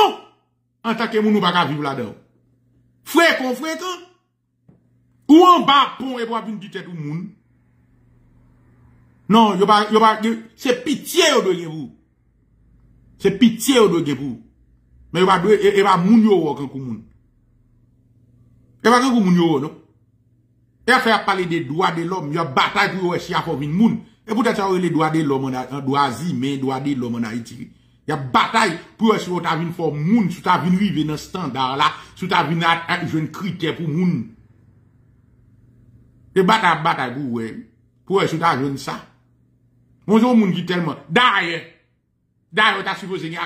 en tant que moun ou pas vivre là-dedans. Frère confrétant, ou en bas pour et pour venir dire tête ou moun. Non, yo pas yo pas c'est pitié au de vous. C'est pitié au de vous. Mais yo pas et pas moun yo ou kankou moun. Et pas kankou moun yo non. Et faire parler des droits de l'homme, yo bataille pour si a pour venir moun. Et peut-être ça les droits de l'homme en droits humains, droits de l'homme en Haïti. Il y a bataille pour si ta vinn for moun, si ta vinn rive dans standard là, si ta vinn jeune critère pour moun. Et bataille bataille pour pour si ta jeune ça. Mon jour moun qui tellement d'ailleurs d'ailleurs t'as supposé gagner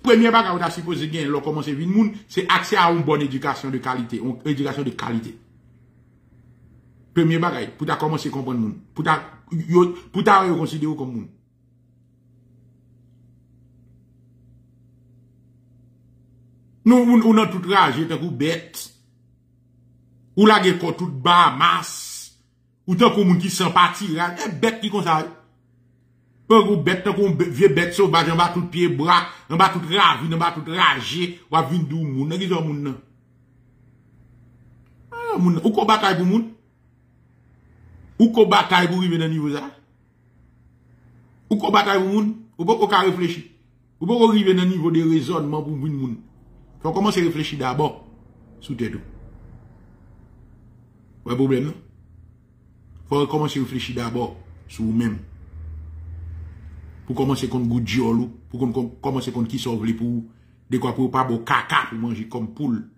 premier bagage t'as supposé gagner l'on commence vinn moun, c'est accès à une bonne éducation de qualité, une éducation de qualité. Premier bagage pour ta commencer comprendre moun, pour ta pour ta reconsidérer comme moun. Nous, on a tout rage, tant qu'on bête. Ou la gué tout bas, masse. Ou tant qu'on moun qui sympathie, bête qui comme ça. Tant qu'on bête, tant qu'on vieux bête sauvage, en bas tout pied bras, en bas tout ravine, en bas tout rage, ou à vindou moun, qui sont moun. Ah, moun, ou qu'on bataille pour moun? Ou qu'on bataille pour arriver dans le niveau ça? Ou qu'on bataille pour moun? Ou pas qu'on réfléchir? Ou pas qu'on arrive dans le niveau de raisonnement pour moun? Faut commencer à réfléchir d'abord sous tes dos. Pas de problème, non? Faut commencer à réfléchir d'abord sur vous-même. Pour commencer contre Goudjiolou, pour commencer contre qui sauve les pour de quoi pour pas bon caca pour manger comme poule.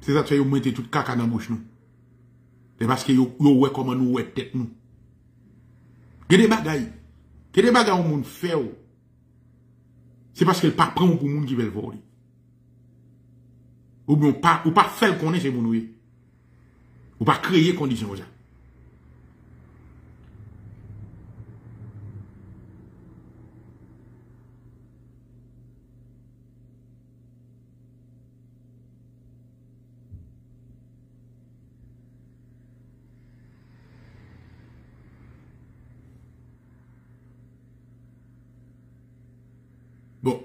C'est ça que vous mettez tout caca dans la bouche, non? C'est parce que yo yo comment nous ouais tête nous. Que des bagailles. Que des bagailles au monde fait. C'est parce qu'elle pas prend pour monde qui veut voler. Ou bien pas ou pas faire qu'on est c'est monde oui. Ou pas créer conditions comme ça. Bon.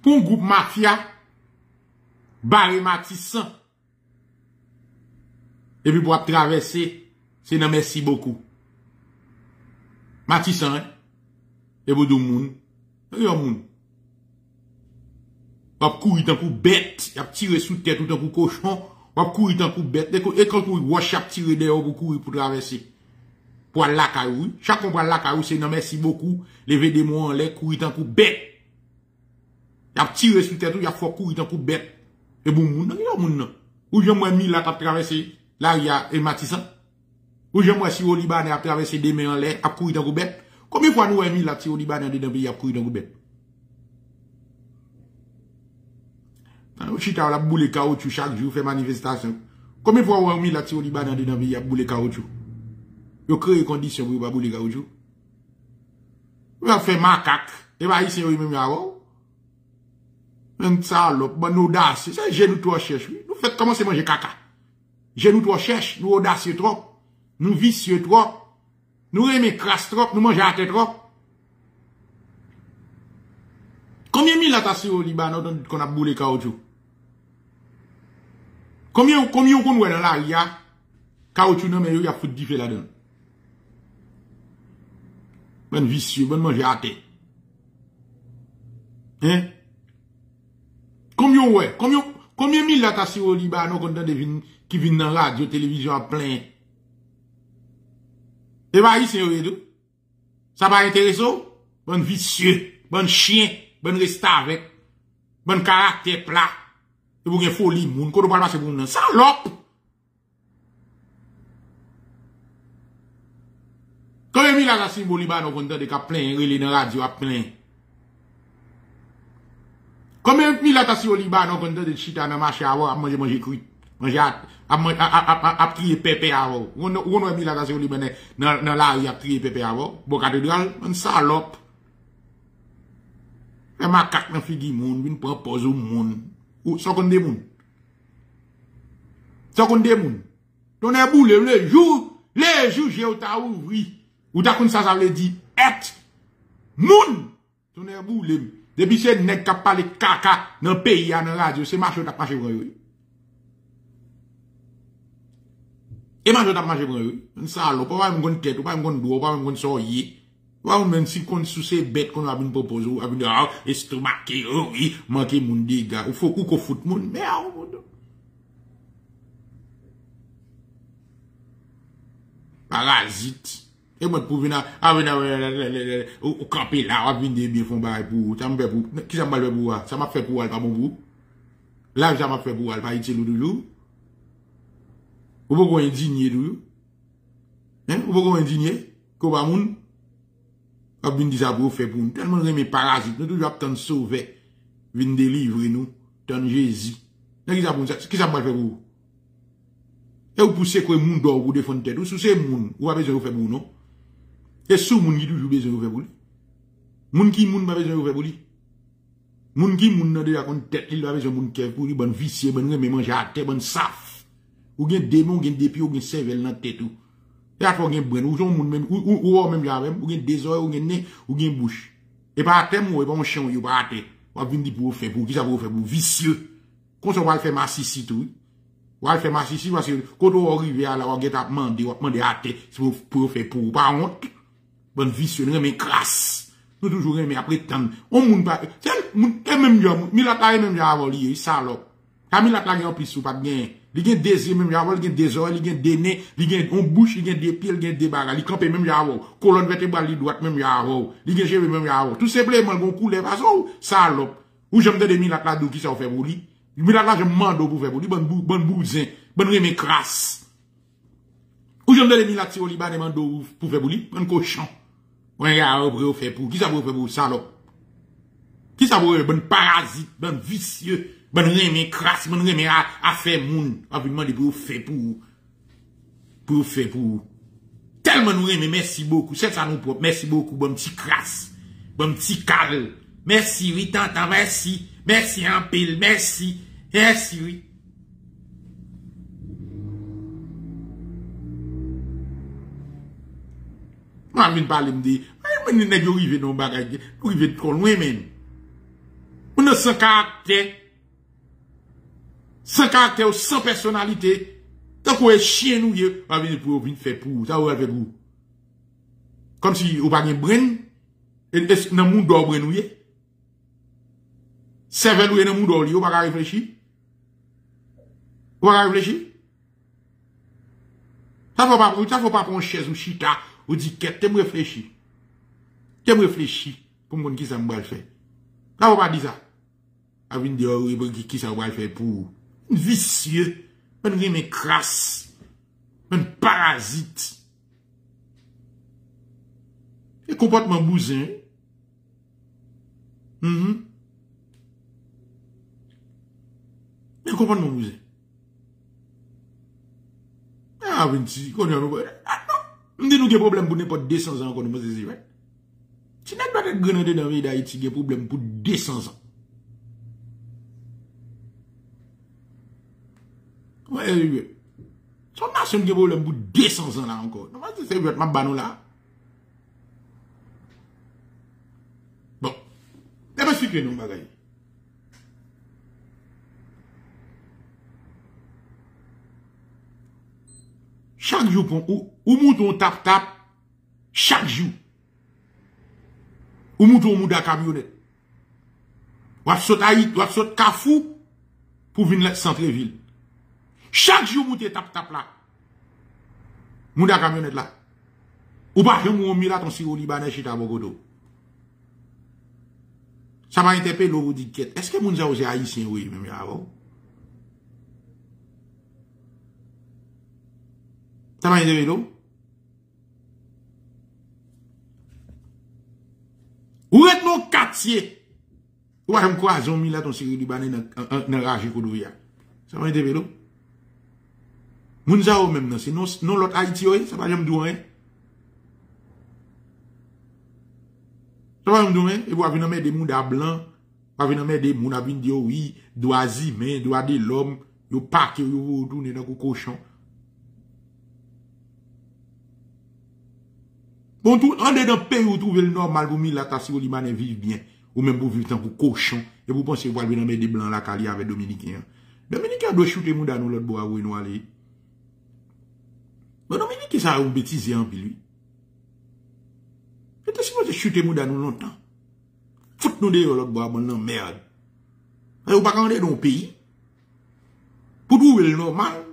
Pour un groupe mafia, barré matissant. Et puis pour traverser, c'est non merci beaucoup. Matissant, hein? Et pour deux moun. Et un moun. Wap courir tant coup bête. Yap tiré sous tête tout tant coup cochon. Wap courir tant coup bête. Et quand vous wash yap tiré dehors pour courir pour traverser. Pour la caillou, chaque fois la caillou, c'est non merci beaucoup, lever des mots en l'air, courir tant coup bête. Y a tiré sur tête, y a fort courir tant coup bête. Et bon, moun, yon moun nan. Ou j'en moi mille à traverser, là y a et matissant. Ou j'en moi si au Libanais à traverser des mains en l'air, à courir tant coup bête. Combien de fois nous mille à si au Libanais dedans pays à courir tant coup bête? Chita la boule caoutchouc chaque jour, fait manifestation. Combien de fois ou mille à si au Libanais dedans pays à boule caoutchouc? Yo créé condition pour pas bouler gaoujou. Va faire macaque et va ici yo même yawo. Même ça l'op bon audace, c'est je nous trop cherche. Nous fait commencer manger caca. Je nous trop cherche, nous audacieux trop, nous vicieux trop, nous aimer crasse trop, nous manger à tête trop. Combien mille attaché au Liban qu'on a boulé gaoujou? Combien combien qu'on voit dans la ria caoutchouc non mais yo y a foutre diffé là-dedans. Bonne vicieux, bonne manger à tête. Hein? Combien, ouais? Combien, combien mille la tassi au Liban, qu'on devine, qui viennent dans la radio, télévision à plein? Et bah, ici, c'est ça va intéresser? Bonne vicieux, bonne chien, bonne reste avec, bonne caractère plat. Et vous avez folie, moun, qu'on ne parle pas de moun, salope! Combien mille la tassi au Liban, qu'on donne des cas plein, relais dans la radio à plein? Combien mille la tassi au Liban, qu'on donne des chita dans marché à avoir, à manger, manger cuit, manger à, à, à, à, trier pépé à avoir. On a mille la tassi au Liban, dans la rue, à trier pépé à avoir. Bon cathédrale, une salope. Un macaque dans figure monde, une propose au monde. ou sans qu'on des mouns. Sans qu'on des mouns. Ton est boule, le jour, le jour, j'ai ou ta ouvri. Ou ta kon sa ça veut dire, et, moun. Ton est boule. Depuis c'est nèg qui a parlé caca dans le pays, dans la radio, c'est marché t'a marché pour eux. Et marché t'a marché pour eux. Un salope, pas même gonne tête, pas même gonne doigt, pas même gonne soyé. Ou même si qu'on sous ces bêtes qu'on a bien proposé, ou a bien dit, ah, estomaqué, oh oui, manqué mon dégât, ou faut qu'on foute mon, mais ah, parasite. Et moi, pour venir, ah, venir, ou camper là, ou venir bien fond bail pour, ça m'a fait pour, qui ça m'a fait pour, ça m'a fait pour, pas bon pour. Là, ça m'a fait pour, pas utile ou doulou. Ou pas qu'on indigné doulou. Hein, ou pas qu'on indigné, qu'on va moun. Pas bien dire ça pour faire pour nous. Tellement mes parasites, nous toujours attendre sauver, venir délivrer nous, tant Jésus. Qui ça pour ça, qui ça m'a fait pour. Et vous poussez que le monde doit vous défendre tête, ou sous ces monde, ou avez besoin de faire pour non. Et sous moun qui toujours besoin de faire pour lui. Moun qui moun pas besoin de faire pour lui. Moun qui moun n'a déjà qu'on tête, il va besoin de moun qui pour lui, bon vicieux, bon remé manger à terre, bon saf. Ou bien démon, ou bien dépi, ou bien cervelle dans tête tout. Et à toi, ou bien brun, ou bien moun même, ou même j'avais, ou bien des oreilles, ou bien nez, ou bien bouche. Et pas à terre, ou bien chien, ou pas à terre. Ou bien dit pour faire pour, qui ça pour faire pour, vicieux. Qu'on se va le faire massissi tout. Ou elle fait marcher ici, parce que quand on arrive à la on get à demander, on demande à terre, pour faire pour, pas honte. Bonne vie, c'est une crasse. Nous toujours aimons après tant. On moun pas, tiens, même yon, milataille même yon avant lié, salope. T'as milataille en plus ou pas de gain. Il y a des yeux même yon avant, il y a des oreilles, il y a des nez, il y a une bouche, il y a des pieds, il y a des bagarres, il campe même yon avant. Colonne vertébrale droite même yon avant. Il y a des cheveux même yon avant. Tout simplement, bon couleur, parce que salope. Ou j'aime des milataille d'où qui s'en fait pour lui. Mais là, je mando pour faire pour lui, bon bousin, bon remé crasse. Ou j'en ai mis la tire au Liban et mando pour faire pour lui, prendre cochon. Ouais, y'a un breu fait pour, qui ça vous fait pour salope? Qui ça vous fait bon parasite, bon vicieux, bon remé crasse, bon remé à faire moun, à vous demander pour faire pour, pour faire pour. Tellement nous remé, merci beaucoup, c'est ça nous propre, merci beaucoup, bon petit crasse, bon petit cal, merci, oui, t'entends, merci, merci en pile, merci. Merci, oui. Moi, je ne parle pas de dire, je ne vais pas arriver dans le bagage, je vais trop loin, même. On a cent caractères, cent caractères, cent personnalités. Tant qu'on est chien, nous, on va venir pour faire pour, ça va faire pour. Comme si on n'a pas de brain, et est-ce que nous avons brain, nous, Seven ou en moun d'oli, ou pas réfléchir? Ou pas réfléchir? Ça faut pas, ça faut pas prendre chaise ou chita, ou dit qu'est-ce que t'aimes réfléchir? T'aimes réfléchir, pour me dire qui ça me va le faire. Ça faut pas dire ça. A vin dire, oui, qui ça va le faire pour? Un vicieux, un remé crasse, un parasite. Et comportement bousin. Hum. Je comprends mon cousin. Ah, ben, si, qu'on a un problème. Ah, non. On dit nous des problèmes pour n'importe deux cents ans qu'on a, c'est vrai. Si n'a pas de grenade dans le pays d'Haïti, des problèmes pour deux cents ans. Ouais, son nation des problèmes pour deux cents ans là encore. Non, c'est vrai, ma banou là. Bon. Et bien, c'est que nous, bagaille. Chaque jour, ou, ou mouton tap tap, chaque jour. Ou mouton mouda camionnette. Ou ap sot Haïti, ou ap sot Kafou, pour venir centre-ville. Chaque jour, mouton tap tap là. Mouda camionnette là. Ou pas, je mou mis là ton sirop libanais chez ta Bogodo. Ça m'a interpellé, ou dit, est-ce que moun za osé haïtien, oui, même avant? Ça m'a aidé l'eau. Où est mon quartier? Où est-ce que je suis là, ton série libanais, dans la rage Koudouya? Ça m'a aidé l'eau. Mounzao même, c'est non l'autre Haïti, ça va jamais douer. Ça va jamais douer. Et vous avez nommé des moudas blancs, Pas venir m'aider, mon a venir dire oui, doit zimer, doit de l'homme, yo pas que yo retourner dans le cochon. Bon, tout, en dedans pays où trouver le normal pour mille tassi ou limanais vivre bien, ou même pour vivre tant pour cochon, et vous pensez vous allez venir mettre des blancs la cali avec Dominicain. Dominicain doit shooter moun dans l'autre bois ou nous aller. Mais Dominicain ça ou bêtise en pile lui. Et tu supposé shooter moun dans longtemps. Fout nous dehors l'autre bois bon merde. Et ou pas quand dans le pays pour trouver le normal.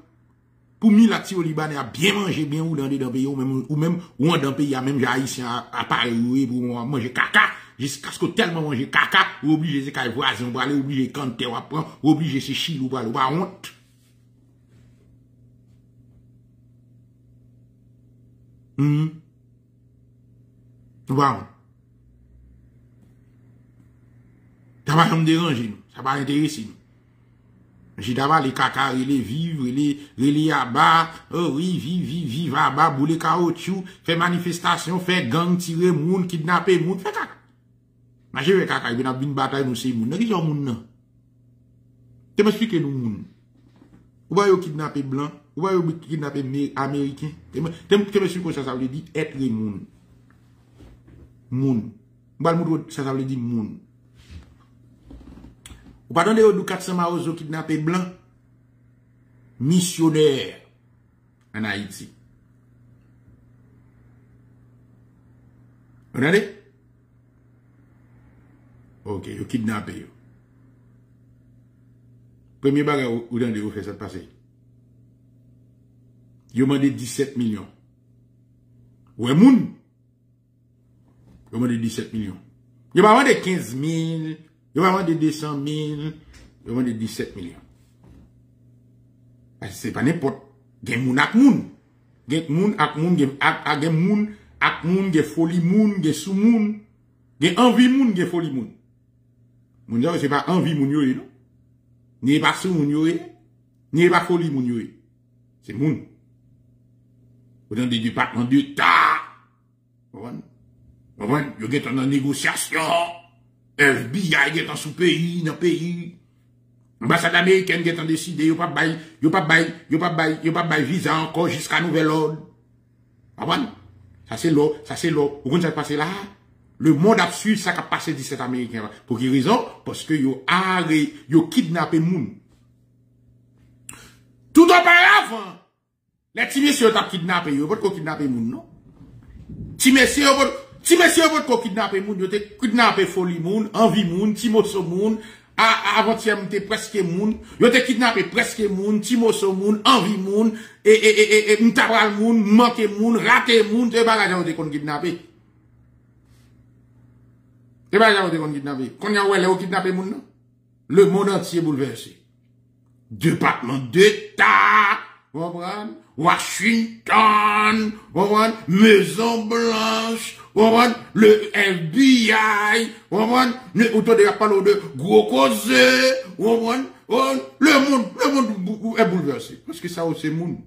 Pour mille actifs au Libanais à bien manger, bien ou dans des pays, ou même, ou même, ou en dans pays, à même, j'ai haïtien à Paris, pour manger caca, jusqu'à ce que tellement manger caca, ou obligé de se voisin, ou aller obligé quand t'es à prendre, ou obligé de se chiller, ou aller, ou pas honte. Hum. Ou pas honte. Ça va me déranger, nous. Ça va intéresser, nous. J'ai d'abord les caca, les vivre, les, les abats, oh oui, vive, vive, vive, abats, boule caoutchouc, fait manifestation, fait gang, tirer moun, kidnapper moun, fait caca. Mais j'ai vu caca, il y a une bataille, nous c'est moun, n'est-ce pas moun, non? Tu m'expliques nous moun. Ou va yo kidnapper blanc, ou va yo kidnapper américain, tu m'expliques que ça, ça veut dire être moun. Moun. Ou va le moun, ça, ça veut dire moun. Ou pas dans les quatre cents marozo kidnappés blancs, missionnaires en Haïti. Vous entendez? Ok, vous kidnappez. Premier bagage, vous entendez, vous faites ça passer. Vous demandez dix-sept millions. Ou un moun? Vous demandez dix-sept millions. Vous demandez quinze mille. Vous vendez deux cent mille, vous vendez dix-sept millions. Parce que c'est pas n'importe. Gen moun ak moun. Gen moun ak moun, gen moun ak moun, gen folie moun, gen sou moun. Gen envie moun, gen folie moun. Moun diyo, c'est pas envie moun yoye, non? Ni pas sou moun yoye, ni pas folie moun yoye. C'est moun. Vous avez des départements d'État. Vous voyez? Vous voyez? Vous avez une négociation. F B I qui est en sous-pays, dans le pays. L'ambassade américaine qui est en décidé, yo pas bail, yo pas bail, yo pas bail, yo pas bail visa encore jusqu'à nouvel ordre. Ah bon? Ça c'est l'eau, ça c'est l'eau. Vous comprenez ça passer là? Le monde absurde, ça qui a passé dix-sept Américains. Pour quelle raison? Parce que yo arrêté, yo kidnappé moun. Tout auparavant, les petits messieurs t'ont kidnappé, yo pas kidnappé moun, non? Petits messieurs, si monsieur votre kidnappé moun, yo te kidnappé folie moun, envie moun, timoso moun, avant-hier m'te presque moun, yo te kidnappé presque moun, timoso moun, envie moun, et, et, et, et, m'tabral moun, manqué moun, raté moun, te bagage ou te kon kidnappé. Te bagage ou te kon kidnappé. Kon ya ouè le ou kidnappé moun, non? Le monde entier bouleversé. Département d'État, vous comprenez? Washington, vous comprenez? Maison Blanche, le F B I, on de parler de gros cause, le monde, le monde est bouleversé. Parce que ça, c'est le monde.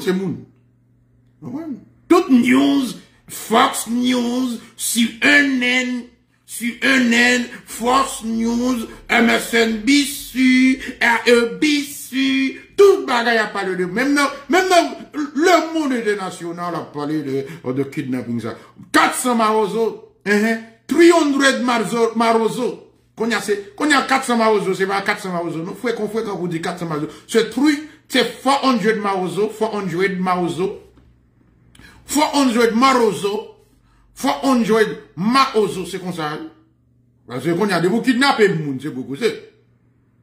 C'est le monde. Toutes news, Fox News, C N N, C N N, Fox News, M S N B C, R E B C, tout bagaille a parlé de même non, même non, le monde international a parlé de, de kidnapping ça. quatre cents marozo, hein, trois cents marozo, marozo. Qu'on y a, c'est, qu'on y a quatre cents marozo, c'est pas quatre cents marozo, non? Fouet qu'on fouet quand vous dites quatre cents marozo. C'est trois, c'est quatre cents marozo, quatre cents marozo, quatre cents marozo, quatre cents marozo, c'est comme ça. Parce que qu'on y a de vous kidnapper le monde, c'est beaucoup, c'est.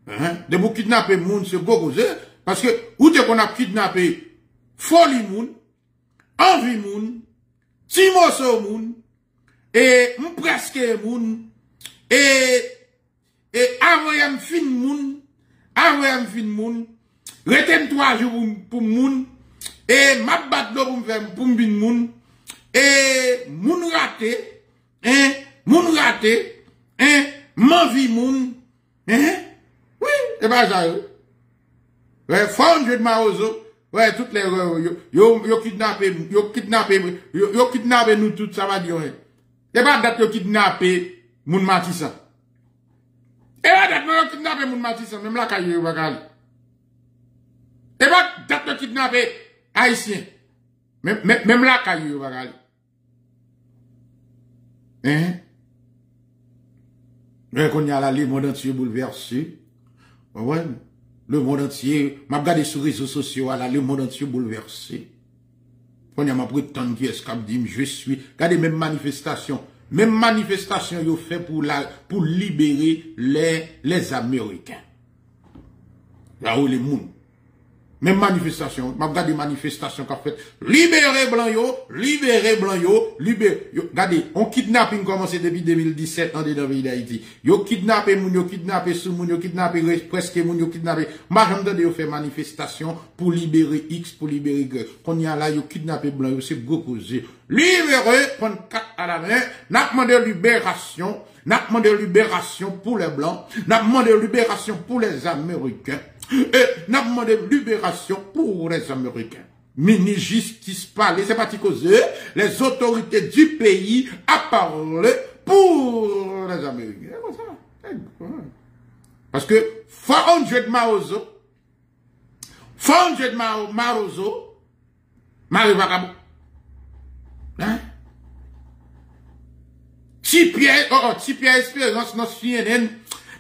Hein, de vous kidnapper le monde, c'est beaucoup, c'est. Parce que, où t'es qu'on a kidnappé folie moun, envie moun, timoso moun, et presque moun, et, et avoyam fin moun, avoyam fin moun, retem trois jours pour moun, et m'a bat d'eau pour m'bin moun, et moun raté, hein, moun raté, hein, m'envie moun, hein, oui, et bah ça ouais, fondre de marozo. Ouais, toutes les, yo, yo, yo kidnappé, yo kidnappé, yo, yo kidnappé nous toutes, ça va dire, ouais. Et pas date yo kidnappé, moun matissa. Et là, date me kidnapper mon Matissan, même là, caillou yo bagali. Et là, date me kidnapper haïtien. Même même là, caillou yo bagali. Hein? Mais qu'on y a là, le monde entier bouleversé. Ouais, le monde entier, m'a regardé sur les réseaux sociaux, là, le monde entier bouleversé. Qu'on y a m'a prétendu qui est cap dit je suis. Regardez même manifestation. Même manifestation yo fait pour la, pour libérer les, les Américains. Là où les mouns. Même manifestation, m'a regardé manifestation qu'a fait. Libérer blanc yo, libérer blanc yo, libérer, regardez, on kidnapping commencé depuis deux mille dix-sept en dedans pays d'Haïti. Yo kidnappé moun, yo kidnappé sous moun, yo kidnappé presque moun, yo kidnappé. M'a j'entendais yo faire manifestation pour libérer X, pour libérer Y. Qu'on y a là, yo kidnappé blanc yo, c'est gros causé. Libérer, prendre quatre à la main, n'a demandé libération, n'a demandé libération pour les blancs, n'a demandé libération pour les Américains, et n'a demandé libération pour les Américains. Mini justice parle, c'est parti cause, les autorités du pays à parler pour les Américains. Parce que, four hundred Marozo, four hundred Marozo, Marie Vagabond, hein? T P S, oh, T P S Espérance, non C N N.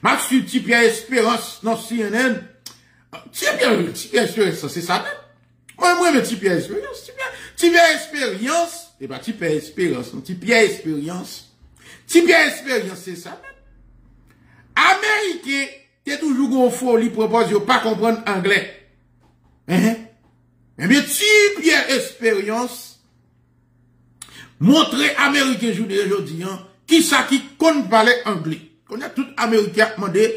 Ma suis T P S Espérance, non C N N. T P S Espérance, c'est ça même. Moi, moi, mais T P S Espérance, T P S Espérance. Eh ben, T P S Espérance, non, T P S Espérance. T P S Espérance, c'est ça même. Américain, t'es toujours en folie, propose, de pas comprendre anglais. Hein? Eh bien, T P S Espérance, montrer Américain aujourd'hui, hein, qui ça qui compte parler anglais. On a tout Américain demandé,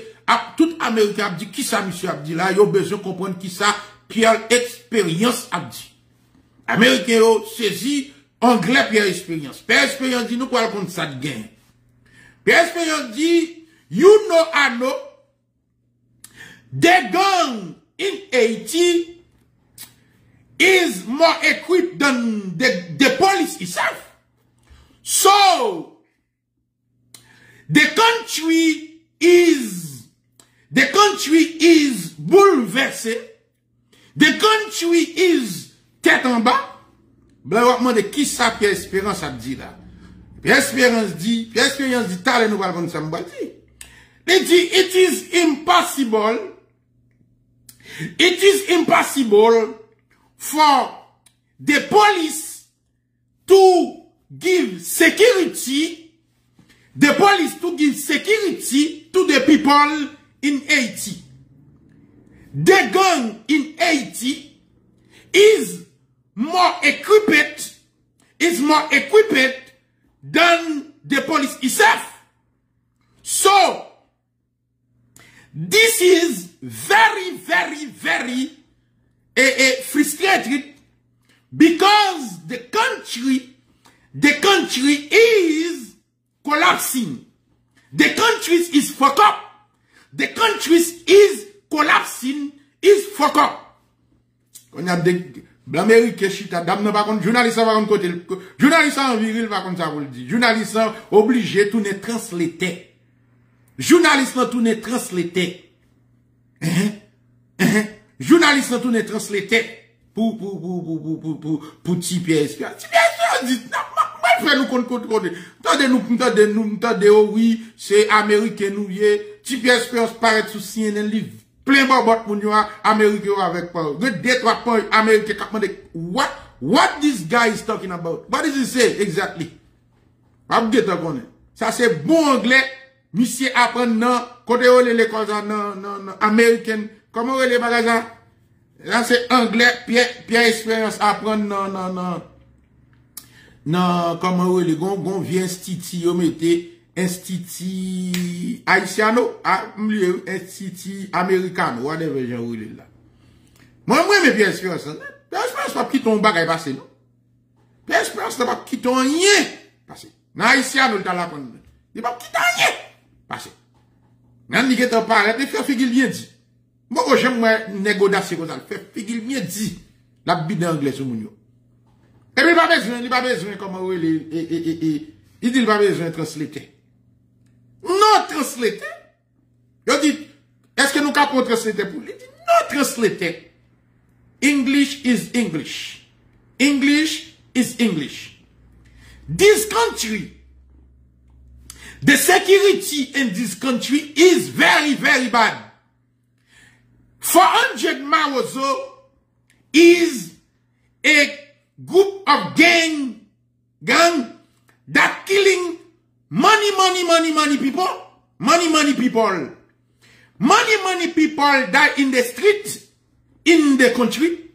tout Américain a dit, qui ça monsieur a dit là, il a besoin de comprendre qui ça, Pierre Expérience a dit. Américain a saisi anglais Pierre Expérience. Pierre Expérience dit, nous quoi le compte ça de gain. Pierre Expérience dit, you know I know, the gang in Haiti is more equipped than the, the police itself. So, the country is, the country is bouleversé. The country is tête en bas. Blaouakman de qui ça Pierre Espérance a dit là? Pierre Espérance dit, Pierre Espérance dit, t'as nous parlons de ça m'bati. Il dit, it is impossible, it is impossible for the police to give security, the police to give security to the people in Haiti. The gang in Haiti is more equipped, is more equipped than the police itself. So, this is very, very, very eh, eh, frustrated because the country The country is collapsing. The country is fucked up. The country is collapsing, is fucked up. On a des Américains chita, dame n'a pas contre journaliste va contre côté. Journaliste en viril va contre ça vous le dit. Journaliste obligé tout n'est translaté. Journaliste tout n'est translaté. Journaliste tout n'est translaté pour pour pour pour pour pour pour pour T P S. T P S dit nous contrôler. Tendez nous, tendez nous, tendez oui, c'est américain nous yé. T P S Espérance paraît sous C N N livre. Plein bobot moun yo américain avec pas. Deux trois points américain cap mande what what this guy is talking about? What does he say exactly? Pas get connait. Ça c'est bon anglais. Monsieur apprendre non côté olé l'école non non américaine. Comment relé bagages? Là c'est anglais Pierre Pierre Espérance apprendre non non non. Non, comment les gongon vient institut, on mettait institut haïtiano, institut américano, whatever, j'en roule là. Moi, moi, mais Pierre Espérance, Pierre Espérance pas quitter un bagay passé, non? Pierre Espérance n'a pas quitter un yen passé. Non, haïtiano, le talent, il n'a pas quitter un yen passé. Non, il est en parle, il fait figure bien dit. Moi, j'aime moi, négocier comme ça, il fait figure bien dit. La bide anglaise, au mounio. Et puis, il n'a pas besoin, il n'a pas besoin, comment il est, et, et, et, et, il dit, il n'a pas besoin de translater. Non, translater. Je dis, est-ce que nous avons translaté pour lui? Il dit, non, translaté. English is English. English is English. This country, the security in this country is very, very bad. four hundred miles old is a group of gang, gang that killing money, money, money, money people. Money, money people. Money, money people die in the street, in the country.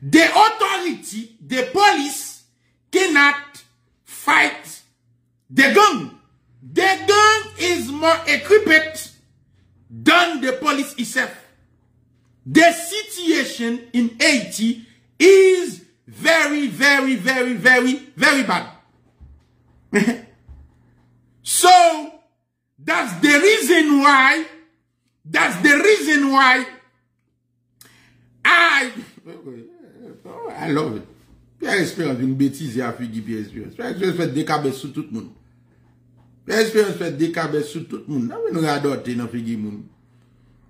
The authority, the police cannot fight the gang. The gang is more equipped than the police itself. The situation in Haiti is very, very, very, very, very bad. So, that's the reason why, that's the reason why I, oh, I love it. Pierre Espérance, une bêtise a fui Pierre Espérance. Pierre Espérance fait des cabesses sur tout le monde. Pierre Espérance fait des cabesses sur tout le monde. Nous adoptons dans figure du monde.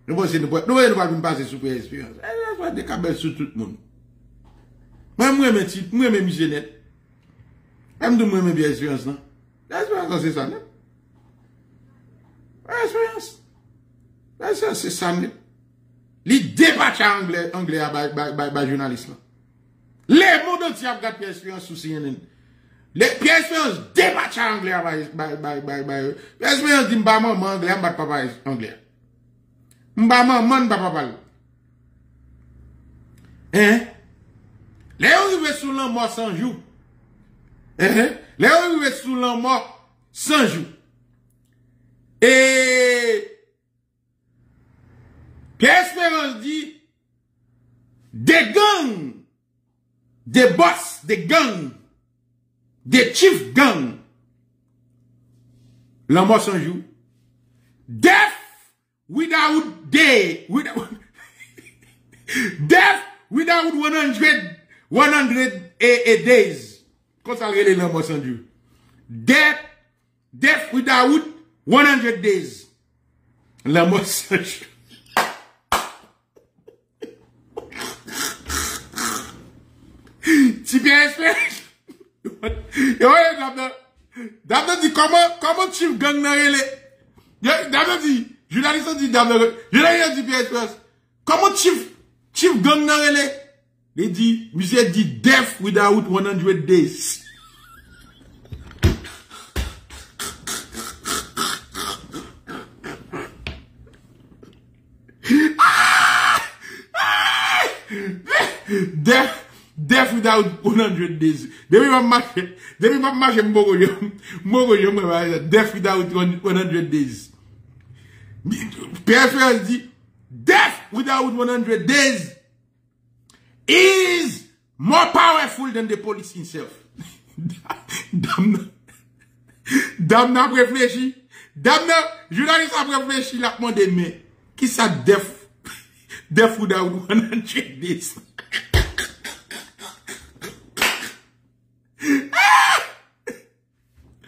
Nous pensons que nous pouvons passer sur Pierre Espérance. Nous faisons des cabesses sur tout le monde. Moi, moi, mes types, moi, mes missionnaires. Moi, moi, mes Pierre Espérance, non? Pierre Espérance, c'est ça, non? Pierre Espérance. Pierre Espérance, c'est ça, non? Il dépatche anglais, anglais, à journaliste, là. Les mots d'anti a regardé Pierre Espérance sous C N N. Pierre Espérance dépatche anglais, à Pierre Espérance dit, m'ba maman anglais, m'ba papa anglais. M'ba maman, m'ba papa. Hein? Les on arrive sous l'an mort cent jours. Hein? Les on arrive sous l'an mort cent jours. Et Pierre Espérance dit, des gangs, des boss, des gangs, des chiefs gangs, la mort sans jour, death without day, without, death without one hundred days, quand ça relève la mort sans jour, death, death without one hundred days, la mort sans jour. Si Pierre Espérance, et ouais, d'abord, d'abord dit comment, comment tu gang dans les, d'abord dit, journaliste dit d'abord, journaliste dit Pierre Espérance, comment tu, tu gang dans les, il dit, monsieur dit death without one hundred days. Ah! Ah! Death. Death without one hundred days. Depuis ma marche, depuis ma marche, m'bogoyom, m'bogoyom, death without one hundred days. Pierre Espérance dit, death without one hundred days is more powerful than the police itself. Dame, dame n'a réfléchi. Dame n'a, journaliste a réfléchi, la demandé, mais, qui ça death, death without one hundred days?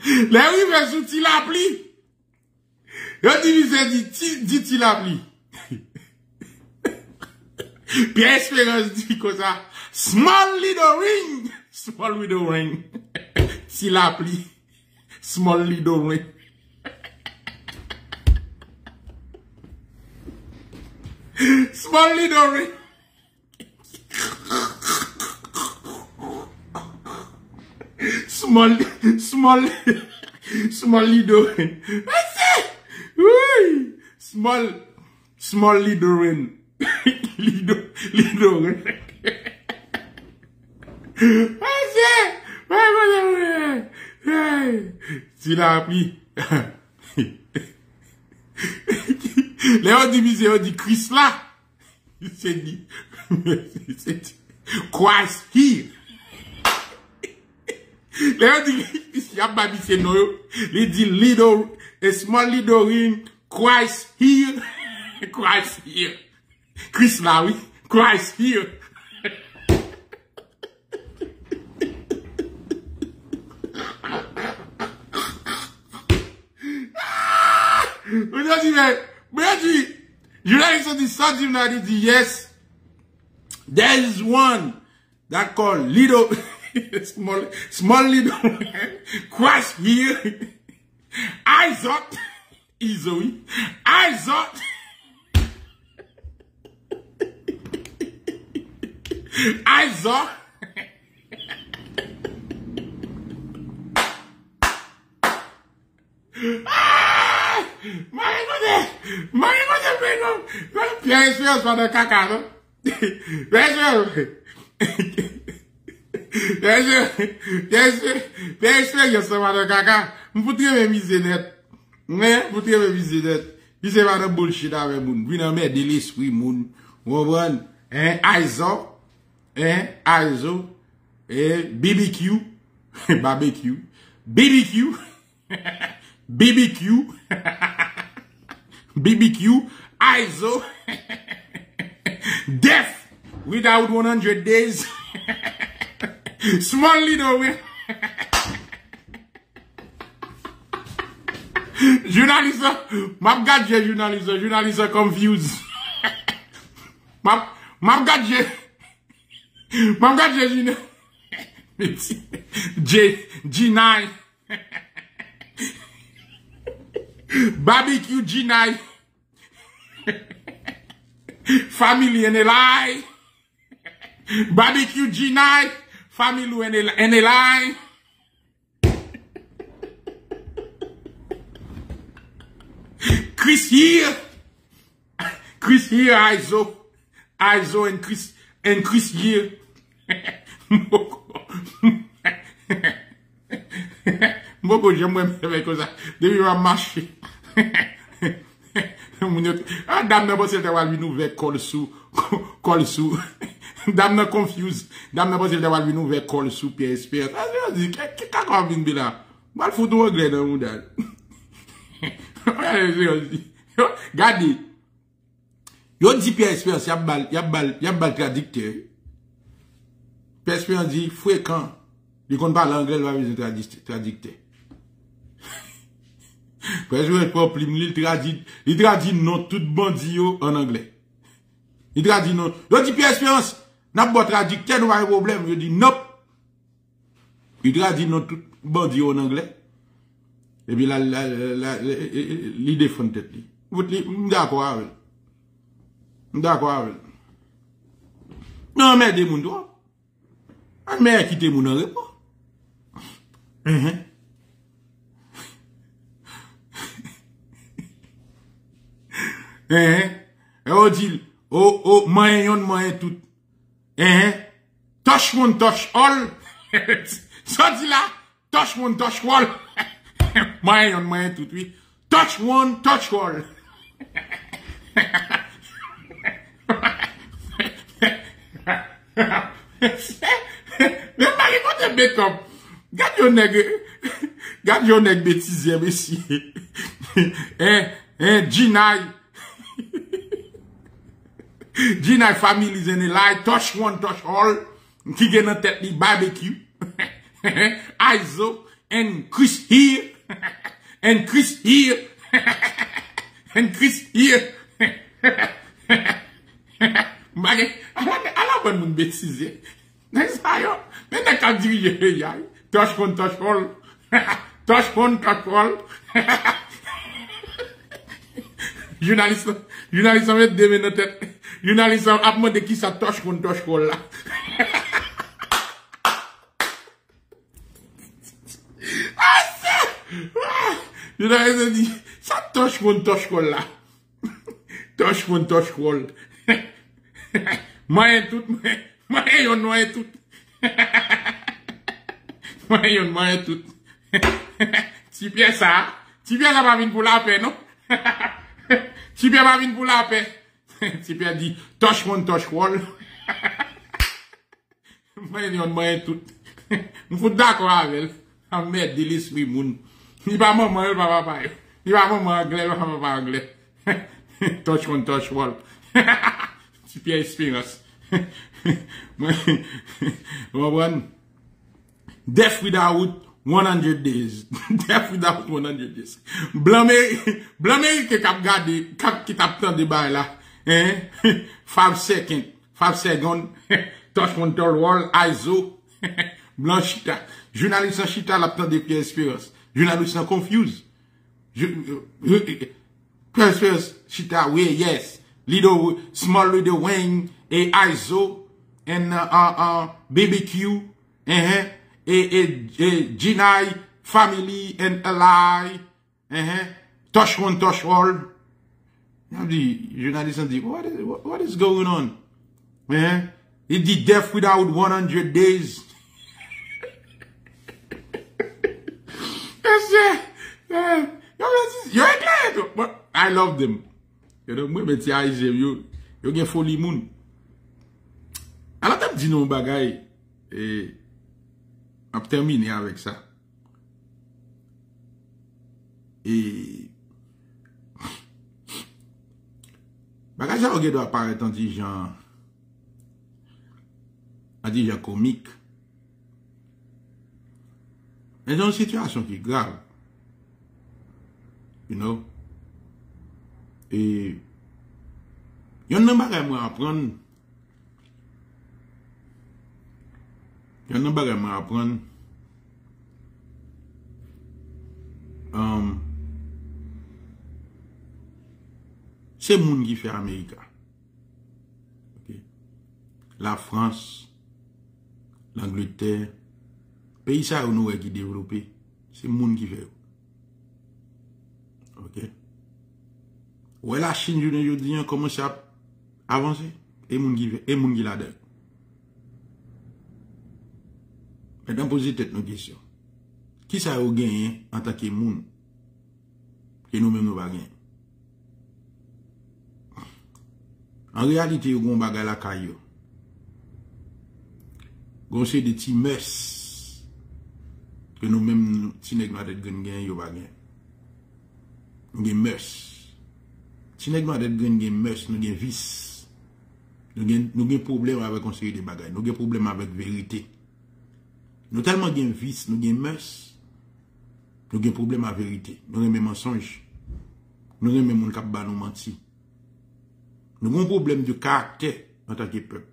Les rivières sous Tilapli. Je divise, dit Tilapli. Pierre Espérance dit comme ça. Small little ring. Small little ring. Tilapli. Small little ring. Small little ring. Small, small, small little rain. Oui. Small, small little rain. Little, little rain. Tu l'as appris. Léon divisé, on dit Christ là. Il s'est dit, Christ here. Léon dit, il y a babi c'est noyau. Il dit, little, a small little ring, Christ here, Christ here. Christ là, oui, Christ here. Ah! On a dit, mais, But I see, you like to decide, you know, yes, there is one that called little, small, small little, crash here, I thought, easily, I thought, I thought, ah! Marie-Côté! Marie-Côté, Pierre Espérance va dans le caca, non? Pierre Espérance! Pierre Espérance! Pierre Espérance va dans le caca! Vous tirez mes misénettes. Vous tirez mes misénettes. Vous tirez mes bullshit avec moun. Vous n'en mettez de l'esprit moun. Vous comprenez? Hein? Aizo. Hein? Aizo. Hein? B B Q. Barbecue. B B Q. B B Q, B B Q, I S O, death without one hundred days, small little way. Journalist, map gadget journalist, journalist confused. Map, map gadget, map gadget, you know, J, G nine. Barbecue G nine. Family and a lie. Barbecue G nine. Family and a lie. Chris here. Chris here, I S O. I S O and Chris, and Chris here. Moko, j'aime moi avec ça. Depuis qu'on va marcher. Ah, dame n'a pas cette voix lui nous vers col sous. Col sous. Dame n'a confuse. Dame n'a pas cette voix lui nous vers col sous Pierre Espérance. Ah, je dis, qu'est-ce qu'il y a qu'on vient de là? Moi, le foutu au gré dans mon dal. Regardez. Yo dit Pierre Espérance, y'a bal, y'a bal, y'a bal traducteur. Pierre Espérance dit, fréquent. Il compte pas l'anglais, il va besoin de traducteur. Parce que le peuple, il traduit, il traduit non tout bandit en anglais. Il traduit non. Je dis, Pierre Espérance, n'a pas traducteur, nous avons un problème. Je dis, non. Il traduit non tout bandit en anglais. Et puis là, il défend tête. Je suis d'accord avec. Je suis d'accord avec. Non, mais des mouns, toi. Mais qui te mouns en réponse. Eh, eh, on dit, oh, oh, moyen, yon, moyen, tout. Eh, touch mon, touch all. Ça dit là, touch mon, touch all. Moyen, yon, moyen, tout, oui. Touch one, touch all. Mais Marie-Côté bête comme, garde yon nèg, garde yon nèg bêtisier, monsieur. Eh, eh, G neuf. G neuf families and a lie, touch one, touch all, qui gagne en tête, barbecue, I S O, and Chris here, and Chris here, and Chris here. Marie, à la bonne moun bêtisier. N'est-ce pas, yo? Mais t'as qu'à diriger, ya. Touch one, touch all. Touch one, touch all. Journaliste, journaliste, on met deux minutes. Journaliste, on a demandé qui ça touch one, touch all, là. Ah, ça! Journaliste, dit, ça touch one, touch all, là. Touch one, touch all. Moyen tout, moyen. Moi, yon noye tout. Moi, yon noye tout. Tu bien ça. Tu bien ça va venir pour la paix, non? Tu bien va venir pour la paix. Tu bien dit, touch one, touch wall. Moi, yon noye tout. M'fout d'accord avec. A merde, délice, oui, moun. Il va maman, il va papa. Il va maman anglais, il va papa anglais. Touch one, touch wall. Tu bien expérience. Death without one hundred days. Death without one hundred days. Blâme, blâme qui cap gardé, cap qui tap tant de bail là. Hein? five seconds. five seconds. Touch control wall, I S O. Blanchita. Journaliste en chita la tant de Pierre Espérance. Journaliste en confuse. Pierre Espérance, chita, oui, yes. Little, small little wing, et I S O, and, uh, uh, B B Q, uh-huh. Et Genai, Family and Ally, uh-huh. Touch one, touch all. The journalist dit, what is, what is going on? Uh-huh. It did death without one hundred days. That's it. Yeah. You're a glad. I love them. You know, moi, mais I G M, you, you get folie moon. Alors, t'as dit non bagay, et, on termine avec ça. Et, bagay, ça, on doit apparaître en disant, en disant comique. Mais dans une situation qui est grave, you know, et, y'en a bagay moi apprendre. Y'en a bagay moi apprendre. Um, c'est le monde qui fait l'Amérique. Okay. La France, l'Angleterre, pays ça ou nous qui développé, c'est le monde qui fait. Ok? Ouais, la Chine, je ne dis pas comment ça avance. Et moun qui la dette. Maintenant, posez peut-être nos questions. Qui ça a gagné en tant que moun? Et nous-mêmes, nous ne gagnons pas. En réalité, vous avez un bagage à la caillou. Vous avez des petits messes que nous-mêmes, nous ne gagnons pas. Nous avons des messes. Si nous avons des mœurs, nous avons des vices, nous avons des problèmes avec conseiller des bagages, nous avons des problèmes avec vérité. Nous avons tellement des vices, nous avons des mœurs, nous avons des problèmes avec vérité, nous avons des mensonges, nous avons des gens qui nous mentir. Nous avons un problème de caractère en tant que peuple.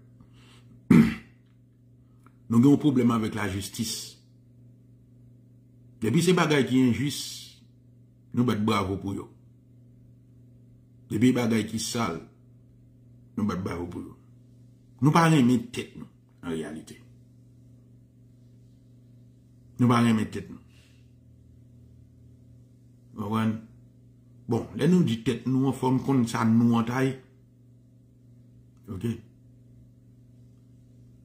Nous avons un problème avec la justice. Depuis ces bagages qui sont injustes, nous sommes bravo pour eux. Les pays bagailles qui sale, nous ne battons pas au boulot. Nous ne parlons pas de tête, nous, en réalité. Nous ne parlons pas de tête, nous. Vous comprenez? Bon, là, nous disons tête, nous, en forme comme ça, nous, en taille. Ok?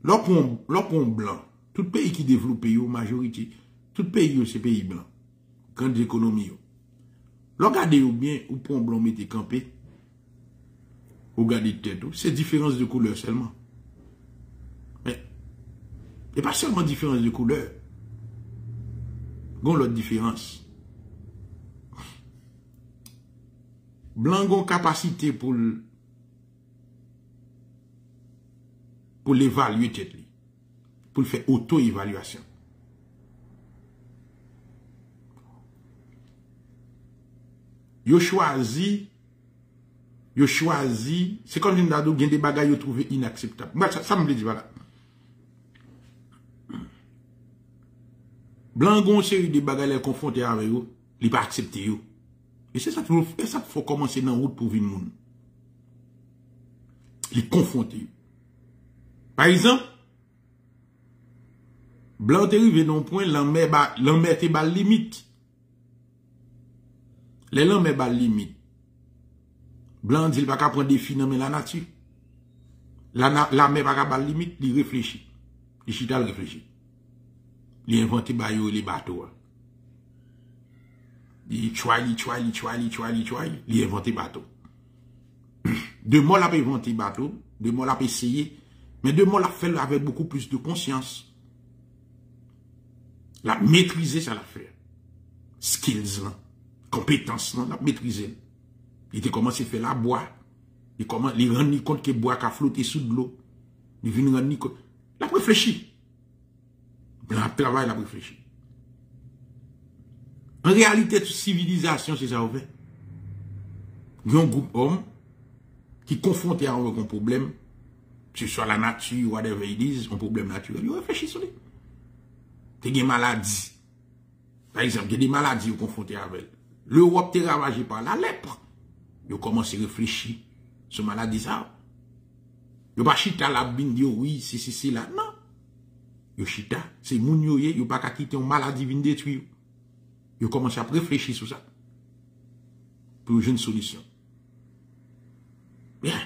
L'opon blanc, tout pays qui développe, la majorité, tout pays, c'est pays blanc. Grande économie. Regardez ou bien, ou pour un blanc mettez campé, ou gardez tête, c'est différence de couleur seulement. Mais, et pas seulement différence de couleur, gon l'autre différence. Blanc gon capacité pour pour l'évaluer tête, pour faire auto-évaluation. Yo choisi, yo choisi, c'est comme une dado, il y a des bagages que vous trouvez inacceptables. Moi, ça, ça me dit, voilà. Blanc, on série des bagages confrontés avec eux, ils ne pas accepter eux. Et c'est ça qu'il faut commencer dans la route pour vivre le monde. Les confronter. Par exemple, blanc, t'es arrivé dans un point, l'enmer t'es bas limite. Les gens mettent la limite. Blanc dit qu'il ne peut pas prendre des phénomènes de la nature. La mer ne peut pas prendre la limite, il réfléchit. Il chita le réfléchit. Il invente les bateaux. Il choisit, il choisit, il choisit, il choisit, il choisit. Il invente les bateaux. Deux mois, il a inventé les bateaux. Deux mois, il a essayé. Mais deux mois, il a fait avec beaucoup plus de conscience. Il a maîtrisé ça, l'affaire. Skills, là. Compétence, non, la maîtriser. Il était commencé à faire la bois. Il commence, il rend compte que le bois a flotté sous de l'eau. Il vient rendre compte. Il a réfléchi. Il a travaillé, il a réfléchi. En réalité, toute civilisation, c'est ça, ouvert. Il y a un groupe d'hommes qui confrontent à un problème, que ce soit la nature, whatever ils disent, un problème naturel. Ils réfléchissent sur lui. Il y a des maladies. Par exemple, il y a des maladies confrontées avec. L'Europe est ravagée par la lèpre. Ils commencent à réfléchir sur maladie ça. Ils ne pas chita la bine, dire oui, si, si, si, là. Non. Ils chita, c'est mounioye, ils ne pas quitter une maladie vient détruire. Ils commencent à réfléchir sur ça. Pour une solution. Bien.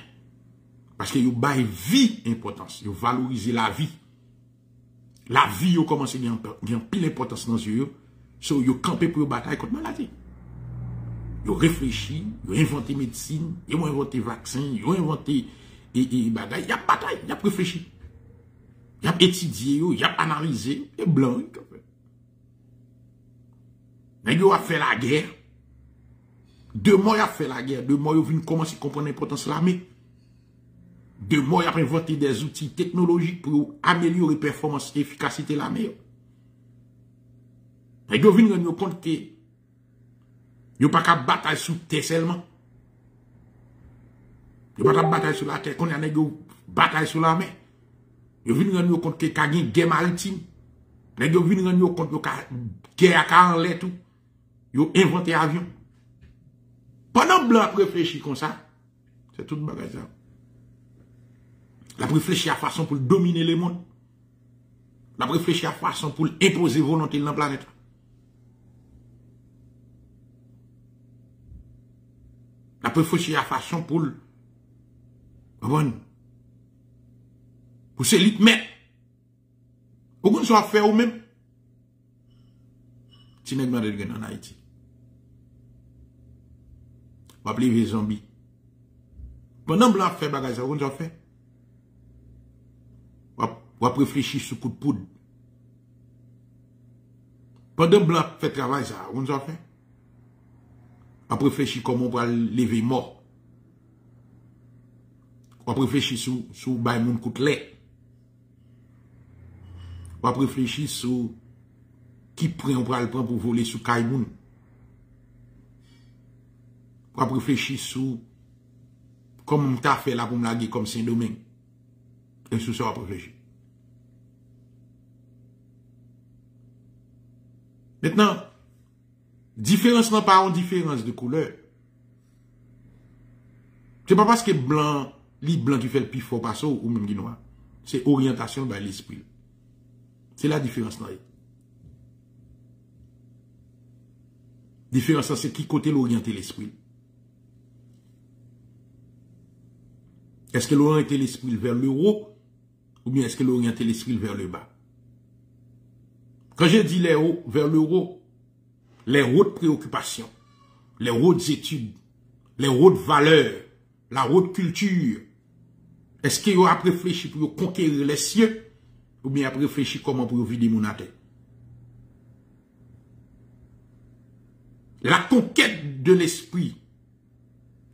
Parce que vous baillez vie importance. Vous valorisez la vie. La vie, vous commencez à gagner pile importance dans yeux. So, vous campez pour bataille contre maladie. Vous réfléchissez, vous inventez médecine, vous inventez vaccin, vous inventez et bataille. Il y a bataille, il y a réfléchi. Il y a étudié, il y a analysé, et blanc. Mais vous avez fait la guerre. Deux mois, il a fait la guerre. Deux mois, il a commencé à comprendre l'importance de l'armée. Deux mois, il a inventé des outils technologiques pour améliorer la performance et l'efficacité de l'armée. Et vous venez nous compte que vous n'avez pas qu'à bataille sur terre seulement. Vous n'avez pas qu'à bataille sur la terre. Quand vous avez une bataille sur la mer, vous venez nous compte que vous avez une guerre maritime. Vous venez nous compte que vous avez une guerre à l'air tout. Vous avez inventé l'avion. Pendant blanc réfléchit comme ça, c'est tout bagage ça. La réfléchit à façon pour dominer le monde. La réfléchit à façon pour imposer volonté dans la planète. La réfléchit à façon pour pour se lit mettre. Vous ne soit faire ou même. Si nèg mande gen en Haïti. On va appeler les zombies. Pendant que vous faites des choses, vous avez fait. Vous avez réfléchi sur coup de poudre. Pendant que vous faites des travail, vous avez fait. Vous avez réfléchi comment vous allez lever mort. Vous avez réfléchi sur le bail de coup de lait. Vous avez réfléchi sur qui prend pour voler sur le caïmoun. Pour réfléchir sur comment on t'a fait là pour me laguer comme Saint-Domingue. Et sur ça, on va réfléchir. Maintenant, différence n'a pas une différence de couleur. C'est pas parce que blanc, les blancs qui fait le plus fort pas ça ou même qui noir. C'est orientation par l'esprit. C'est la différence. Là. Différence, c'est qui côté l'orienter l'esprit. Est-ce que l'oriente l'esprit vers le haut ou bien est-ce que l'oriente l'esprit vers le bas? Quand je dis les hauts vers le haut, les hautes préoccupations, les hautes études, les hautes valeurs, la haute culture, est-ce qu'il a réfléchi pour conquérir les cieux ou bien a réfléchi comment pour vider mon terre? La conquête de l'esprit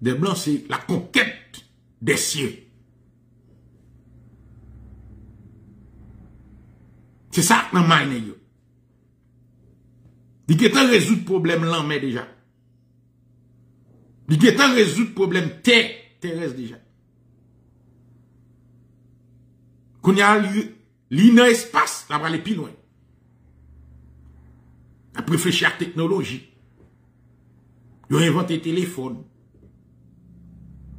des blancs, c'est la conquête des cieux. C'est ça que nous avons. Il y a tant résoudre le problème l'an mais déjà. Il y a tant résoudre le problème terre, terrestre déjà. Qu'on y a l'inespace, ça va aller plus loin. On réfléchit à la technologie. On a inventé le téléphone.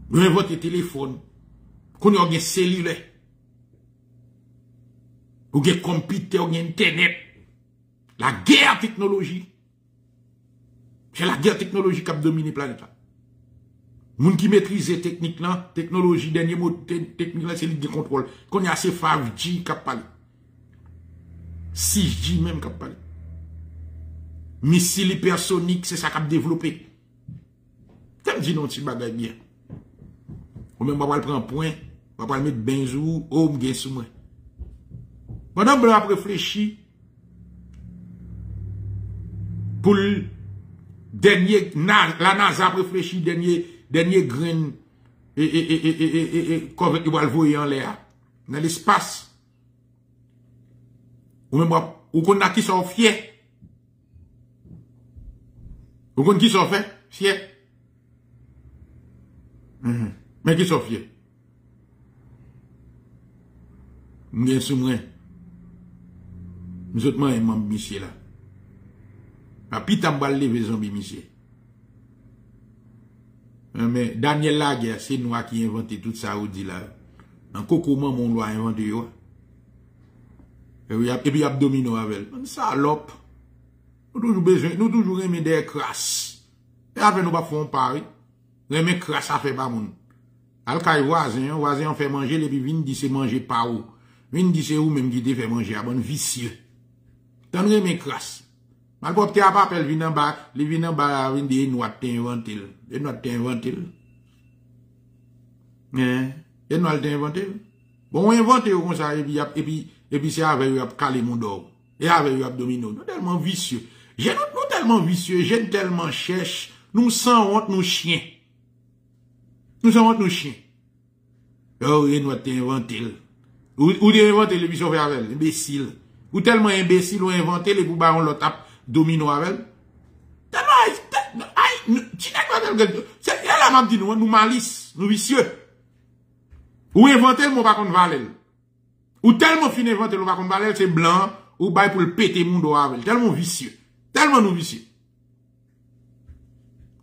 Nous avons votre téléphone, nous avons un cellulaire, nous avons un computer, nous avons internet. La guerre technologique, c'est la guerre technologique qui a dominé la planète. Les gens qui maîtrisent la technique, la technologie, le dernier mot technique, c'est le contrôle. Quand il y a ces cinq G qui a parlé, six G même qui a parlé, missiles hypersoniques, c'est ça qui a développé. T'as dit non, tu bagailles bien. Ou même, on va prendre un point, on va mettre benzou, ou on va sous moi. Pendant que on réfléchit pour le dernier, la NASA réfléchit, dernier, dernier grain, et, et, et, et, et, et, qu'on va le voir en l'air, dans l'espace. Ou même, ou qu'on a qui sont fiers. Vous comprenez qui sont faits? Fiers. Mm-hmm. Mais qui sont fiers? Bien sûr, moi. Nous autres, moi, aimons monsieur là. Papi t'emballé lever zombie monsieur. Mais Daniel Laguerre, c'est nous qui inventé tout ça, ou dit là. Encore comment mon loi inventé, yo. Et puis, il y a domino avec. Une salope. Nous toujours besoin, nous toujours aimer des crasses. Et avec nous, pas font pari. Aimer crasse à faire pas moun. Alcaï voisin, voisin, on fait manger, les puis vin dit c'est manger par où. Vin dit c'est où même qui te fait manger à bonne vicieux. T'en aimer crasse. Malpropre à papel, vin en bas, les vin en bas, vin dit, nous t'inventé. Et nous t'inventé. Et nous t'inventé. Bon, on invente comme ça, et puis, et puis, Et puis c'est avec eux calé mon d'or. Et avec eux domino. Nous tellement vicieux. Nous tellement vicieux. J'aime tellement cherche. Nous sans honte nos chiens. Nous sans honte nos chiens. Oh, et nous t'es inventé. Ou t'es inventé le bichon avec imbécile. Ou tellement imbécile, ou inventé les boubas, on le tape domino avec. Tellement, aïe, tu n'as pas de. C'est là m'a dit nous, nous malice, nous vicieux. Ou inventé le mot pas qu'on valait. Ou tellement fin inventé, l'on va combattre, c'est blanc, ou bail pour le péter mon doigt avec. Tellement vicieux. Tellement nous vicieux.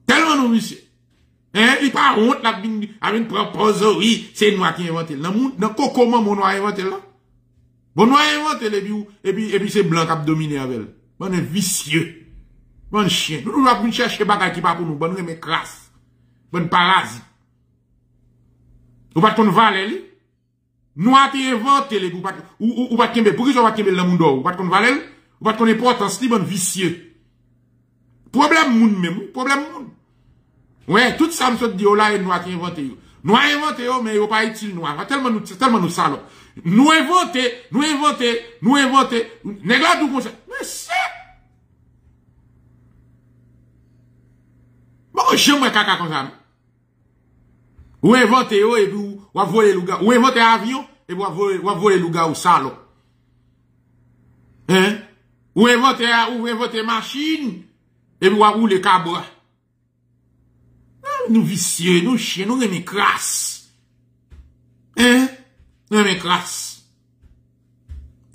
Tellement nous vicieux. Hein, il pas honte, la bine, avec une proposerie, c'est nous qui inventé. Dans mon, dans comment mon noir inventé là? Bon noir inventé, et puis, et puis, et puis c'est blanc qui a dominé avec. Bon, est vicieux. Bon chien. Nous, nous allons chercher bagaille qui pas pour nous. Bon, nous, mais crasse. Bon, parasite. Ou pas qu'on valait, lui? Nous avons inventé les bouts, ou pas qu'on pourquoi ils ont pas qu'on le monde, ou pas qu'on valait, ou pas qu'on est potentiel, bon vicieux. Problème monde même, problème monde. Ouais, tout ça me sort de là et nous avons inventé. Nous avons inventé, mais ils n'ont pas utile nous. Tellement nous, tellement nous salopes. Nous inventé, nous inventé, nous inventé, négla tout comme ça. Mais c'est. Bon, j'aime un caca comme ça. Ou inventez, et puis, ou voler le gars, ou inventez un avion, et puis, ou voler le gars au salon. Hein? Ou inventez, ou inventez machine, et puis, ou roule le cabra. Nous vicieux, nous chiens, nous aimons crasse. Hein? Nous aimons crasse.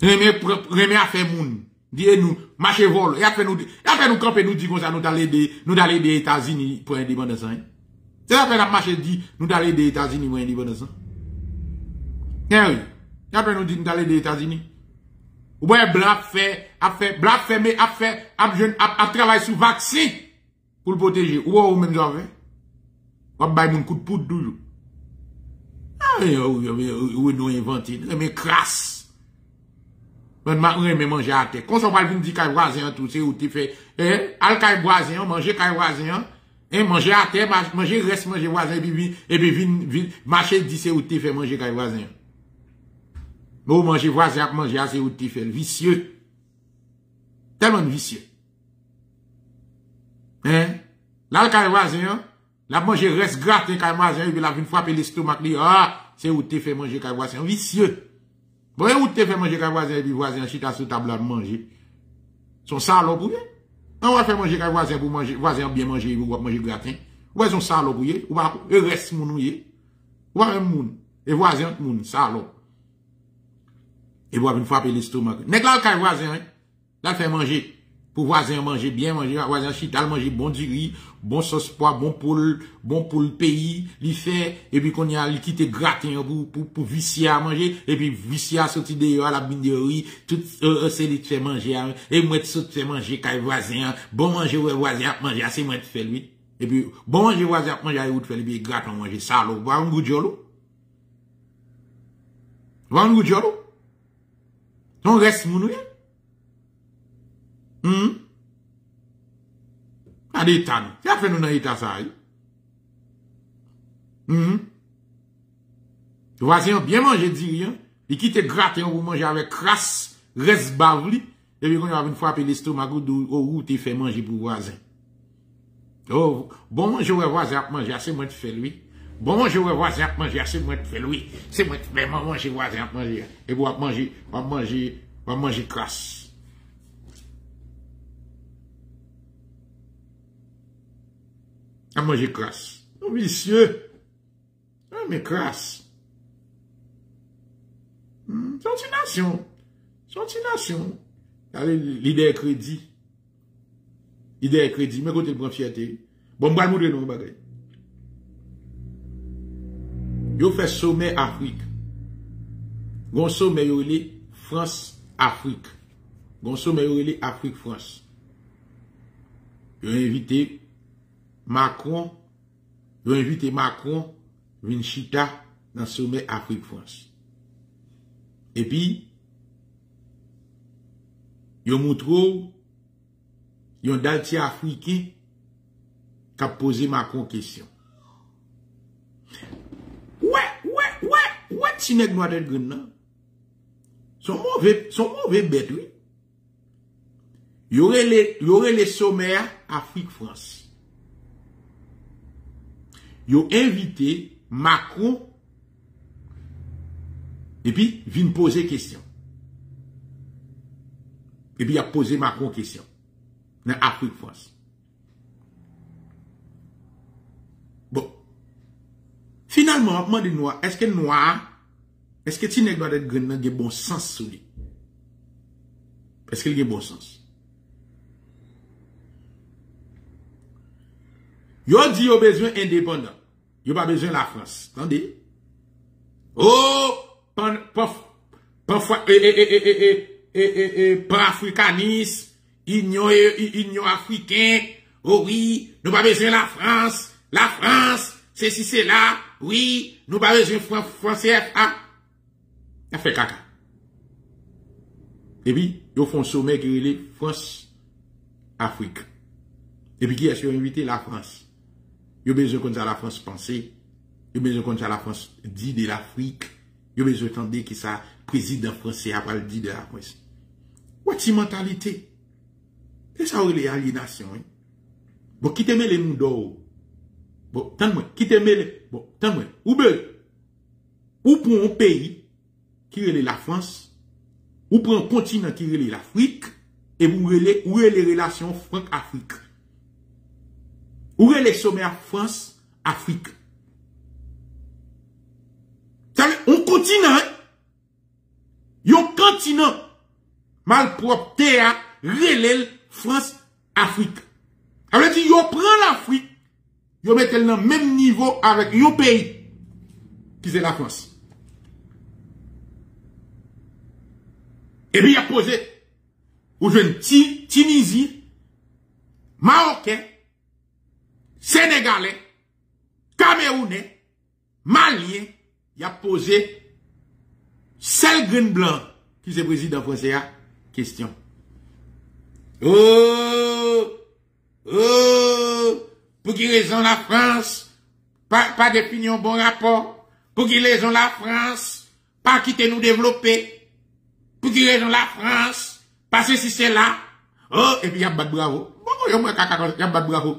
Nous aimons à faire moun. Dis-nous, marchez vol, et après nous, après nous camper, nous disons comme ça, nous d'aller des, nous d'aller des États-Unis pour indépendance. C'est après la marche dit, nous d'aller des États-Unis, moi, indépendance. Eh oui. Après nous dit, nous d'aller des États-Unis. Ou bien, blanc fait, a fait, blanc fait, mais a fait, a jeune, a travaillé sur vaccin pour le protéger. Ou bien, ou même, j'en vais. Ou bien, mon coup de poudre, toujours. Ah, oui, oui, oui, oui, nous inventé. Mais crasse. Mais manger à terre. Quand on va venir dire, caille voisin, tout, c'est où tu fais, eh, al caille voisin, manger caille voisin. Et manger à terre, manger reste, manger voisin, et puis, et puis, marcher, dit, c'est où tu fais manger, quand voisin. Bon, manger voisin, manger, c'est où tu fais, vicieux. Tellement vicieux. Hein? Là, le quand voisin, la manger reste gratin, quand voisin, et puis la vine frappe l'estomac, dit, ah, c'est où tu fais manger, quand voisin, vicieux. Bon, et où tu fais manger, quand voisin, et puis voisin, chita sous table à manger. Son salon, pour bien. On va faire manger quand voisin pour manger, voisin bien manger, vous va manger gratin. Ou est-ce un salope, ou va, eux restent mounouillés. Ou va un moun, et voisin tout moun, salope. Et vous avez une frappe l'estomac. N'est-ce pas quand voisin, là, fait manger. Pour voisin manger, bien manger, voisin chital manger, bon du riz, bon sauce pois, bon poule, bon poule pays, lui fait, et puis qu'on y a, lui quitte gratin pour, pour, pour vicier à manger, et puis vicier à sortir dehors, la bine de riz, tout, euh, c'est lui fait manger, et moi de saute fait manger, quand voisin, bon manger, ouais, voisin, manger, c'est moi de fait lui. Et puis, bon manger, voisin, manger, et vous fait lui, gratin manger, salaud, va un goût de jolo. Va un goût de jolo. On reste mounouille. Hum? A des tas, c'est à faire nous dans l'état ça, hum? Voisin, bien manger, dit rien. Il quitte gratter, on vous manger avec crasse, reste bavli, et puis on a une frappe l'estomac, ou tu fais manger pour voisin. Oh, bon manger, voisin, manger, c'est moi qui fais lui. Bon manger, voisin, manger, c'est moi qui fais lui. C'est moi qui fais manger, voisin, manger. Et vous allez manger, vous allez manger, vous allez manger crasse. à manger crasse. Non, vicieux. Non, mais crasse. Hmm, c'est une nation. C'est une nation. L'idée est crédit. L'idée est crédit. Mais côté de fierté. Bon, bah, nous, nous, bagay. Yo fait sommet Afrique. Gon sommet yo li France-Afrique. Gon sommet yo li Afrique-France. Yo invité Macron, yo invité Macron, Vinchita, dans sommet Afrique-France. Et puis, yo montrou, yon dalti africain, qu'a posé Macron question. Ouais, ouais, ouais, ouais, si nèg noir de grune là. Son mauvais, son mauvais bête, oui. Y aurait les, y aurait les sommets Afrique-France. Y aurait invité Macron, et puis, vient poser question. Et puis, il a posé Macron question. Dans Afrique-France. Bon. Finalement, on demande noir, est-ce que noir, est-ce que tu n'es pas d'être grand, il a bon sens sur lui? Est-ce qu'il a bon sens? Yo dit yo besoin indépendant. Yo pas besoin la France. Attendez. Oh, pan, pan, pan, eh, eh, eh, eh, eh, eh, pan-africanisme, union, union africaine. Oh oui, nous pas besoin la France. La France, c'est si c'est là. Oui, nous pas besoin français. Ah, ça fait caca. Et puis, yo font sommet qui relève France-Afrique. Et puis, qui est-ce qui a invité la France? Yo besoin qu'on ça la France penser, yo besoin qu'on ça la France dit de l'Afrique, yo besoin tendre qui ça président français a pas dit de la France. What si mentalité? C'est ça les aliénations. Hein? Bon qui t'aime les moudou. Bon tant moi qui t'aime les bon tant moi ou bien ou pour un pays qui relève la France ou pour un continent qui relève l'Afrique et vous relève où est les relations franc-afrique. Où est le sommet France-Afrique? Un continent, un continent malpropre, terre, relève France-Afrique. Ça veut dire, ils prennent l'Afrique, ils mettent dans le même niveau avec un pays qui c'est la France. Et puis, il a posé, ou je dis, Tunisie, Marocain, Sénégalais, Camerounais, Malien, il a posé celle green blanc qui c'est président français à question. Oh, oh, pour qui raison la France, pas, pas définir un bon rapport, pour qui raison la France, pas quitter nous développer, pour qui raison la France, parce que si c'est là, oh, et puis il y a bat bravo. Bon, il y a bat bravo.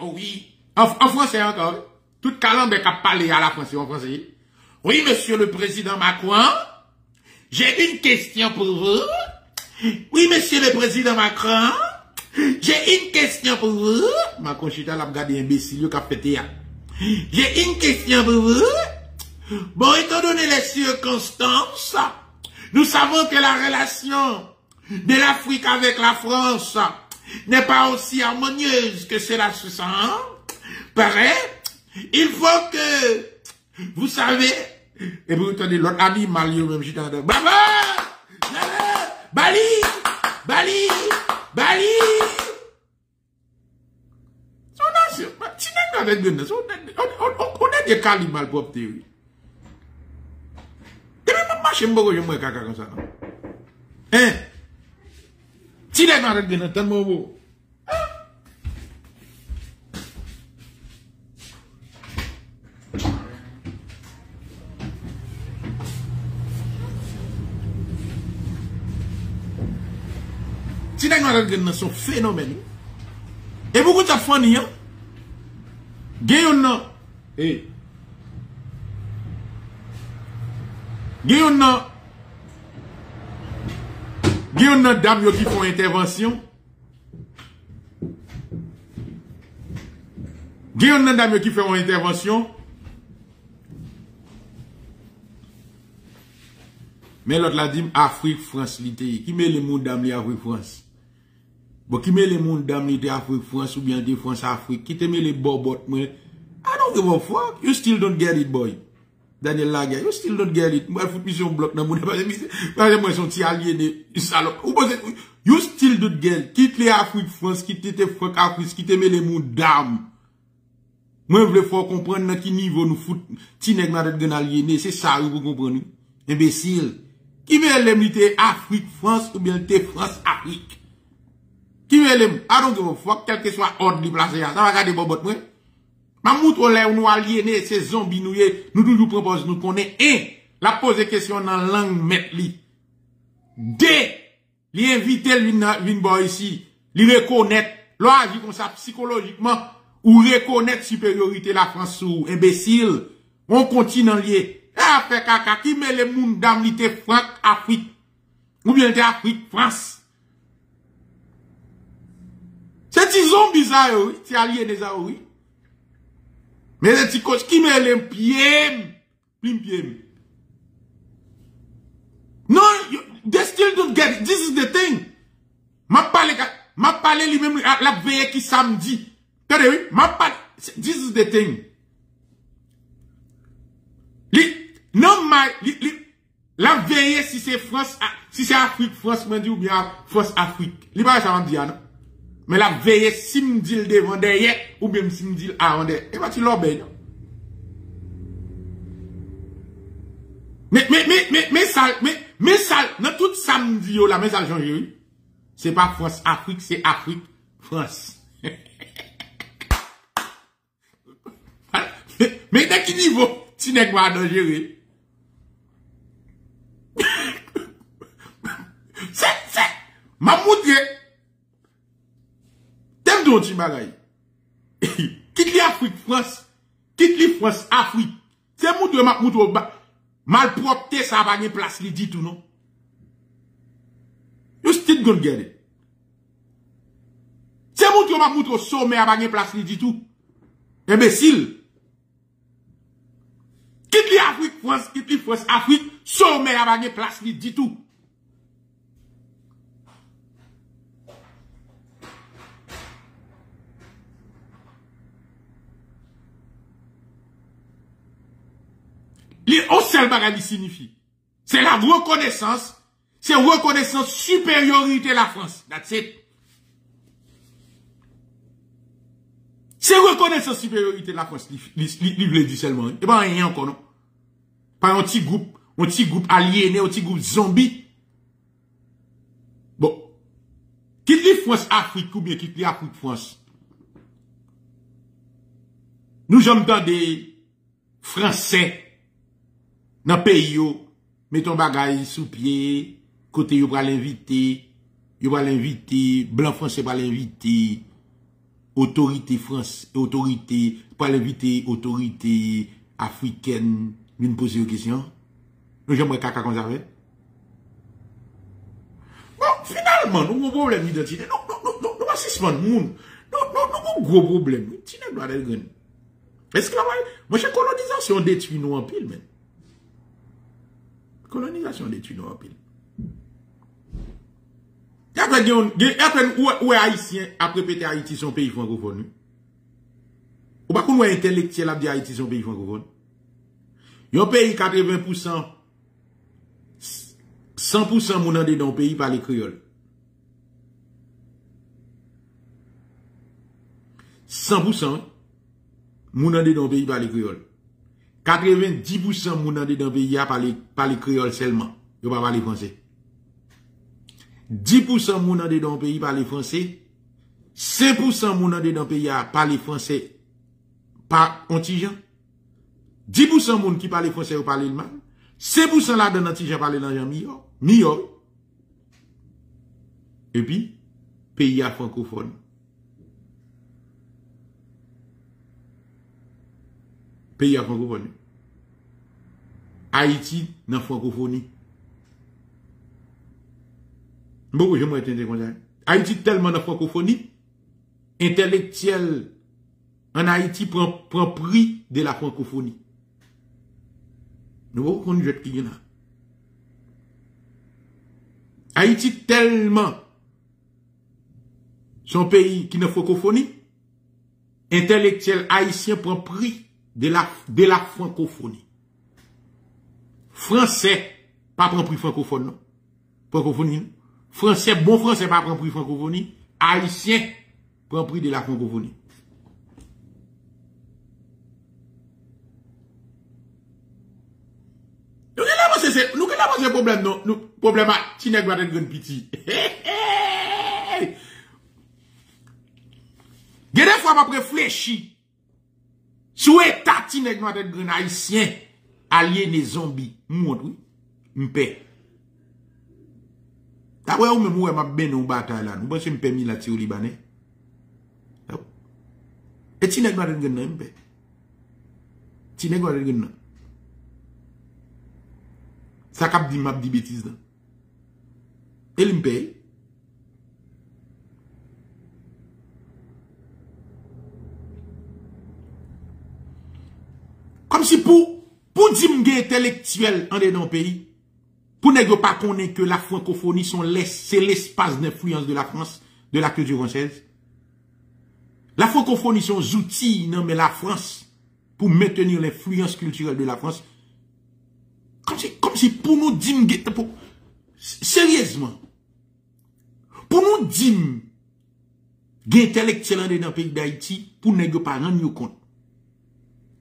Oh oui. En, en français encore. Tout calambe qui a parlé à la français en français. Oui, monsieur le président Macron. J'ai une question pour vous. Oui, monsieur le président Macron. J'ai une question pour vous. Macron chita l'a regardé imbécile qui a pété. J'ai une question pour vous. Bon, étant donné les circonstances, nous savons que la relation de l'Afrique avec la France n'est pas aussi harmonieuse que cela se sent. Pareil, il faut que, vous savez, et vous entendez l'autre animal, même si t'entends, Baba! Bali! Bali! Bali! Son nation, si on a des on a des calimales pour obtenir. Et même moi, je me suis caca comme ça. Hein? Si les gens ne sont pas bons, si les gens ne sont pas phénomène. Et pourquoi tu as fini? Gagne non. Eh. Gagne non. Il y a une dame qui font intervention. Il y a un dame qui fait une intervention. Mais l'autre l'a dit, Afrique, France, l'Italie. Qui met les mondes d'âme, l'Afrique, France? Bon, qui met les mondes d'âme, l'Afrique, France, ou bien de France, Afrique? Qui te met les borbottes, moi? I don't give a fuck. You still don't get it, boy. Daniel Lagarde, you still don't get it. Moi, je fous mission bloc dans mon débat. Moi, je suis un petit allié de salope. You still don't get it. Quitte les Afrique, France, quitte les France, Afrique, qui te met les mondes d'âme. Moi, je veux fort comprendre à quel niveau nous foutons. Tineg, madame, de l'aliéné. C'est ça, vous comprenez? Imbécile. Qui veut l'aimer Afrique, France, ou bien t'es France, Afrique? Qui veut l'aimer? I don't give a fuck, quel que soit ordre de place, ça va garder bobot, moi. Ma moutre, là, nous aliénés, ces zombies, nous, nous, nous proposons, nous connaissons, un, la poser question dans la langue, mettre li. Deux, li inviter, lui, vin boy ici, li reconnaître, l'agir comme ça, psychologiquement, ou reconnaître supériorité la France sous, imbécile, on continent lié. Ah, fait caca, qui met les mouns d'âme, l'ité France, Afrique. Ou bien l'ité Afrique, France. C'est des zombies, ça, oui. C'est aliéné, ça, oui. Mais c'est des coach qui met les pieds, plim pieds. Non, they still don't get it. This is the thing. Ma parle, ma parle lui-même, la veille qui samedi. T'as dit, oui, ma parle, this is the thing. Non, la veille, si c'est France, si c'est Afrique, France, m'a dit, ou bien France, Afrique. Li pas ça, dire, non? Mais la veille, si me dit le devant derrière, ou bien si me dit le avant derrière. Et bah, tu l'obéis, non? Mais, mais, mais, mais, mais, ça, mais, mais, ça, dans tout ça, me dit, là, mais ça, Jean-Jésus, c'est pas France, Afrique, c'est Afrique, France. Mais, mais, de quel niveau, tu n'es pas dangereux? C'est, c'est, m'a montré. T'aimes donc tu bagaille. Quitte les Afrique, France. Quitte les France, Afrique. C'est montré, m'a montré, mal propre, ça va gagner place, il dit tout, non? You still gonna get it. C'est montré, m'a montré, sommet, à gagner place, il dit tout. Imbécile. Quitte les Afrique, France, quitte les France, Afrique, sommet, à gagner place, il dit tout. On seul bagage signifie. C'est la reconnaissance. C'est reconnaissance supériorité la France. That's it. C'est reconnaissance supériorité la France. Il le dit seulement. Et ben, rien encore, non. Par un petit groupe, un petit groupe aliéné, un petit groupe zombie. Bon. Quitte les France-Afrique ou bien quitte les Afrique-France. Nous sommes dans des Français. Dans le pays, mettons bagay sous pied, côté yo va l'inviter, yo va l'inviter, blanc français va l'inviter, autorité France, autorité, pas l'inviter, autorité africaine, nous nous poser une question. Nous j'aimerais caca comme ça. Bon, finalement, nous avons un problème d'identité. Non, non, non, non, nous assistons le monde. Non, non, nous avons un gros problème. Est-ce que la moi, j'ai colonisation détruit nous en pile, même. Colonisation d'études en pile. Et après, où est Haïtien, après pété Haïti, son pays francophone. Ou pas qu'on est intellectuel, après Haïti, son pays francophone. Yon pays quatre-vingts pour cent, cent pour cent moun ande dans le pays par les créoles. cent pour cent moun ande dans le pays par les créoles. quatre-vingt-dix pour cent moun ande dans le pays a parlé par les créoles seulement. Yo pas parler français. dix pour cent moun ande dans le pays par les français. cinq pour cent moun ande dans le pays a parlé français par antijan. dix pour cent moun qui parle français ou parle le mal. cinq pour cent là dans antijan parle l'antijan meilleur, meilleur. Et puis pays a francophone. Pays à francophonie. Haïti, dans francophonie. Beaucoup, j'aimerais être comme ça. Haïti, tellement dans francophonie, intellectuel, en Haïti prend prend prix de la francophonie. Nous voyons qu'on jette qui là. Haïti tellement son pays qui n'a francophonie, intellectuel haïtien prend prix de la de la francophonie. Français pas prend prix francophone non. Francophonie. Français bon français pas prend prix francophonie, haïtien prend prix de la francophonie. Nous qui n'avons pas de problème, non? Nous, problème à Tinègue va être grand petit. Des fois, je réfléchis. Sous état, Tinègue va être grand haïtien, aliéné zombie. Mouad, oui. M'pè. T'as ou même ou m'a ben ou bataille là. Nous pensons m'pè mi la ti ou libanais. Et Tinègue va être grand m'pè. Tinègue va être grand. Ça cap dit m'a dit bêtise là. Elle me paye. Comme si pour pour dire m'gay intellectuel en dedans pays, pour ne pas connaître que la francophonie sont c'est l'espace d'influence de la France, de la culture française. La francophonie sont outils non mais la France pour maintenir l'influence culturelle de la France. Comme si, comme si pour nous dire, pour, sérieusement, pour nous dire, des intellectuels dans le pays d'Haïti, pour ne pas rendre compte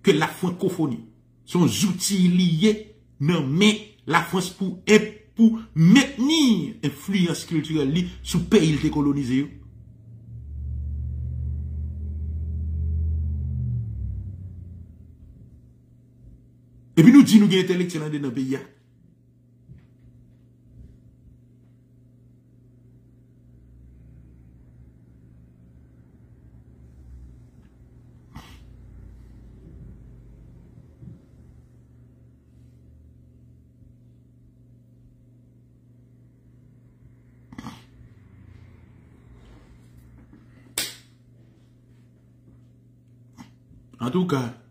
que la francophonie, son outil lié, non mais la France pour, pour maintenir l'influence culturelle sous le pays décolonisé. Et puis nous disons que nous sommes intellectuels dans le pays. En tout cas,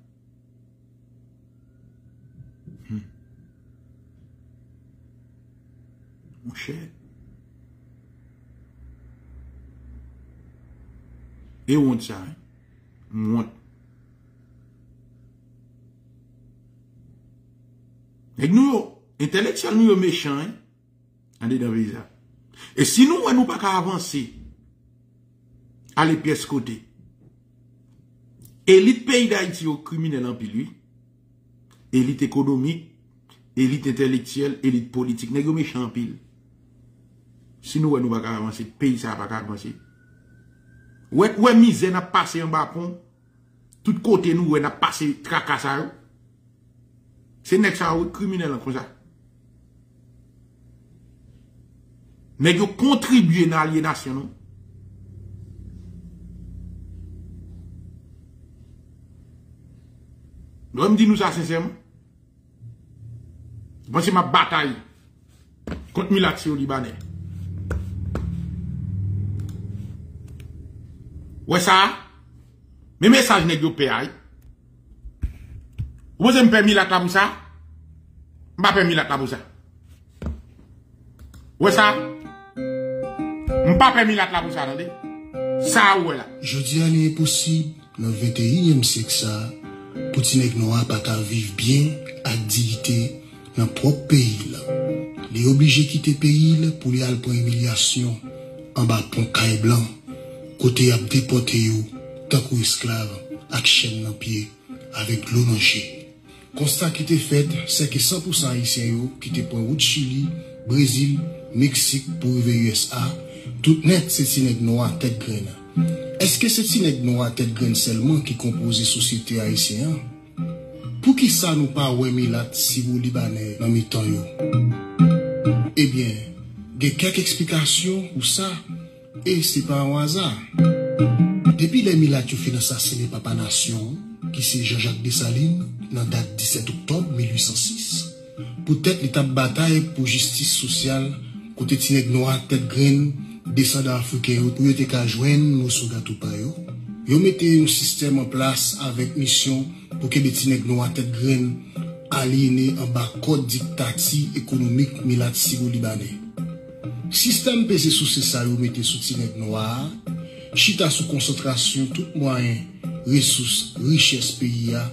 mon cher. Et on ça, hein? Moi. Et nous, intellectuels, nous sommes méchants, hein? On est dans le visa. Et si nous, on nous pas qu'à avancer, à les pièces côté. Élite pays d'Haïti au criminel en pile, élite économique, élite intellectuelle, élite politique, n'est-ce pas méchant en pile? Si nous, nous ne pouvons pas avancer, le pays ne va pas avancer. Ou est misère n'a passé en bas pont, tout côté nous, n'a passé tracas. C'est n'est ça ou criminel comme ça. Mais vous contribuez à l'aliénation. Nous me dit nous ça sincèrement. Bon, c'est ma bataille contre Milati au Libanais. Ouais ça, mes messages n'est que P A I. Vous avez permis la table ça? M'a permis la table ça. Ouais ça? M'a permis la table ça, attendez. Ça ouais là. Je dis à l'impossible, dans le vingt et unième siècle ça, pour que nous pas à vivre bien, à dignité, dans le propre pays là. Les obligés de quitter le pays là pour les aller pour humiliation, en bas pour caille blanc. Côté a déporté yo, tant qu'on esclave, avec chaîne dans pied, avec l'eau dans chien. Constat qui était fait, c'est que cent pour cent haïtiens yo, qui étaient pour route Chili, Brésil, Mexique, pour arriver U S A, tout net c'est Tineg Noir tête graine. Est-ce que c'est Tineg Noir tête graine seulement qui compose la société haïtienne? Pour qui ça nous pas ouais milat si vous libanais dans mi-temps yo? Eh bien, il y a quelques explications pour ça. Et c'est pas un hasard. Depuis les Milates qui ont fait assassiner Papa Nation, qui c'est Jean-Jacques Dessalines, dans la date dix-sept octobre mille huit cent six, peut-être l'étape bataille pour justice sociale, côté Tineg Noir, tête graine, descendants africains, pour y être qu'à joindre nos soldats tout payo, Vous mettez un système en place avec mission pour que les tinègres nous tête graine aliénés en bas code dictati économique milat sigo-libanais. Système pesé sous ces ça vous mettez sous tinègres noirs, chita sous concentration tout moyen, ressources, richesse pays a,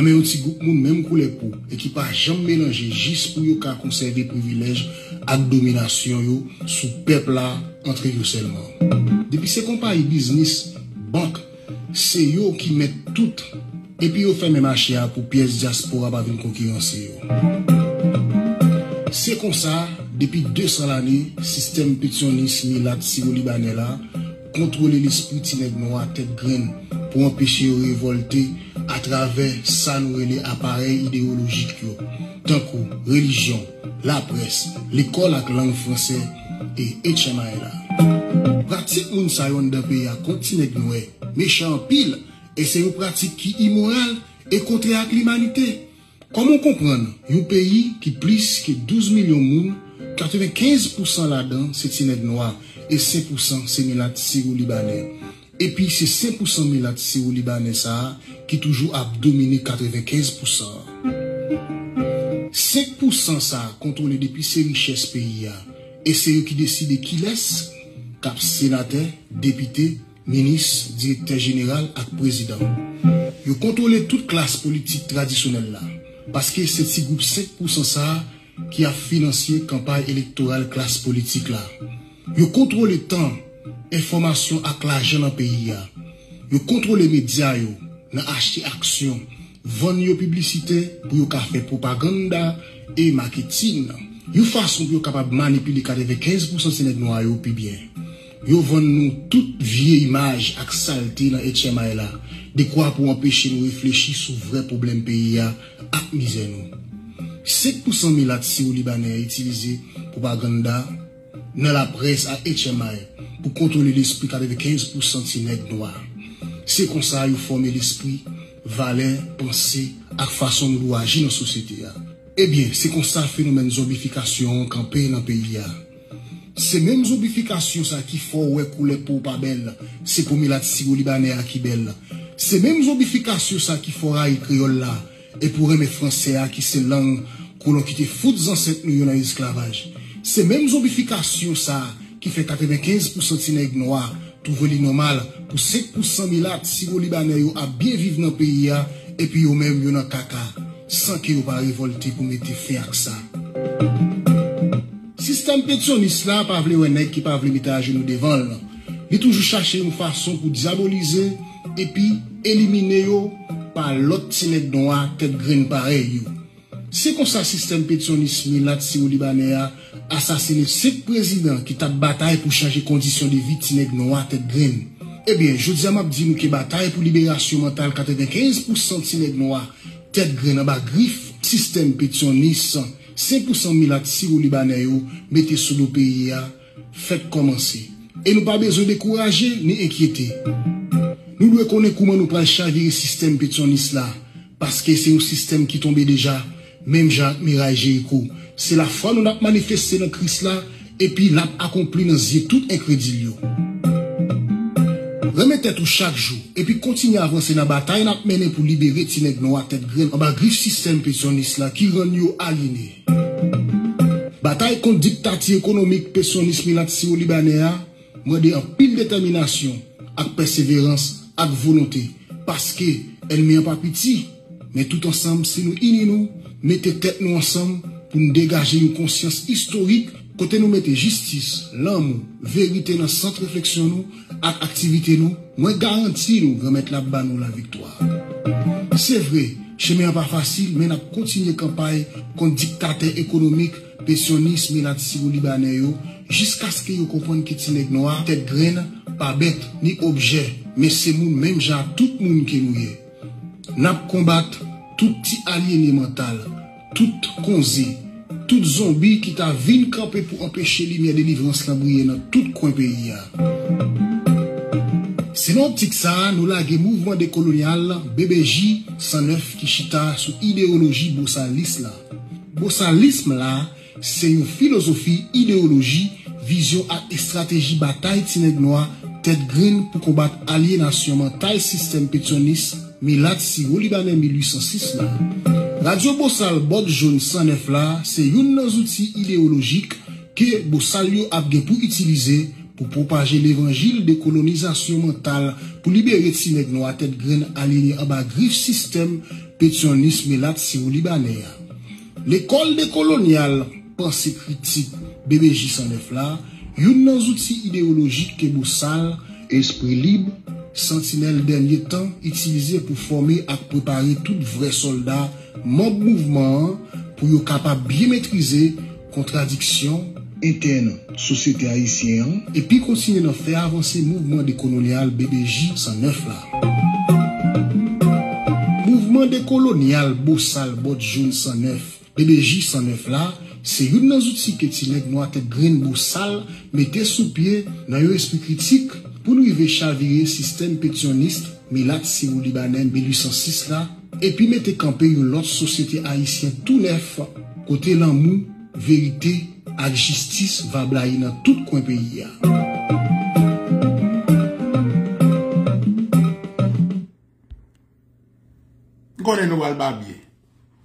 mais un petit groupe moun même couleur peau et qui pas jamais mélanger juste pour yo conserver privilège à domination yo sous peuple là entre eux seulement. Depuis ces compagnies business banque c'est eux qui mettent tout et puis ils font même marché pour pièces diaspora pas venir concurrencer. C'est comme ça depuis deux cents années système pétioniste milat sigo-libanais là contrôler l'esprit tinègre noir tête graine pour empêcher de révolter à travers ça nous les appareils idéologiques tant que religion, la presse, l'école avec langue française et etchamaela. Pratique moun sa yon de pays à continent noué, méchant pile et c'est une pratique qui immorale et contraire à l'humanité. Comment comprendre un pays qui plus que douze millions de moun, quatre-vingt-quinze pour cent là-dedans c'est tinègre noir et cinq pour cent c'est milat sigo-libanais. Et puis c'est cinq pour cent milat sigo-libanais ça qui toujours a dominé quatre-vingt-quinze pour cent. cinq pour cent ça contrôlé depuis ces richesses pays et c'est eux qui décident qui laisse cap sénateur, député, ministre, directeur général et président. Ils contrôlent toute classe politique traditionnelle là parce que c'est ce groupe cinq pour cent ça qui a financé campagne électorale classe politique là. Ils contrôlent le temps, information avec l'argent dans pays là. Ils contrôlent les médias yo. Nous acheter action, vendre nos publicités pour faire propagande et marketing. Une façon pour capable manipuler quatre-vingt-quinze pour cent de noirs au plus bien. Yo vend nous toute vieille image avec saleté dans H M I là. De quoi pour empêcher nous réfléchir sur vrai problème pays à misère nous. cinq pour cent milat sigo-libanais utilisé propagande dans la presse à H M I pour contrôler l'esprit quatre-vingt-quinze pour cent de noirs. C'est comme ça qu'ils forment l'esprit, valeur, pensée, à façon de agir dans la société. Eh bien, c'est comme ça le phénomène de zombification campé dans le pays. C'est même zombification qui font couler pour pas belle, c'est pour milat sigo-libanais qui belle. C'est même zombification qui font rail créole là, et pour aimer français qui se langue, qu'on a quitté foutre dans cette nuit dans l'esclavage. C'est même zombification qui fait quatre-vingt-quinze pour cent de noirs. Trouvez-les normal pour cinq pour cent milat sigo-libanais à bien vivre dans le pays et puis eux même yo nan kaka sans qu'ils ne soient pas révoltés pour mettre fin à ça. Système pétionniste là pas vle wè nèg qui pas vle mettre à genoux devant là. Il toujours chercher une façon pour diaboliser et puis éliminer yo par l'autre tinègre noir tête graine pareil. C'est comme ça système pétionniste milat sigo-libanais a assassiné sept présidents qui tapent bataille pour changer conditions de vie tinègre noir tête graine. Eh bien, je dis à ma dit nous que bataille pour libération mentale quatre-vingt-quinze pour cent tinègre noir tête graine en bas griffe système pétionniste cinq pour cent milat sigo-libanais mettez sous le pays a faites commencer et nous pas besoin de décourager ni inquiéter. Nous devons connaître comment nous prenons changer le système pétionniste là parce que c'est un système qui tombait déjà. Même Jacques Mirail Jéricho, c'est la foi nous avons manifesté dans Christ là et puis l'a accompli dans tout incrédule. Remettez tout chaque jour et puis continuez à avancer dans la bataille nous mener pour libérer tinègre noir tête graine en bas griffe système pétionniste là qui rend yo aliéné. Bataille contre dictature économique pétionniste milat sigo-libanais demande en pile détermination avec persévérance avec volonté parce que elle met pas petit mais tout ensemble si nous unis nous mettez tête nous ensemble pour nous dégager une conscience historique côté nous mettez justice, l'amour, vérité dans centre réflexion nous, avec activité nous, moins garantie nous remettre la bas nous la victoire. C'est vrai, chemin pas facile mais n'a continuer campagne contre dictateur économique, pétionniste milat sigo-libanais jusqu'à ce que vous compreniez que tinègre noir tête graine pas bête ni objet mais c'est nous même gens tout monde qui nous est. N'a combattre tout petit aliéné mental, tout conzi, tout zombie qui t'a vine camper pour empêcher lumière délivrance la briller dans tout coin pays. C'est l'optique ça, nous lagué mouvement décolonial, B B J cent neuf qui chita sous idéologie bossalisme là. Bossalisme là, c'est une philosophie, idéologie, vision et stratégie bataille tinègre noir tête green pour combattre l'aliénation mentale système pétioniste Milat Siro Libanais mille huit cent six là. Radio Bossal Bot Jaune cent neuf là, c'est une outil idéologique que Bossal yo a bien pour utiliser pour propager l'évangile de colonisation mentale pour libérer Tineg Noir tête green aligné en bas griffe système pétioniste Milat Siro Libanais. L'école décoloniale pensée critique B B J cent neuf là, une nan outil idéologique que Bossal, esprit libre, sentinelle dernier temps, utilisé pour former et préparer tout vrai soldat, mob mouvement, pour être capable de bien maîtriser contradictions internes, société haïtienne, et puis continuer à faire avancer le mouvement décolonial B B J cent neuf là. Mouvement décolonial Bossal Bot Jaune cent neuf, B B J cent neuf là, c'est une des outils que Tineg Noir tête green Bossal mettait sous pied dans l'esprit critique pour nous arriver chavirer système pétioniste Milat Siro Libanais mille huit cent six là et puis mettre camper une autre société haïtienne tout neuf côté l'amour, vérité et justice va blayer dans tout coin pays. Connais nous le barbier.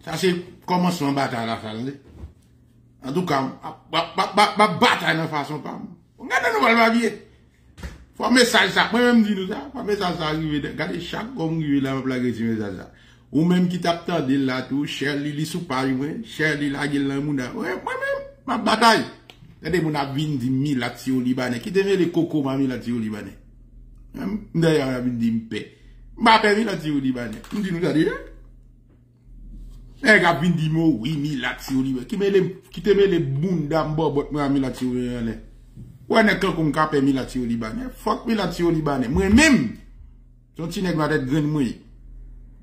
Ça c'est commencement bataille la salle. En tout cas, ma bataille de façon pas. Regardez nous le barbier. Faut message ça, moi-même dis nous ça, faut message ça arriver, regardez chaque comme arrivé là, pour la question message ça. Ou même qui t'a attendu là tout, cher Lili sous Paris, cher Lili la gueule là, mouna. Ouais, moi-même, ma bataille. Regardez mon avine dit Milat Siro Libanais, qui devait les coco, ma Milat Siro Libanais. D'ailleurs, on a dit m'pé. Ma paix Milat Siro Libanais. M'dis nous ça déjà. Eh, gars, vin dit moi, oui, Milat Siro Libanais. Qui met les, qui te met les bounda m'bobot, moi, Milat Siro Libanais. Ou en est qu'on capte Milat Siro Libanais? Fuck Milat Siro Libanais. Moi-même, son petit nègre va être grand moi.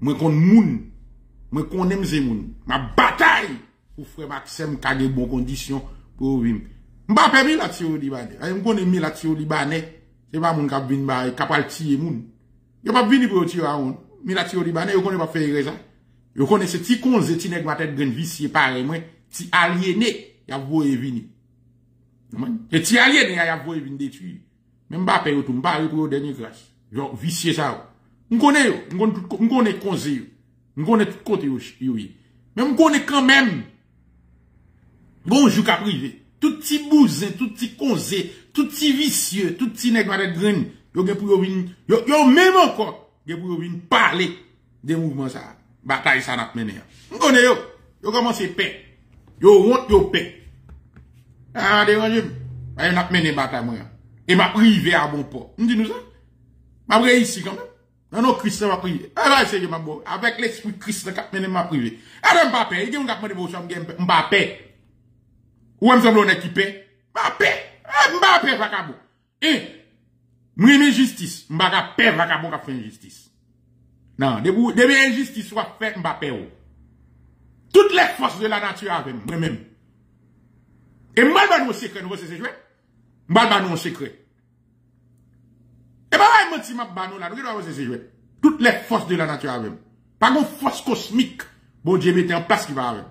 Moi qu'on moun. Moi qu'on aime ces moun. Ma bataille pour frère Maxime kage bon condition pour vivre. M'a pas Milat Siro Libanais. Aïe, m'on est Milat Siro Libanais. C'est pas moun kap vin ba, kap al tiye moun. Yo pas vini pour tirer à on. Milat Siro Libanais, yo connaît pas faire ça. Yo connaît ce petit con, ce petit nègre va être grand vicié pareil, moi. Ti aliéné, y'a voye vini. Et si allié n'y a pas de détruire, même pas payer tout, pas pour le dernier classe. Genre, vicieux ça. On connaît, on connaît conseil, on connaît tout côté, mais on connaît quand même, bon, jusqu'à privé. Tout petit bousin, tout petit conseil, tout petit vicieux, tout petit nègre de graine, yo pour venir, yo même encore, yo pour venir parler des mouvements ça. Bataille ça n'a pas mené. On connaît yo, yo commence paix, yo honte, yo paix. Ah, dérangez-moi. Je n'ai mené bataille, moi. Et m'a privé à bon port. M'dis nous ça? M'a privé ici, quand même. Non, non, Christ m'a privé. Ah, bah, c'est que m'a bon. Avec l'esprit Christ, qui m'a m'a privé. Ah, non, m'a payé. Il y a un gars qui m'a dit, m'a payé. Ou m'a semblé qui paye? M'a payé. M'a payé, vacabon. Et, m'a aimé justice. M'a payé, vacabon, qui fait une justice. Non, depuis injustice soit faite, m'a payé. Toutes les forces de la nature avec moi-même. Et mal ban nous secret, nous c'est joué. Mal ban nous secret. Et bah ouais, menti m'a ban nous là, nous c'est joué. Toutes les forces de la nature avec. Pas une force cosmique. Bon Dieu mette en place qui va avec.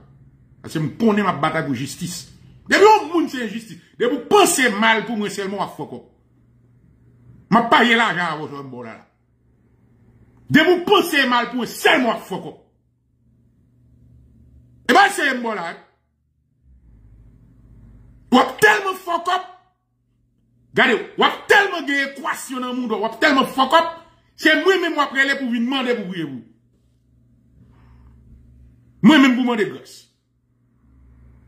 Parce que me connais ma bataille pour justice. Depuis on moun c'est injustice. Depuis vous pensez mal pour moi seulement à foko. M'a payé l'argent à votre bon là. Depuis vous pensez mal pour seulement à foko. Et bah c'est bon là. Wap tellement fuck up. Regardez, wap tellement de équation dans le monde, wap tellement fuck up. C'est moi-même qui prélé pour vous demander pour vous. Moi-même pour demander grâce.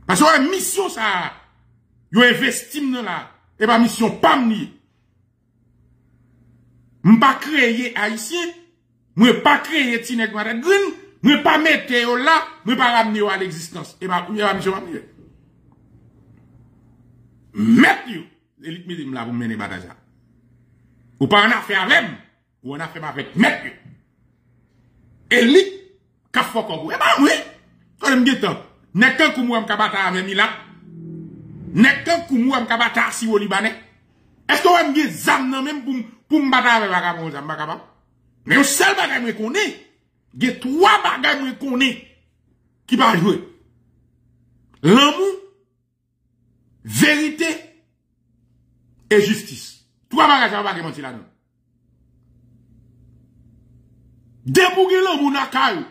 Parce que la mission, ça, vous investissez dans la, et pas mission, pas m'nier. M'pas créer haïtien, m'pas créer Tineg Noir tête green, m'pas mettre là, m'pas ramener à l'existence. Et pas mission, pas m'nier. Mettez-vous, l'élite militaire là, vous menez bataille ça. Ou pas en affaire avec, ou en affaire avec, mettez-vous. Élite, qu'a fait comme vous. Eh ben oui, quand même, guettant, n'est qu'un coup mouam kabata avec Milat, n'est qu'un coup mouam kabata si au Libanais. Est-ce qu'on aime bien zam même pour m'battre avec vagabond, zam bagaba? Mais le seul bagage me connaît, il y a trois bagages me connaît qui va jouer. L'amour, vérité et justice. Trois bagages à pas mentir là non. Débouguer l'homme ou nakal.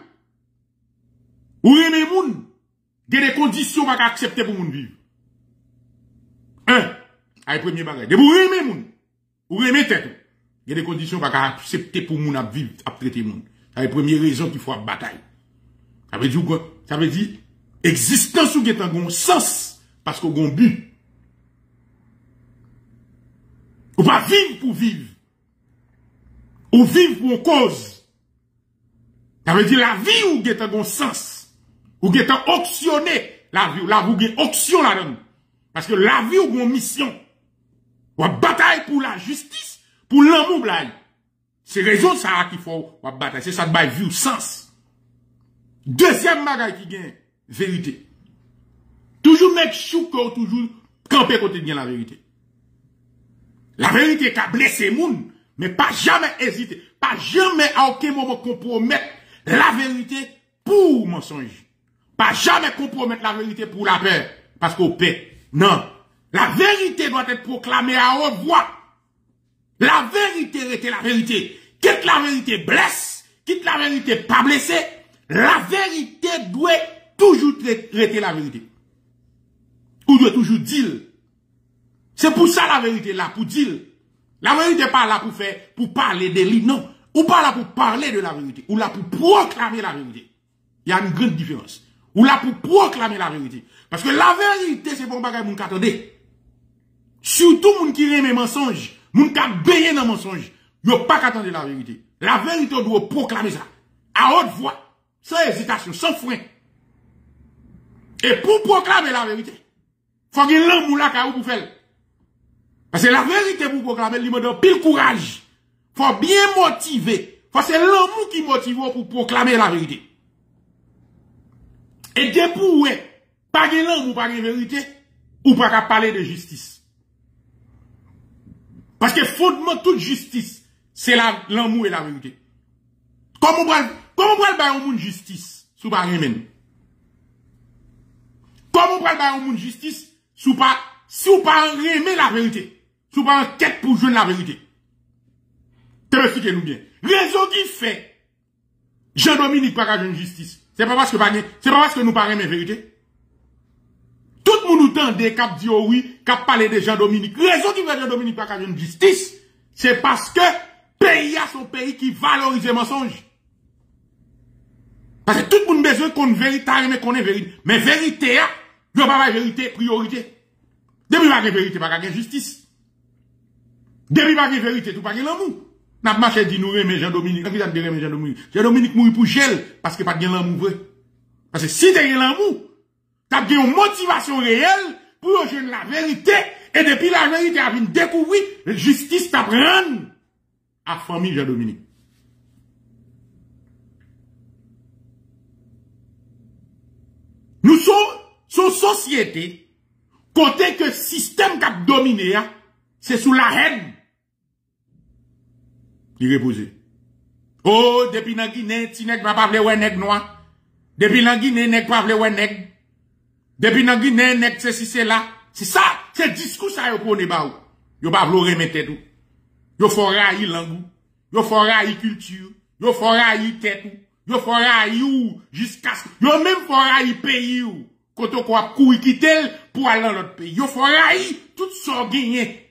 Ou aimer moun, gen des conditions pas accepter pour moun vivre. Un, ay premier bagage. Débouguer aimer moun. Ou aimer tête. Gen des conditions pas accepter pour moun à vivre, à traiter moun. C'est la première raison qu'il faut bataille. Ça veut dire quoi? Ça veut dire existence ou gen un sens parce qu'on a un but. Ou pas vivre pour vivre. Ou vivre pour une cause. Ça veut dire la vie ou get un bon sens. Ou get un optionné. La vie, la vie ou option la donne. Parce que la vie ou une mission. Ou bataille pour la justice, pour l'amour là. C'est raison ça qu'il faut ou bataille. C'est ça de vie ou sens. Deuxième bagaille qui gagne, vérité. Toujours mettre chou corps, toujours camper côté de la vérité. La vérité qui a blessé moun, mais pas jamais hésiter, pas jamais à aucun moment compromettre la vérité pour mensonge. Pas jamais compromettre la vérité pour la peur, parce qu'on paie. Non. La vérité doit être proclamée à haute voix. La vérité était la vérité. Quitte la vérité blesse, quitte la vérité pas blessée, la vérité doit toujours traiter la vérité. Ou doit toujours dire. C'est pour ça la vérité là, pour dire. La vérité n'est pas là pour faire, pour parler de lui, non. Ou pas là pour parler de la vérité. Ou là pour proclamer la vérité. Il y a une grande différence. Ou là pour proclamer la vérité. Parce que la vérité, c'est pour un bagage que vous attendez. Surtout, les gens qui aiment les mensonges, les gens qui baignent dans les mensonges, ils ne peuvent pas attendre la vérité. La vérité, on doit proclamer ça. À haute voix. Sans hésitation, sans frein. Et pour proclamer la vérité, il faut que l'homme là pour faire. Parce que la vérité pour proclamer, il me donne pile courage. Faut bien motiver. Faut c'est l'amour qui motive pour proclamer la vérité. Et de pour ouais, pas de l'amour, pas de vérité, ou pas qu'à parler de justice. Parce que fondement toute justice, c'est l'amour et la vérité. Comment on va, comment on va faire au monde justice, sous pas rien. Comment on va faire au monde justice, sous pas. Si vous ne pouvez pas aimer la vérité, si vous ne pouvez pas quête pour jouer la vérité, expliquez-nous bien. Raison qui fait, Jean-Dominique n'a pas de justice, c'est pas parce que nous ne pas aimer la vérité. Tout le monde nous tendait qu'à dire oui, qu'à parler de Jean-Dominique. Raison qui fait Jean-Dominique n'a pas de justice, c'est parce que pays a son pays qui valorise les mensonges. Parce que tout le monde a besoin qu'on vérité, mais qu'on est vérité. Mais vérité, il n'y a pas de vérité, priorité. Depuis pas de vérité, pas de justice. Depuis pas de vérité, tout pas de l'amour. N'a pas marché de nous aimer Jean-Dominique. N'a pas de aimer Jean-Dominique. Jean-Dominique mourit pour gel parce que pas de l'amour vrai. Parce que si tu as l'amour, tu as une motivation réelle pour rejoindre la vérité. Et depuis la vérité, tu as découvert la justice t'apprend à famille Jean-Dominique. Nous sommes, son société, côté que le système qui a dominé, c'est sous la haine. Il repose. Oh, depuis la Guinée, tu n'es pas vle ou nèg noir. Depuis la Guinée, nèg pas vle ou nèg. Depuis la Guinée, nèg c'est si c'est là. C'est ça, c'est discours ça yon pone ba ou. Yon pa vle remete tout. Yon fò rayi langou. Yon fò rayi culture. Yon fò rayi tête ou. Yon fò rayi ou jusqu'à ce. Yon même fò rayi pays ou. Koto kwa koui kitel pour aller dans l'autre pays. Yo faut raï, tout ça gagné.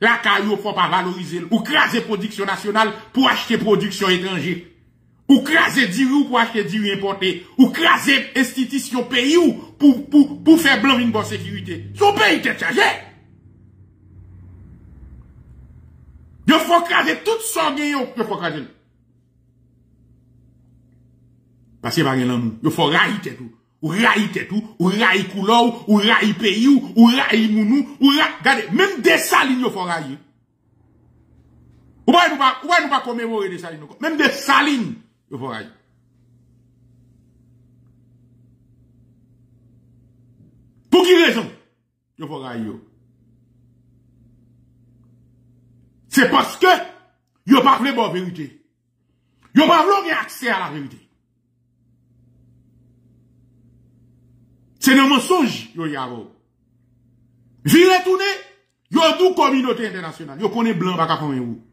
La caillou faut pas valoriser. Ou craser production nationale pour acheter production étrangère. Ou craser dirou pour acheter dirou importé. Ou craser institution pays ou pour, pour, pour faire blanc une bonne sécurité. Son pays t'est chargé. Yo faut craser tout ça gagné. Yo faut craser. Parce que par exemple, yo faut raï tout. Ou raï tête ou, ou raï couleur, ou raï pays ou, ou raï mounou, ou raï, regardez, même Dessalines yo fò raï. Ou pas, ou pas, ou pas, ou pas commémorer Dessalines. Même Dessalines yo fò raï. Pour qui raison? Yo fò raï yo. C'est parce que, yo pas vle bon vérité. Yo pas vle accès à la vérité. C'est un mensonge, yo yavo. J'y retourne, Yo tout communauté internationale. Yo connaît blanc pas comme vous.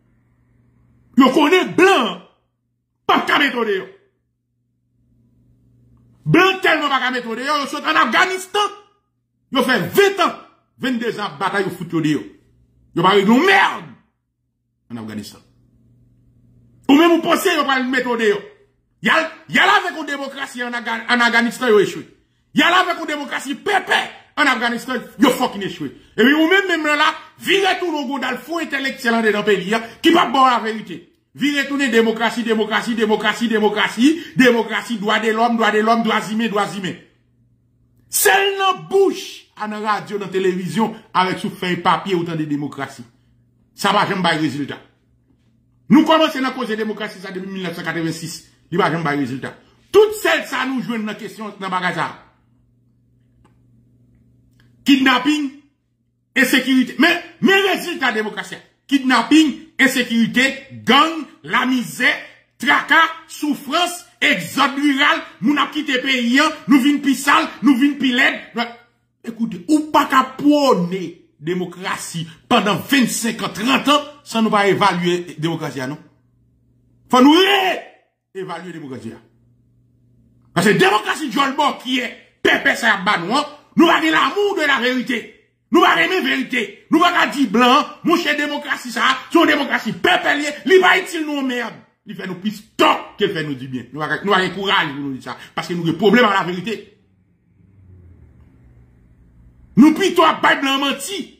Yo connaît blanc pas comme méthode. Blanc tellement pas comme méthode. Yo sont en Afghanistan. Yo fait vingt ans, vingt-deux ans bataille au foot yo de yo. Yo pas une merde en Afghanistan. Ou même vous pensez yo pas une méthode yo. Y a y a là avec une démocratie en Afghanistan yo échoué. Y a là avec une démocratie pépé. En Afghanistan, yo fucking échoué. Et puis, ou même, même là, virez tout le monde dans le fond intellectuel dans le pays, qui va bon la vérité. Virez tout les démocratie, démocratie, démocratie, démocratie, démocratie, droit de l'homme, droit de l'homme, droit zimé, droit zimé. Celle dans bouche, à la radio, dans la télévision, avec sous feuille papier, autant de démocratie. Ça va jamais pas résultat. Nous commençons à cause de démocratie, ça, depuis mille neuf cent quatre-vingt-six. Il va jamais pas résultat. Toutes celles, ça nous joue dans la question, dans bagaza. Kidnapping, insécurité. Mais, mais résultat démocratie. Kidnapping, insécurité, gang, la misère, tracas, souffrance, exode rural, nous n'a quitté pays, nous vînes pissal, nous vînes pilède. Écoutez, ou pas qu'à prôner démocratie pendant vingt-cinq ans, trente ans, sans nous pas évaluer démocratie, non? Faut nous réévaluer démocratie. Parce que démocratie, Jolbo, qui est pépé, ça y nous avons l'amour de la vérité. Nous avons aimer vérité. Nous avons dit blanc, mon cher démocratie, ça, son démocratie, peuple, il va être nous merde. Il fait nous plus tant qu'il fait nous du bien. Nous avons le courage pour nous dire ça. Parce que nous avons des problèmes à la vérité. Nous plutôt pas blanc menti.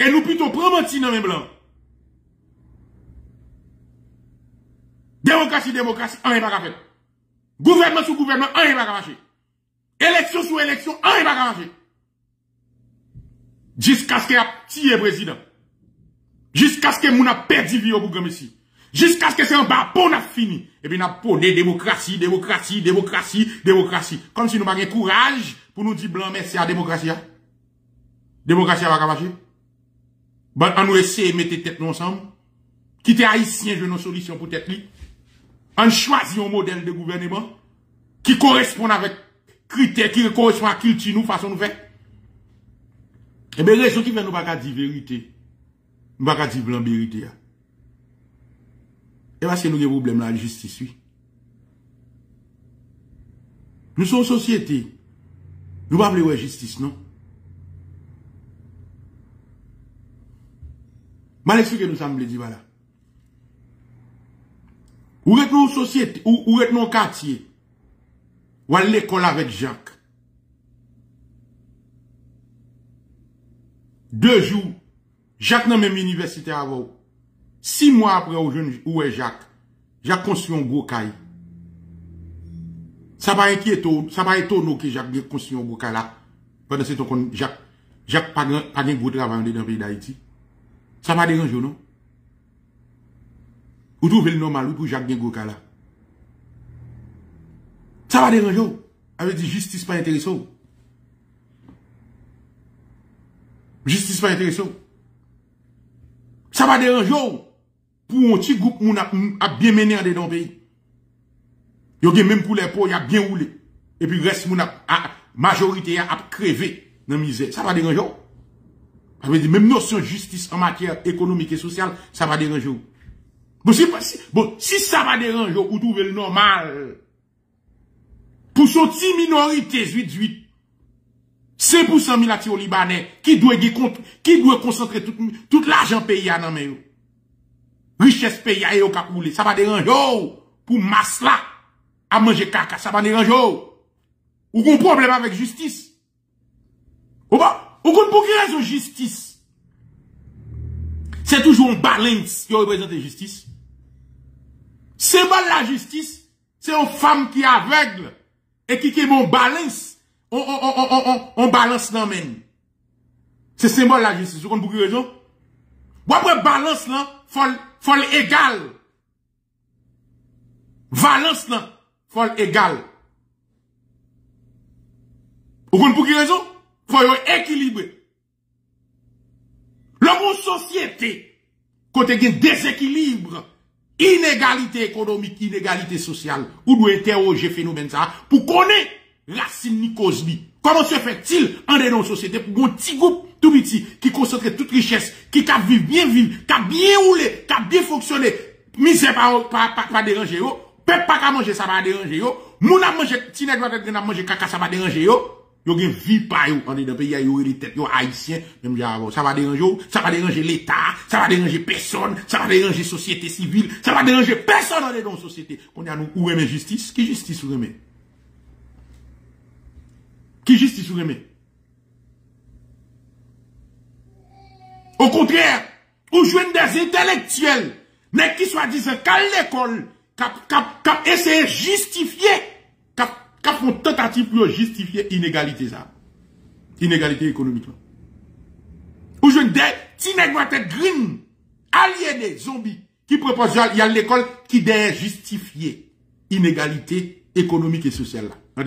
Et nous plutôt prenons menti dans les blancs. Démocratie, démocratie, on n'est pas capable. Gouvernement sous gouvernement, on n'est pas capable. Élection sous élection, on n'est pas arrangé. Jusqu'à ce qu'il y a tiré président. Jusqu'à ce que moun a perdu vie au bougam ici. Jusqu'à ce que c'est un bapon a fini. Et puis, on a posé démocratie, démocratie, démocratie, démocratie. Comme si nous n'avions pas courage pour nous dire blanc, merci à la démocratie. Démocratie va pas marcher. Bon, on nous essaie de mettre tête nous ensemble. Quitter haïtien, je n'ai solution pour tête li. On choisit un modèle de gouvernement qui correspond avec critères qui correspondent à la culture, nous, façon de faire. Eh bien, les gens qui viennent nous pas dire vérité, nous pas dire blanc vérité. Et parce que nous avons un problème là, la justice, oui. Nous sommes une société. Nous ne pouvons pas appeler justice, non? Mal expliqué, nous sommes dit, voilà. Où est nos sociétés, où est nos quartiers? Ou à l'école avec Jacques. Deux jours, Jacques dans même université avant. Six mois après, où est Jacques? Jacques construit un gros caille. Ça va inquiéter, ça va étonner que Jacques construit un gros caille là. Pendant ce temps, Jacques, Jacques pas un gros travail dans le pays d'Haïti. Ça va déranger, non? Vous trouvez le normal pour Jacques un gros caille là? Ça va déranger. Avec dit justice pas intéressant. Justice pas intéressant. Ça va déranger. Pour un petit groupe, on a bien mené en dedans pays. Yo gen même pour les pauvres, y a bien roulé. Et puis reste moun a majorité a crevé dans misère. Ça va déranger. Avec dit même notion de justice en matière économique et sociale, ça va déranger. Bon si, bon, si ça va déranger, vous trouvez le normal. Pour sortir minorité, huit huit, cinq pour cent militaires au Libanais, qui doit, qui doit concentrer tout, tout l'argent pays à nan yo. Richesse pays à yo kapoule. Ça va déranger, pour masse là, à manger caca, ça va déranger, ou qu'on problème avec justice. Ou pas, ou qu'on pour quelle raison justice? C'est toujours un balance qui représente justice. C'est pas la justice, c'est une femme qui est aveugle. Et qui est mon balance, on, on, on, on, on, on balance dans même. C'est symbole la justice. Vous comprenez pour quelle raison? Ou après balance là, faut l'égal. Valence là, faut l'égal. Vous comprenez pour quelle raison? Faut équilibrer. Dans mon société, quand il y a un déséquilibre, inégalité économique, inégalité sociale. Ou doit interroger phénomène ça pour connaître racine ni cause li. Comment se fait-il en dans nos sociétés pour un petit groupe tout petit, qui concentre toute richesse, qui a vivre, bien vivre, qui a bien roulé, qui a bien fonctionné, misère pas déranger, peuple pas manger, ça va déranger, moun a manger, si nèg va être manger caca, ça va déranger, yo gen vie pa yo, en dedans pays, yo hérité, yo haïtien, même j'avoue, ça va déranger, ça va déranger l'État, ça va déranger personne, ça va déranger société civile, ça va déranger personne en dedans société. On a nous, où aimer justice, qui justice ou aimer? Qui justice ou aimer? Au contraire, ou jouen des intellectuels, mais qui soit disant qu'à l'école, qu'à essayer de justifier, qu'à font tentative pour justifier l'inégalité, ça. Inégalité économique. Ou jouen des tinègres green, aliénés, zombies, qui proposent y a l'école, qui dé justifier inégalité économique et sociale, là.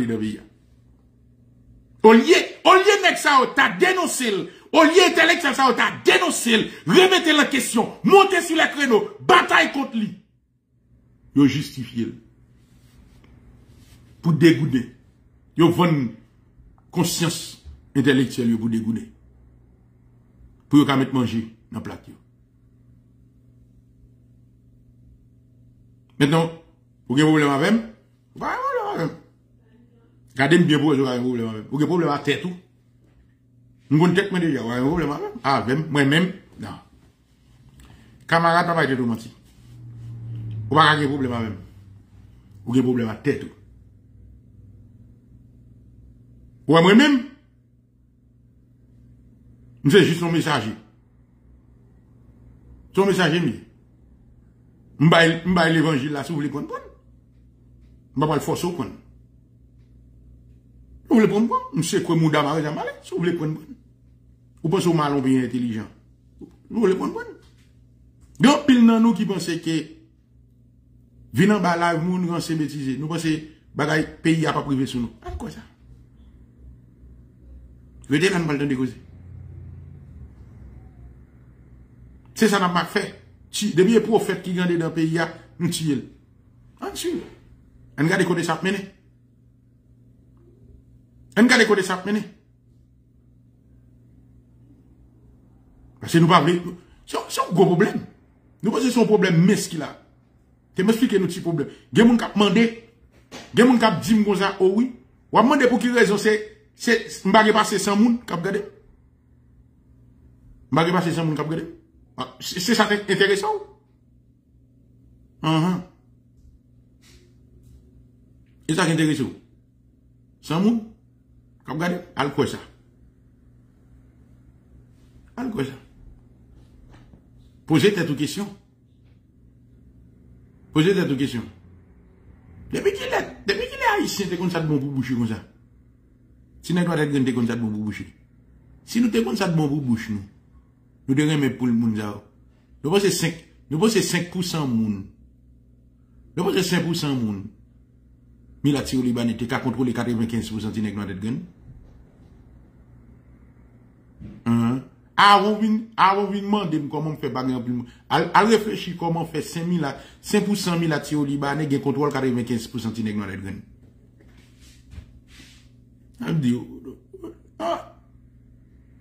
Au lieu, au lieu de ça, t'as dénoncé. Au lieu intellectuel, ça, t'as dénoncé. Remettez la question. Montez sur les créneaux. Bataille contre lui. Yo justifiez. Pour dégoûter. Yo vendre conscience intellectuelle pour dégoûter. Pour yo mettre manger dans le plat. Maintenant, vous avez un problème avec moi? Vous avez un problème avec moi? Regardez bien pour vous, vous avez un problème avec. Vous avez un problème à tête tout. Nous avons tête déjà, vous avez un problème avec. Ah, moi-même, non. Camarade, pas de tout menti. Vous n'avez pas de problème avec. Vous avez un problème à tête tout. Ouais, moi-même, je fais juste un messager. Son messager, je ne vais l'évangile là, si vous voulez comprendre. Je ne vais pas le forcer au compte. Vous voulez prendre quoi? Je sais que Mouda Marais a mal. Si vous voulez prendre quoi? Vous pensez au malon bien intelligent. Vous voulez prendre quoi? Donc, pile dans nous qui pensez que, venant bas là, nous nous pensons bêtiser. Nous pensons que le pays n'a pas privé sur nous. Ah, quoi ça? Je veux dire qu'on ne parle pas de cause. C'est ça qu'on n'a pas fait. Depuis les prophètes qui gardent dans le pays, nous tuons. On tue. On regarde qu'on est ça mené. On garde quoi de ça mener. Parce que nous pas voulons. C'est un gros problème. Nous pensons que c'est un problème mesquin là. Tu m'expliques nos petits problèmes. Gen moun k'ap mandé, gen moun k'ap di m'gon ça oh oui. Ou a mandé pour qui raison c'est c'est m'bagé passer cent moun k'ap gade. M'bagé passer cent moun k'ap gade. C'est ça intéressant. Hein. Et ça intéressant. cent moun regardez, al quoi ça? Al quoi ça? Posez tête aux questions. Posez tête aux questions. Depuis qu'il est haïtien, t'es comme ça de bon pour boucher comme ça. Si nous t'es comme ça de bon pour boucher. Si nous t'es comme ça de bon pour boucher, nous. Nous devons même pour le monde. Nous pensons cinq pour cent de monde. Nous pensons cinq pour cent de monde. Mais la tire au Liban était qu'à contrôler quatre-vingt-quinze pour cent de nègres de gun. Avant de demander comment on fait bagarre en plus, à réfléchir comment on fait cinq pour cent de la tire au Liban et contrôle quatre-vingt-quinze pour cent de nègres de gun. Je dis, ah,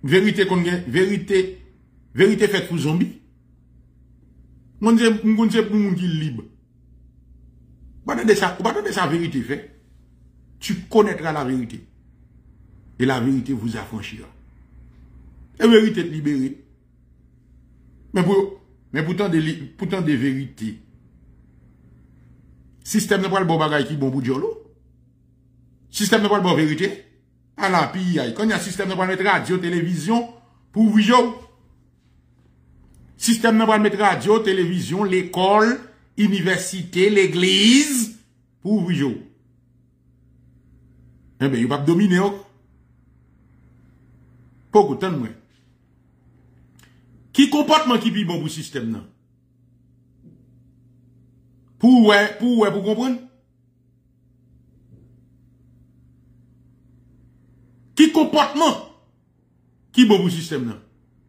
vérité qu'on gagne, vérité, vérité faite pour zombies. Moi, je dis pour mon qui libre. Au bâton de sa vérité fait, tu connaîtras la vérité. Et la vérité vous affranchira. La vérité est libérée. Mais, pour, mais pourtant, des, pourtant des vérités. Système n'est pas le bon bagage qui est bon pour Diolo. Système n'est pas le bon vérité. À la P I A. Quand il y a un système n'est pas mettre radio, télévision, pour vous. Système n'est pas mettre radio, télévision, l'école. Université, l'église, pour vous jouer. Eh bien, il va dominer. Pour autant, moi. Qui comportement qui est bon pour le système, non? Pour ouais, pour ouais, pour comprendre? Qui comportement qui est bon pour le système, non?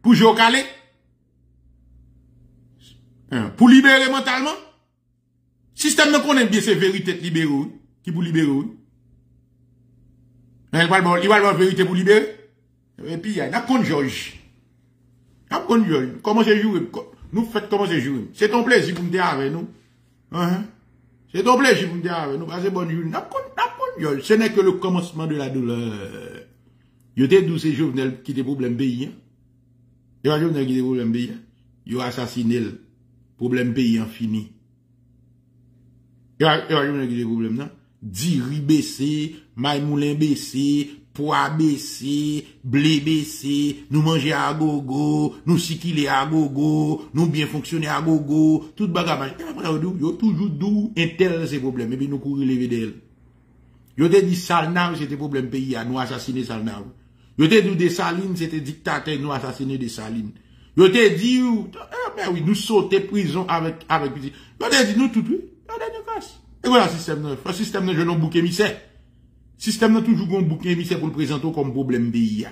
Pour jouer au calé? Pour libérer mentalement? Système ne connaît bien ces vérités libérées, qui pour libérer. Il va avoir vérité pour libérer. Et puis, il y a un Georges. Un Georges. Comment c'est joué? Nous faites comment c'est joué. C'est ton plaisir pour me dire avec nous. Hein? C'est ton plaisir pour me dire avec nous. Parce que bonne journée. Ce n'est que le commencement de la douleur. Il y a des douze Jovenel qui ont des problèmes pays. Il y a des Jovenel qui ont des problèmes pays. Ils ont assassiné le problème pays infini. Il y a des Jovenel qui ont des problèmes, non? Diri baissé, maïmoulin baissé, poids baissé, blé baissé, nous manger à gogo, nous sikiler à gogo, nous bien fonctionner à gogo, tout bagage. Il y a toujours d'où intel ces problèmes. Et puis nous courir lever d'elle. Yo te dit Salnav, c'était problème pays, nous assassiner Salnav. Yo te dit Dessalines, c'était dictateur, nous assassiner Dessalines. Yo te dit, ah ben oui, nous sauter prison avec, avec, yo te dit, nous tout, oui, yo te nous casse. Et voilà, système neuf. Le système neuf, je n'ai bouc émissaire. Système neuf, toujours un bouc émissaire pour le présenter comme problème pays.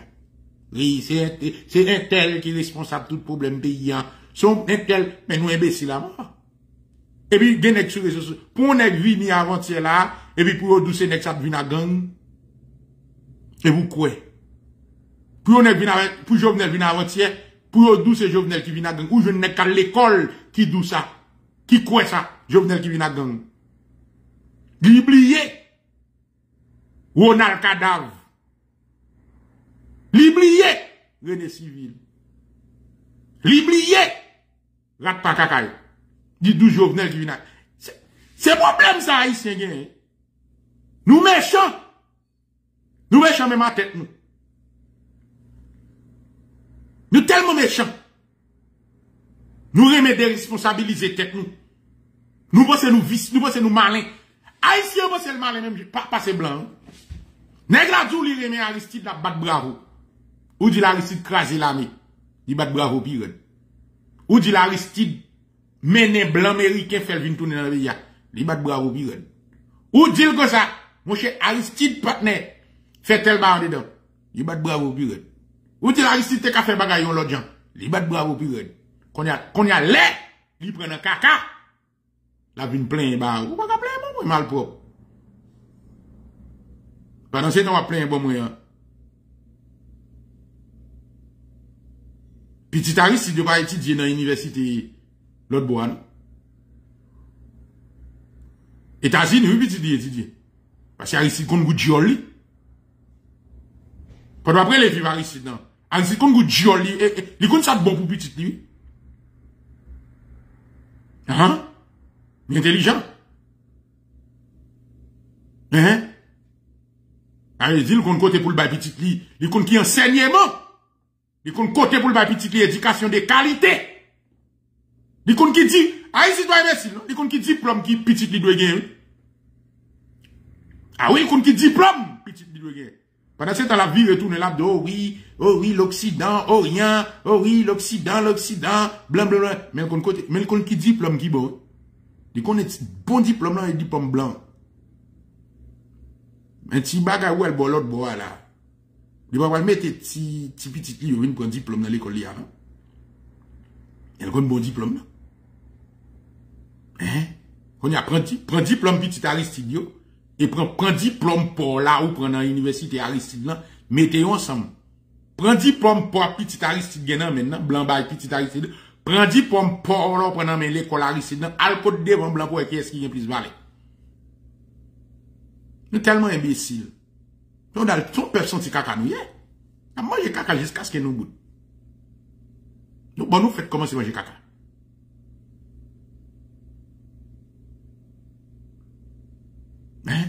Oui, c'est un tel qui est responsable de tout problème pays. Son un tel, mais nous imbéciles à mort. Et puis, il y a des gens sur les réseaux sociaux. Pour qu'on ait vini avant là, et puis pour qu'on ait vini avant la gang. Et vous quoi? Pour qu'on ait vini avant, pour qu'on ait vini avant la, pour qu'on ait vini Jovenel qui vient à gang. Ou je n'ai qu'à l'école qui dit ça. Qui quoi ça? Jovenel qui vient à gang. L'oublier. Ronald Cadavre. L'oublier. René Civil. L'oublier. Rat pas cacaille. Dit d'où Jovenel qui vient. C'est problème ça, haïtien. Nous méchants. Nous méchants même en tête, nous. Nous tellement méchants. Nous remet de responsabiliser tête, nous. Nous pensons nous vices, nous pensons nous malins. Haïtien pense le malin même, pas passer blanc. Négladou li remet Aristide la bat bravo. Ou dit l'Aristide crasé l'ami. Il bat bravo pire. Ou dit l'Aristide. Mené blanc américain fait vin tourner dans le pays. Li bat bravo piren. Ou dit que ça, mon cher Aristide partner, fait tel bar dedans. Li bat bravo piren. Ou dit Aristide te ka fait bagay yon l'autre gens. Li bat bravo piren. Qu'on y a qu'on y a lait, li prend un caca. La vin plein bar. Ou pas ka plein bon mal propre. Pendant ce temps on plein bon moyen. Petit Aristide de pas étudier dans l'université. L'autre bois, non? États-Unis, oui, petit dit, petit dit. Parce qu'Aristide kon gout joli. Quand après les filles Aristide, non? Aristide kon gout joli. Li kon sa bon pour petit, lui. Hein? Intelligent. Hein? Aristide kon côté pour le bail petit, lui. Li kon ki enseignement. Li kon côté pour le bail petit, lui, éducation de qualité. Il compte qui dit, Aristide doit imbécile, non? Il compte qui diplôme qui petit li doit gagner. Ah oui, il compte qui diplôme petit li doit gagner. Pendant ce temps, la vie retourne là, oh oui, oh oui, l'Occident, Orient, oh oui, l'Occident, l'Occident, blanc, blanc, blanc. Mais il compte qui diplôme qui bon. Il compte bon diplôme là et diplôme blanc. Mais si baga ou elle bon l'autre bois là, il va mettre petit petit li ou une prend diplôme dans l'école là, non? Elle compte bon diplôme là. Hein? On y a prend diplôme petit Aristide, et prend diplôme pour là ou prend dans l'université Aristide là, mettez ensemble. Prend diplôme pour petit Aristide gagnant maintenant, blanc bail petit Aristide, prend diplôme pour là prend dans l'école Aristide là, al côté devant blanc pour qui est-ce qui vient plus valer. Nous tellement imbéciles. On a trop personne qui caca nous. On mange caca jusqu'à ce que nous goûte. Nous bon nous faites commencer manger caca. Hein?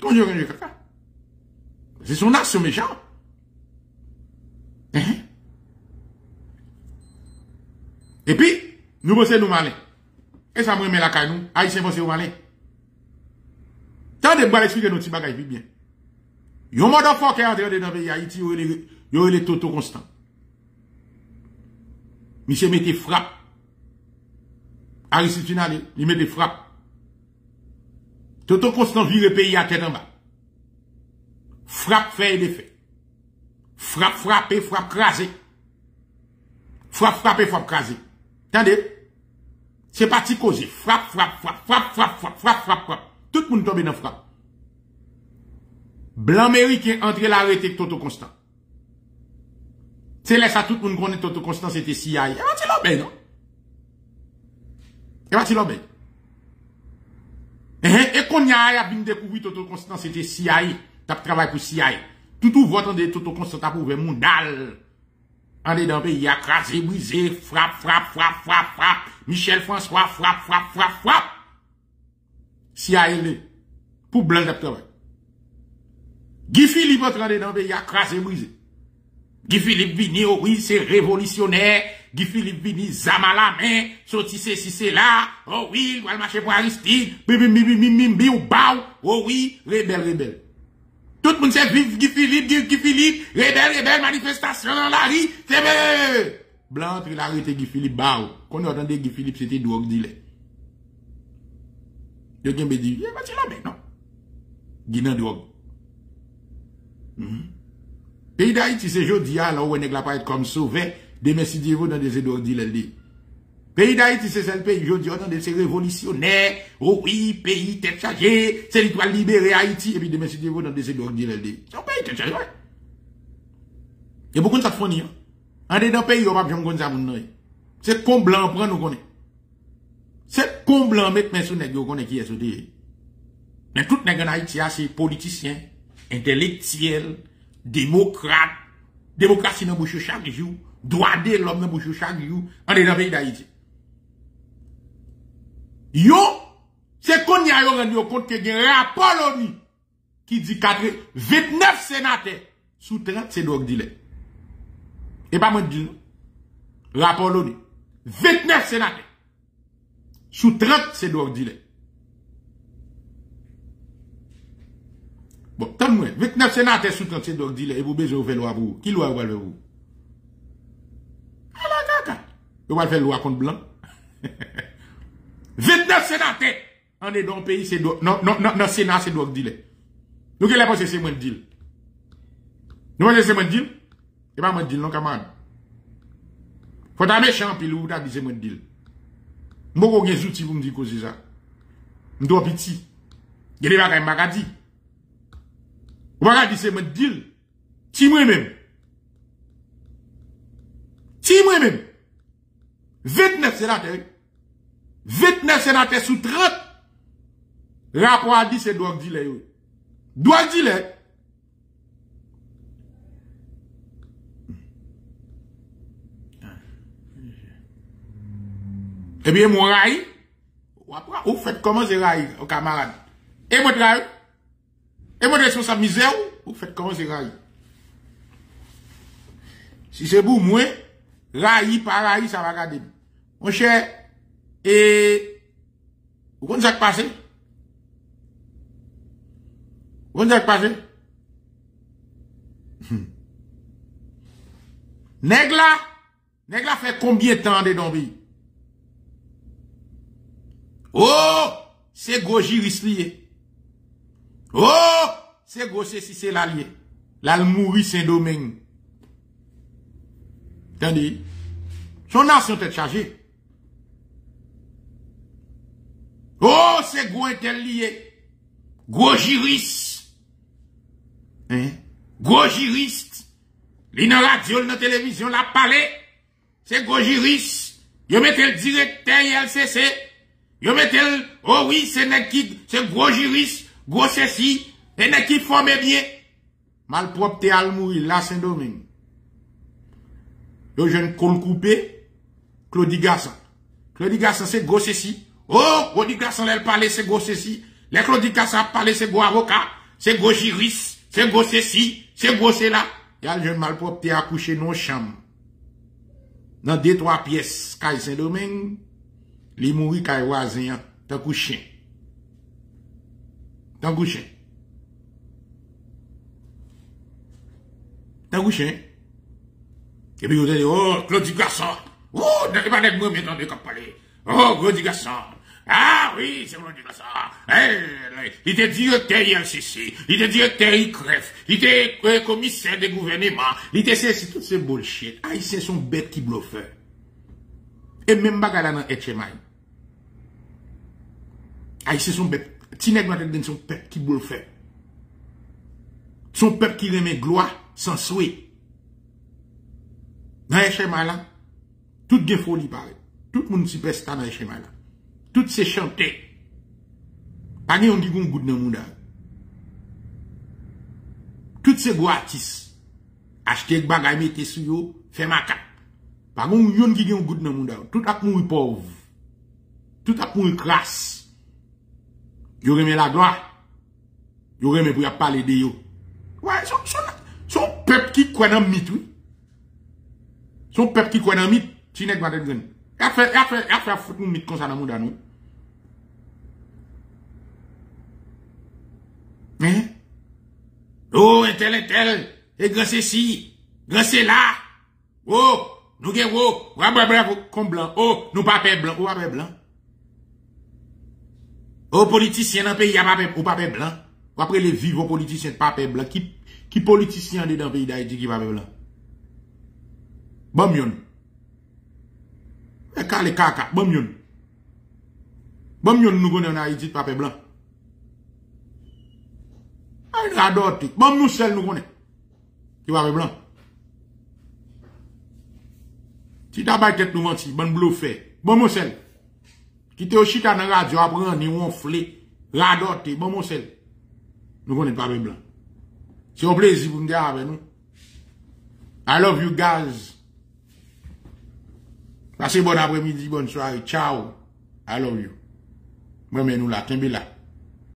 Comment je mange caca? C'est son action méchant. Hein? Et puis, nous pensons nous malin. Et ça me remet la caille, nous. Haïtiens pensent nous malin. Tant de bras expliquer nos petits bagages, bien. Yon mode fort qui est entré dans le pays Haïti, yon les totaux constants. Monsieur mette frappe. Aristide final, il mette frappe. Toto Constant vire pays à tête en bas. Frappe fait et défait. Frappe, frappe, frappe, crasé. Frappe, frappe, frappe, crasé. Attendez. C'est parti causé. Frappe, frappe, frappe, frappe, frappe, frappe, frappe, frappe, frappe. Tout le monde tombe dans frappe. Blanc américain entre l'arrêté Toto Constant. C'est là ça tout le monde connaît Toto Constance était C I A. Et va tu l'obéir, non? Et va tu l'obéir? Et qu'on y a bien découvert Toto Constance était C I A. T'as travaillé pour C I A. Tout tout votre de Toto Constance a prouvé mon dal. En est dans le pays, a crasé, brisé, frappe, frappe, frappe, frappe, frappe. Michel François, frappe, frappe, frappe, frappe. C I A est pour blanc de travail. Guy Philippe en train de dans le pays, a crasé, brisé. Guy Philippe Vini, oui, c'est révolutionnaire. Guy Philippe Vini, zama la main, sorti c'est si c'est là. Oh oui, il va marcher pour Aristide. Bim, bim, bim, bim, ou baou. Oh oui, rebelle, rebelle. Tout le monde sait vivre Guy Philippe, Guy Philippe, rebelle, rebelle, manifestation dans la rue. C'est bien. Blanc, il a arrêté Guy Philippe, baou. Quand on entendait Guy Philippe, c'était drogue dealer. Quelqu'un me dit, eh, bah, tu l'as, mais non. Guy n'a drogue. Mm-hmm. Pays d'Haïti, c'est jodi, là où on est pas être comme sauvé, demain si Dieu veut dans des édordi l'L D. Pays d'Haïti, c'est le pays jodi, on est révolutionnaire, oh oui, pays tête chargée, c'est l'étoile libérée Haïti, et puis demain si Dieu veut dans des édordi l'L D. C'est un pays tête chargée, ouais. Et beaucoup de ça te fournit, hein. En dedans pays, on va bien qu'on s'amène. C'est con blanc, prend nous connaît. C'est con blanc, mettre mes sous nèg, on connaît qui est sauté. Mais tout nèg en Haïti, c'est politicien, intellectuel, démocrate, démocratie dans la bouche chaque jour, droit de l'homme dans la bouche chaque jour, on est dans le pays d'Haïti. Yo, c'est qu'on y a rendu compte qu'il y a un rapport l'ONU qui dit vingt-neuf sénateurs sous trente, c'est drogue dealer. Et pas moi de dire, rapport l'ONU, vingt-neuf sénateurs sous trente, c'est drogue dealer. Bon, tant mieux. vingt-neuf sénateurs sous trente, c'est donc dit, et vous besoin de faire loi pour vous. Qui loi vous allez faire vous? Ah la caca. Vous allez faire loi contre blanc. vingt-neuf sénateurs. On est dans le pays, c'est donc, non, non, non, non, Sénat, c'est donc dit. Nous, qu'est-ce que c'est, moi, le deal? Nous, qu'est-ce que c'est, moi, le deal? Et pas moi, le deal, non, camarade. Faut t'amener champi, ou t'as dit, c'est moi, le deal. Moi, qu'on a des outils pour me dire que c'est ça. Nous, doit petit. Il y a des bagages, magadis. Vous avez dit, c'est mon deal. Si moi-même. Si moi-même. vingt-neuf sénateurs. vingt-neuf sénateurs sous trente. Rapport à dit, c'est drogue dealer. Drogue dealer. Eh bien, mon raï. Vous faites comment c'est raï, aux camarades. Et votre raï. Et moi, de sa misère, vous faites comment c'est raï? Si c'est pour moi, raï, par raï, ça va regarder. Mon cher, et, vous comprenez ça qui passe? Vous comprenez ça qui passe? Nègla, nègla fait combien de temps de dombi? Oh, c'est Gojiris lié. Oh, c'est gros, c'est si c'est l'allié. L'almouri Saint-Domingue. Attendez. Son nation tête chargée. Oh, c'est gros tel lié. Gros juriste. Hein? Gros juriste. Li nan radio, li nan télévision, la parlé. C'est gros juriste. Yo mette le directeur I L C C. Yo mette le, oh oui, c'est nèg qui, c'est gros juriste. Gros ceci, et n'est qui forme bien. Malpropre te al mouri, la Saint-Domingue. Le jeune col coupé, Claudie Gasson. Claudie Gasson, c'est gros ceci. Oh, Claudie Gasson, elle parle, c'est gros ceci. Les Claudie Gasson parle, c'est gros avocat. C'est gros juriste, c'est gros ceci, c'est gros cela. Et le jeune malpropre te accouché dans nos chambres. Dans deux, trois pièces, kay Saint-Domingue, li mouri kay voisin, t'as couché. T'en gouchen. T'en gouchen. Et puis vous allez, oh, Claudie Gasson. Oh, n'est pas d'être moi maintenant de parler. Oh, Claudie Gasson. Ah oui, c'est Claudie Gasson. Eh, il était directeur I L C C. Il était directeur I C R E F. Il était commissaire de gouvernement. Il était ceci, tout ce bullshit. Haïtiens sont bêtes qui bluffent. Et même bagala dans H M I. Haïtiens sont bêtes. Tinèg m'a donné son peuple qui boule fait. Son peuple qui remet gloire sans souhait. Dans le schéma là, tout des folies pareil. Tout le monde s'y pèse dans le schéma là. Tout se chante. Pas ni on dit qu'on goûte dans le monde. Tout se goûtis. Acheter des bagages, mettez sur yo, fait ma cap. Pas qu'on yon qui goûte dans le monde. Tout a mouru pauvre. Tout a mouru crasse. Yo remet la gloire. Yo remet pour y parler de yo. Ouais, son, son, son peuple qui croit dans le mythe, oui. Son peuple qui croit dans le mythe, tu n'es pas de graine. Il a fait, il a fait, il a fait foutre un mythe comme ça dans le monde à nous. Hein? Oh, et tel et tel, et grâce ici, grâce là. Oh, nous guérons, comme blanc. Oh, nous pas blanc, ou pas blanc. Oh, politicien dans le pays, ou pas blanc. Ou après les vivants politiciens, pas blanc. Qui, qui politicien dans le pays d'Haïti qui va blanc? Bon yon. Et quand les caca, bon yon. Bon yon nous connaissons en Haïti, pape blanc. Aïe, j'adore tout. Bon nous seuls nous connaissons. Qui pape blanc. Si ta baguette nous menti, bon bleu fait. Bon nous seuls. Qui te au chita dans la radio, apprend, ni onflé. J'adore tout. Bon nous seuls. Nous connaissons pape blanc. C'est un plaisir pour nous dire avec nous. I love you guys. Passez bon après-midi, bonne soirée. Ciao. I love you. Moi, mais nous là, t'es là.